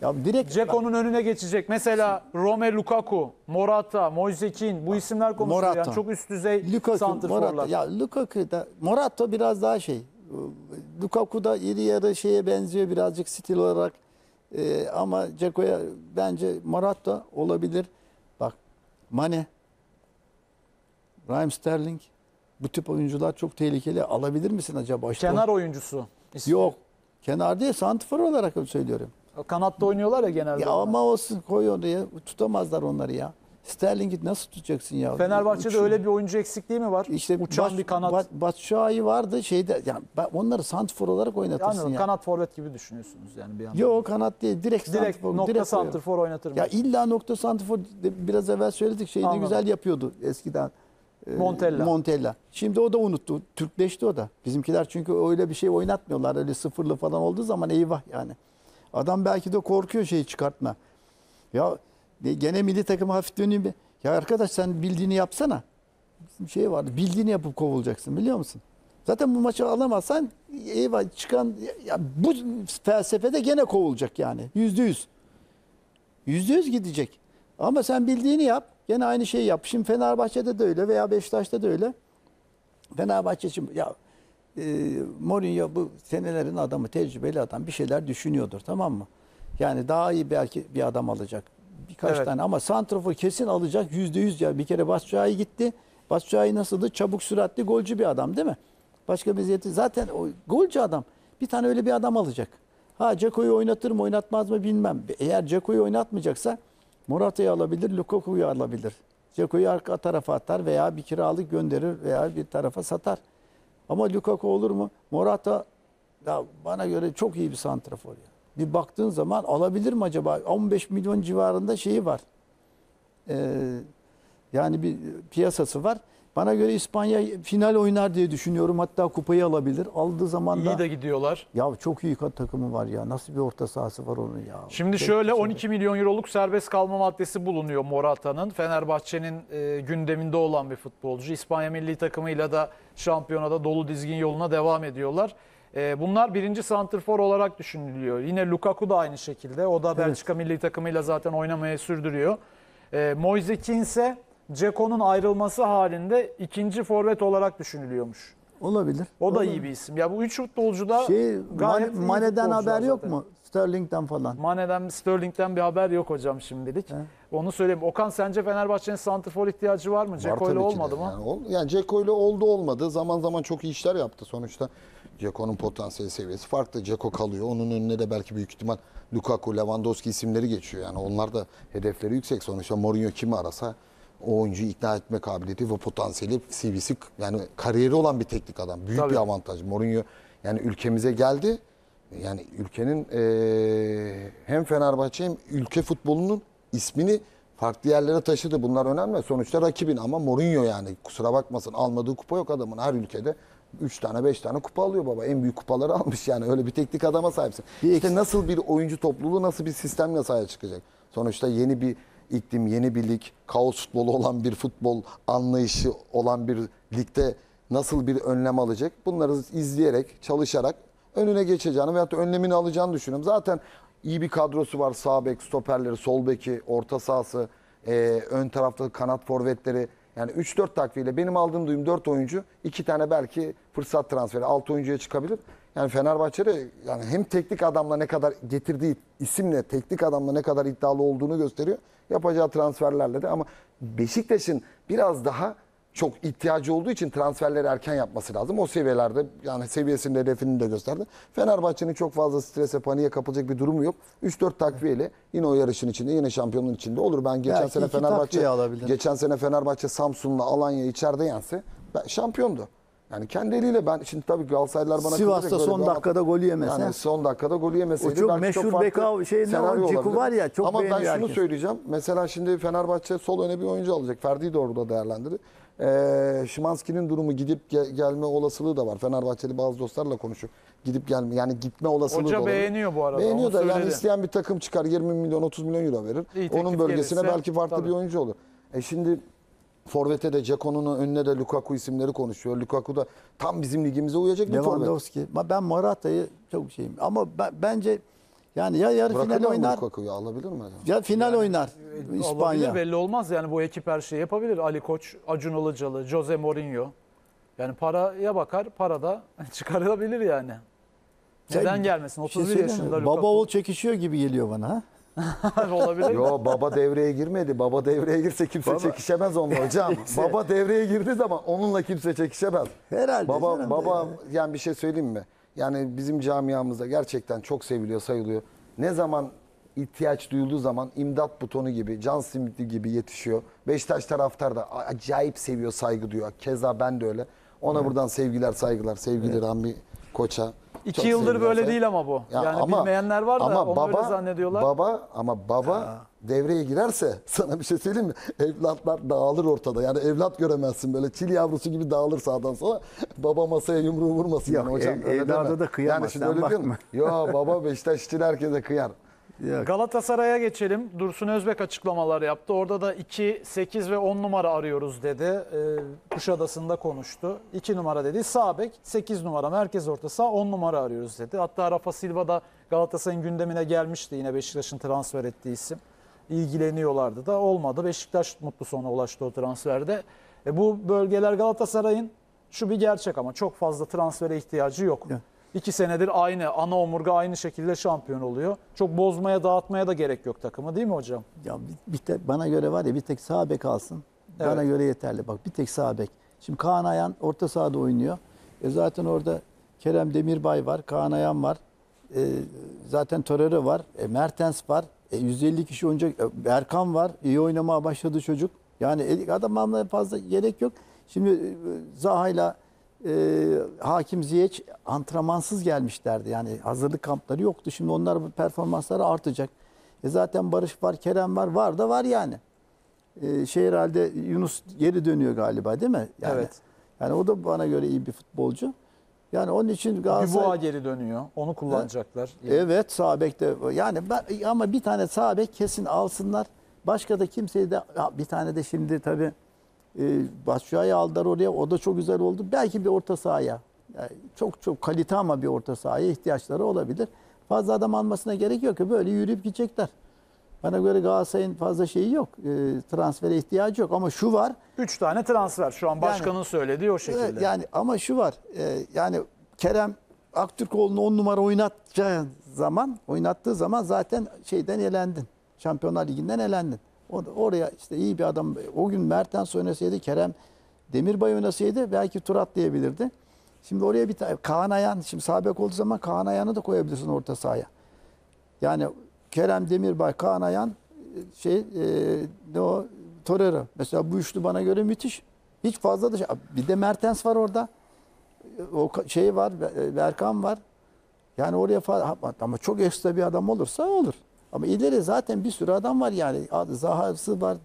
ya direkt Dzeko'nun önüne geçecek. Mesela Rome, Lukaku, Morata, Moise Kean, bu isimler konusunda yani çok üst düzey santrforlar. Ya Lukaku da, Morata biraz daha şey. Lukaku da iri yarı şeye benziyor birazcık stil olarak. Ama Dzeko'ya bence Morata olabilir. Mane, Raheem Sterling, bu tip oyuncular çok tehlikeli. Alabilir misin acaba? İşte kenar oyuncusu. Yok. Kenar değil, santifor olarak söylüyorum. Kanatta oynuyorlar ya genelde. Ya ama olsun, koy oraya. Tutamazlar onları ya. Sterling'i nasıl tutacaksın ya? Fenerbahçe'de öyle bir oyuncu eksikliği mi var? İşte uçan bir kanat. Batshuayi vardı şeyde. Yani onları santifor olarak oynatırsın yani. Kanat forvet gibi düşünüyorsunuz yani bir anda. Yok, kanat değil. Direkt nokta santifor oynatırım. Ya illa nokta santifor, biraz evvel söyledik, şeyi de güzel yapıyordu eskiden. Montella. Şimdi o da unuttu. Türkleşti o da. Bizimkiler çünkü öyle bir şey oynatmıyorlar. Öyle sıfırlı falan olduğu zaman eyvah yani. Adam belki de korkuyor şeyi çıkartma. Ya gene milli takım hafif döneyim. Ya arkadaş, sen bildiğini yapsana. Bizim şey vardı. Bildiğini yapıp kovulacaksın, biliyor musun? Zaten bu maçı alamazsan eyvah çıkan ya, bu felsefede gene kovulacak yani. %100. %100 gidecek. Ama sen bildiğini yap. Gene aynı şeyi yap. Şimdi Fenerbahçe'de de öyle veya Beşiktaş'ta da öyle. Fenerbahçe şimdi ya Mourinho bu senelerin adamı, tecrübeli adam, bir şeyler düşünüyordur, tamam mı? Yani daha iyi belki bir adam alacak. Birkaç tane ama santrafor kesin alacak, %100 ya. Bir kere Batshuayi gitti. Batshuayi nasıldı? Çabuk, süratli, golcü bir adam değil mi? Başka bir ziyeti. Zaten o golcü adam. Bir tane öyle bir adam alacak. Ha, Dzeko'yu oynatır mı oynatmaz mı bilmem. Eğer Dzeko'yu oynatmayacaksa Morata'yı alabilir, Lukaku'yu alabilir. Dzeko'yu arka tarafa atar veya bir kiralık gönderir veya bir tarafa satar. Ama Lukaku olur mu? Morata ya bana göre çok iyi bir santrafor ya. Bir baktığın zaman alabilir mi acaba? 15 milyon civarında şeyi var. Yani bir piyasası var. Bana göre İspanya final oynar diye düşünüyorum. Hatta kupayı alabilir. Aldığı zaman iyi da... İyi de gidiyorlar. Ya çok iyi takımı var ya. Nasıl bir orta sahası var onun ya. Şimdi şöyle 12 milyon euroluk serbest kalma maddesi bulunuyor Morata'nın. Fenerbahçe'nin gündeminde olan bir futbolcu. İspanya milli takımıyla da şampiyonada dolu dizgin yoluna devam ediyorlar. Bunlar birinci santrfor olarak düşünülüyor. Yine Lukaku da aynı şekilde. O da Belçika milli takımıyla zaten oynamaya sürdürüyor. Moise Kean ise Dzeko'nun ayrılması halinde ikinci forvet olarak düşünülüyormuş. Olabilir. O da olabilir. İyi bir isim. Ya bu üç futbolcu da gayet Mane'den haber zaten. Yok mu? Sterling'den falan. Mane'den, Sterling'den bir haber yok hocam şimdilik. He. Onu söyleyeyim. Okan, sence Fenerbahçe'nin santrfor ihtiyacı var mı? Dzeko ile olmadı mı? Yani Dzeko ile oldu olmadı. Zaman zaman çok iyi işler yaptı sonuçta. Dzeko'nun potansiyel seviyesi farklı. Dzeko kalıyor. Onun önüne de belki büyük ihtimal Lukaku, Lewandowski isimleri geçiyor. Yani onlar da hedefleri yüksek. Sonuçta Mourinho kimi arasa o oyuncuyu ikna etme kabiliyeti ve potansiyeli, CV'si, yani kariyeri olan bir teknik adam. Büyük bir avantaj. Mourinho yani ülkemize geldi. Yani ülkenin hem Fenerbahçe hem ülke futbolunun ismini farklı yerlere taşıdı. Bunlar önemli. Sonuçta rakibin ama Mourinho, yani kusura bakmasın, almadığı kupa yok adamın. Her ülkede 3 tane 5 tane kupa alıyor baba. En büyük kupaları almış yani. Öyle bir teknik adama sahipsin. İşte nasıl bir oyuncu topluluğu, nasıl bir sistemle sahaya çıkacak? Sonuçta yeni bir iklim, yeni bir lig, kaos futbolu olan bir futbol anlayışı olan bir ligde nasıl bir önlem alacak? Bunları izleyerek, çalışarak önüne geçeceğini veyahut da önlemini alacağını düşünüyorum. Zaten iyi bir kadrosu var. Sağ bek, stoperleri, sol beki, orta sahası, ön tarafta kanat forvetleri. Yani 3-4 takviyeyle benim aldığım duyum 4 oyuncu, 2 tane belki fırsat transferi 6 oyuncuya çıkabilir. Yani Fenerbahçe'de yani hem teknik adamla ne kadar getirdiği isimle teknik adamla ne kadar iddialı olduğunu gösteriyor. Yapacağı transferlerle de, ama Beşiktaş'ın biraz daha çok ihtiyacı olduğu için transferleri erken yapması lazım. O seviyelerde, yani seviyesinin hedefini de gösterdi. Fenerbahçe'nin çok fazla strese, paniğe kapılacak bir durumu yok. 3-4 takviyeyle yine o yarışın içinde, yine şampiyonluğun içinde olur. Ben geçen sene Fenerbahçe Samsun'la Alanya içeride yense şampiyondu. Yani kendi eliyle, ben şimdi tabii Galatasaraylılar bana Sivas'ta son dakikada golü yemese. Yani son dakikada golü yemeseydi. O çok meşhur Beka şey ne var, Ceku var ya, çok beğeniyor. Ama ben şunu söyleyeceğim. Mesela şimdi Fenerbahçe sol öne bir oyuncu alacak. Ferdi'yi de orada değerlendirir. Szymanski'nin durumu, gidip gelme olasılığı da var. Fenerbahçeli bazı dostlarla konuşuyor. Gidip gelme, yani gitme olasılığı da var. Hoca beğeniyor bu arada. Beğeniyor da yani isteyen bir takım çıkar, 20 milyon 30 milyon euro verir. İyi, onun bölgesine gelirse, belki farklı bir oyuncu olur. Şimdi forvete de Dzeko'nun önüne de Lukaku isimleri konuşuyor. Lukaku da tam bizim ligimize uyacak bir forvet. Lewandowski. Ben Morata'yı çok şeyim. Ama bence yani ya yarı final oynar. Lukaku'yu alabilir mi? Ya final yani, oynar İspanya. Belli olmaz yani, bu ekip her şeyi yapabilir. Ali Koç, Acun Ilıcalı, Jose Mourinho. Yani paraya bakar, para da çıkarılabilir yani. Neden gelmesin? 31 yaşında Lukaku. Baba oğul çekişiyor gibi geliyor bana ha. Olabilir. Yo, baba devreye girmedi. Baba devreye girse kimse çekişemez onunla hocam. Baba devreye girdiği zaman onunla kimse çekişemez. Herhalde. Baba yani bir şey söyleyeyim mi? Yani bizim camiamızda gerçekten çok seviliyor, sayılıyor. Ne zaman ihtiyaç duyulduğu zaman imdat butonu gibi, can simidi gibi yetişiyor. Beşiktaş taraftar da acayip seviyor, saygı duyuyor. Keza ben de öyle. Ona buradan sevgiler, saygılar. Sevgili Rami Koç'a. 2 yıldır böyle değil ama bu. Yani ama, bilmeyenler var da ama onu öyle zannediyorlar. Baba devreye girerse sana bir şey söyleyeyim mi? Evlatlar dağılır ortada. Yani evlat göremezsin, böyle çil yavrusu gibi dağılır sağdan sola. Baba masaya yumruğu vurmasın ya, yani hocam. Evlada da kıyamaz. Yani öyle diyorum. Yo, baba Beşiktaş için herkese kıyar. Galatasaray'a geçelim. Dursun Özbek açıklamalar yaptı. Orada da 2, 8 ve 10 numara arıyoruz dedi. Kuşadası'nda konuştu. 2 numara dedi. Sağ bek, 8 numara merkez orta saha, 10 numara arıyoruz dedi. Hatta Rafa Silva da Galatasaray'ın gündemine gelmişti. Yine Beşiktaş'ın transfer ettiği isim. İlgileniyorlardı da olmadı. Beşiktaş mutlu sona ulaştı o transferde. Bu bölgeler Galatasaray'ın, şu bir gerçek ama, çok fazla transfere ihtiyacı yok. Evet. 2 senedir aynı ana omurga aynı şekilde şampiyon oluyor. Çok bozmaya, dağıtmaya da gerek yok takımı, değil mi hocam? Ya bana göre var ya, bir tek sağ bek alsın. Evet. Bana göre yeterli. Bak, bir tek sağ bek. Şimdi Kaan Ayhan orta sahada oynuyor. Zaten orada Kerem Demirbay var, Kaan Ayhan var. Zaten Torreira var, Mertens var. 150 kişi oynayacak. Erkan var. İyi oynamaya başladı çocuk. Yani adamla fazla gerek yok. Şimdi Zaha'yla Hakim Ziyech antrenmansız gelmişlerdi. Yani hazırlık kampları yoktu. Şimdi onlar, bu performansları artacak. Zaten Barış var, Kerem var. Var da var yani. Herhalde Yunus geri dönüyor galiba, değil mi? Yani, evet. Yani o da bana göre iyi bir futbolcu. Yani onun için Galatasaray... Dubois geri dönüyor. Onu kullanacaklar. Yani. Evet, sağ bek de. Yani ama bir tane sağ bek kesin alsınlar. Başka da kimseyi de... Bir tane de şimdi tabii Başakşehir'i aldılar oraya. O da çok güzel oldu. Belki bir orta sahaya. Yani çok kalite ama bir orta sahaya ihtiyaçları olabilir. Fazla adam almasına gerek yok ki, böyle yürüyüp gidecekler. Bana göre Galatasaray'ın fazla şeyi yok. Transfere ihtiyacı yok ama şu var. 3 tane transfer şu an başkanın söylediği o şekilde. Yani ama şu var. Yani Kerem Aktürkoğlu'nu 10 numara oynattığı zaman zaten şeyden elendin. Şampiyonlar Ligi'nden elendin. Oraya işte iyi bir adam, o gün Mertens oynasaydı, Kerem Demirbay oynasaydı belki tur atlayabilirdi. Şimdi oraya bir tane Kaan Ayhan, şimdi sağ bek olduğu zaman Kaan Ayhan'ı da koyabilirsin orta sahaya. Yani Kerem Demirbay, Kaan Ayhan, Torreira. Mesela bu üçlü bana göre müthiş. Hiç fazla da bir de Mertens var orada. O şey var, Berkan var. Yani oraya ama çok ekstra bir adam olursa olur. Ama ileri zaten bir sürü adam var yani. Zaha'sı var.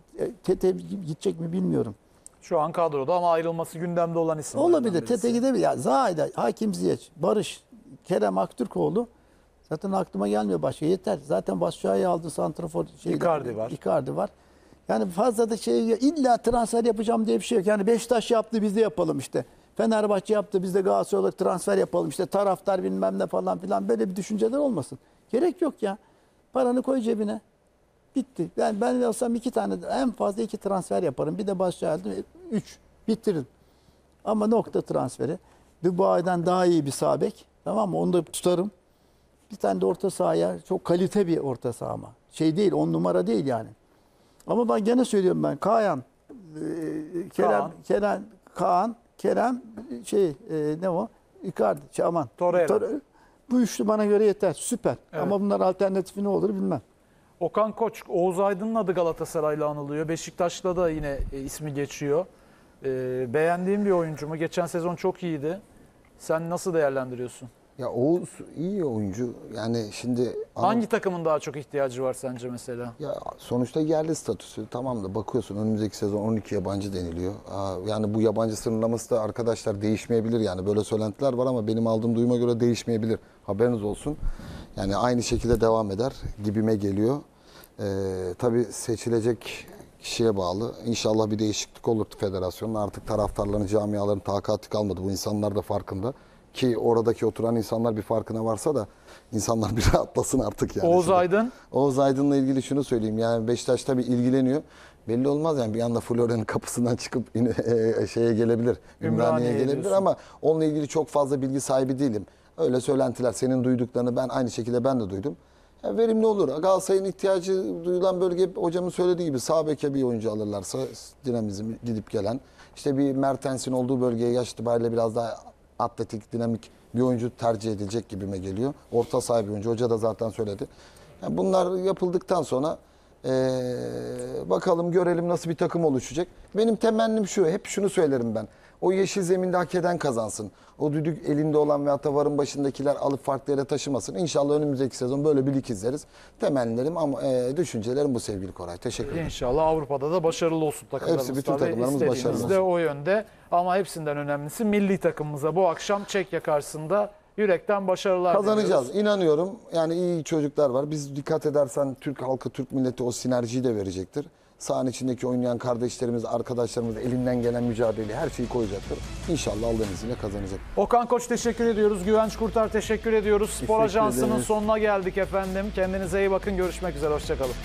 Tete gidecek mi bilmiyorum. Şu an kadroda ama ayrılması gündemde olan isim. Olabilir. Tete gidebilir. Yani Zaha'yla Hakim Ziyech, Barış, Kerem Aktürkoğlu. Zaten aklıma gelmiyor başka. Yeter. Zaten Başakşehir'i aldı, santrafor Icardi var. Yani fazla da illa transfer yapacağım diye bir şey yok. Yani Beşiktaş yaptı, biz de yapalım işte. Fenerbahçe yaptı, biz de Galatasaray olarak transfer yapalım işte. Taraftar bilmem ne falan filan, böyle bir düşünceler olmasın. Gerek yok ya. Paranı koy cebine. Bitti. Yani ben alsam 2 tane, en fazla 2 transfer yaparım. Bir de Başakşehir'de 3 bitiririm. Ama nokta transferi. Dubai'den daha iyi bir sağ bek. Tamam mı? Onu da tutarım. Bir tane de orta sahaya, çok kalite bir orta saha ama. Şey değil, 10 numara değil yani. Ama ben gene söylüyorum ben. Kerem, Torreira. Bu üçlü bana göre yeter. Süper. Evet. Ama bunlar alternatifi ne olur bilmem. Okan Koç, Oğuz Aydın'ın adı Galatasaray'la anılıyor. Beşiktaş'ta da yine ismi geçiyor. Beğendiğim bir oyuncu mu? Geçen sezon çok iyiydi. Sen nasıl değerlendiriyorsun? Ya Oğuz iyi oyuncu. Yani şimdi hangi takımın daha çok ihtiyacı var sence mesela? Ya sonuçta yerli statüsü. Tamam da bakıyorsun önümüzdeki sezon 12 yabancı deniliyor. Yani bu yabancı sınırlaması da arkadaşlar değişmeyebilir. Yani böyle söylentiler var ama benim aldığım duyuma göre değişmeyebilir. Haberiniz olsun. Yani aynı şekilde devam eder gibime geliyor. Tabii seçilecek kişiye bağlı. İnşallah bir değişiklik olur federasyonun. Artık taraftarların, camiaların takati kalmadı. Bu insanlar da farkında. Ki oradaki oturan insanlar bir farkına varsa da insanlar bir rahatlasın artık yani. Oğuz Aydın? Oğuz Aydın'la ilgili şunu söyleyeyim. Yani Beşiktaş tabii ilgileniyor. Belli olmaz yani, bir anda Florya'nın kapısından çıkıp şeye gelebilir. Ümraniye'ye gelebilir ama onunla ilgili çok fazla bilgi sahibi değilim. Öyle söylentiler, senin duyduklarını ben aynı şekilde de duydum. Yani verimli olur. Galatasaray'ın ihtiyacı duyulan bölge, hocamın söylediği gibi sağ beke bir oyuncu alırlarsa dinamizm, gidip gelen. İşte bir Mertens'in olduğu bölgeye yaş itibariyle biraz daha atletik, dinamik bir oyuncu tercih edilecek gibime geliyor. Orta saha bir oyuncu. Hoca da zaten söyledi. Yani bunlar yapıldıktan sonra bakalım, görelim nasıl bir takım oluşacak. Benim temennim şu. Hep şunu söylerim ben. O yeşil zeminde hak eden kazansın. O düdük elinde olan ve atavarın başındakiler alıp farklı yere taşımasın. İnşallah önümüzdeki sezon böyle bir lig izleriz. Temennilerim ama düşüncelerim bu sevgili Koray. Teşekkür ederim. İnşallah Avrupa'da da başarılı olsun takımlarımız. Bütün takımlarımız başarılı olsun. O yönde ama hepsinden önemlisi milli takımımıza bu akşam Çekya karşısında yürekten başarılar kazanacağız. Diliyoruz. İnanıyorum. Yani iyi çocuklar var. Biz dikkat edersen Türk halkı, Türk milleti o sinerjiyi de verecektir. Sahanın içindeki oynayan kardeşlerimiz, arkadaşlarımız elinden gelen mücadeleyi, her şeyi koyacaktır. İnşallah Allah'ın izniyle kazanacak. Okan Koç teşekkür ediyoruz. Güvenç Kurtar teşekkür ediyoruz. Spor Ajansı'nın sonuna geldik efendim. Kendinize iyi bakın. Görüşmek üzere. Hoşçakalın.